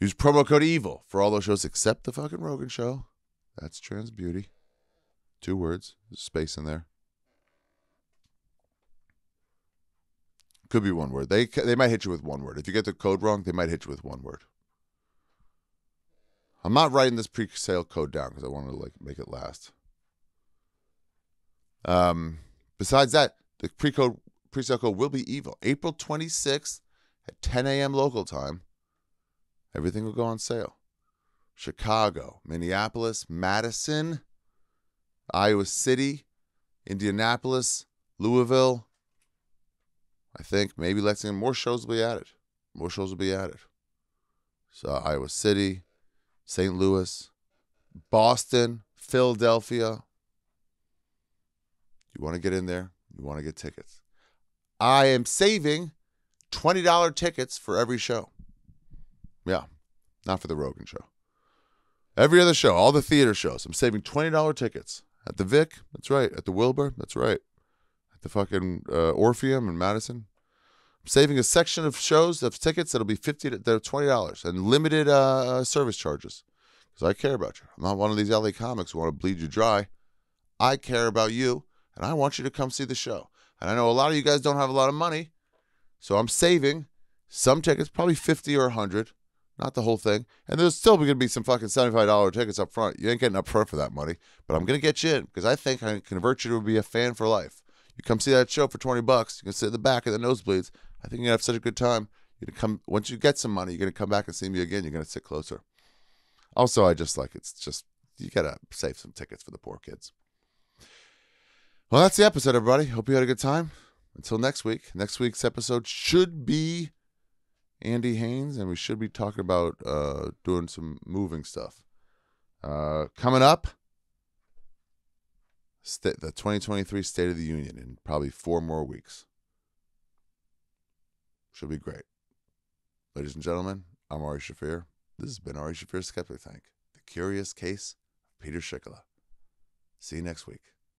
Use promo code EVIL for all those shows except the fucking Rogan show. That's Trans Beauty. Two words. There's space in there. Could be one word. They, they might hit you with one word. If you get the code wrong, they might hit you with one word. I'm not writing this pre-sale code down because I wanted to like make it last. Um, besides that, the pre-code pre-sale code will be evil. April twenty-sixth at ten a m local time. Everything will go on sale. Chicago, Minneapolis, Madison, Iowa City, Indianapolis, Louisville. I think maybe Lexington. More shows will be added. More shows will be added. So Iowa City. Saint Louis, Boston, Philadelphia. You want to get in there. You want to get tickets. I am saving twenty dollar tickets for every show. Yeah, not for the Rogan show. Every other show, all the theater shows, I'm saving twenty dollar tickets. At the Vic, that's right. At the Wilbur, that's right. At the fucking uh, Orpheum in Madison. Saving a section of shows of tickets that'll be fifty. They're twenty dollars and limited uh, service charges because I care about you. I'm not one of these L A comics who want to bleed you dry. I care about you, and I want you to come see the show. And I know a lot of you guys don't have a lot of money, so I'm saving some tickets, probably fifty or a hundred, not the whole thing. And there's still going to be some fucking seventy-five dollar tickets up front. You ain't getting up front for that money, but I'm going to get you in because I think I can convert you to be a fan for life. You come see that show for twenty bucks. You can sit in the back of the nosebleeds. I think you're going to have such a good time. You're gonna come Once you get some money, you're going to come back and see me again. You're going to sit closer. Also, I just like, it's just, you got to save some tickets for the poor kids. Well, that's the episode, everybody. Hope you had a good time. Until next week. Next week's episode should be Andy Haynes, and we should be talking about uh, doing some moving stuff. Uh, coming up, st- the twenty twenty-three State of the Union in probably four more weeks. Should be great. Ladies and gentlemen, I'm Ari Shaffir. This has been Ari Shaffir's Skeptic Tank, the curious case of Peter Schickele. See you next week.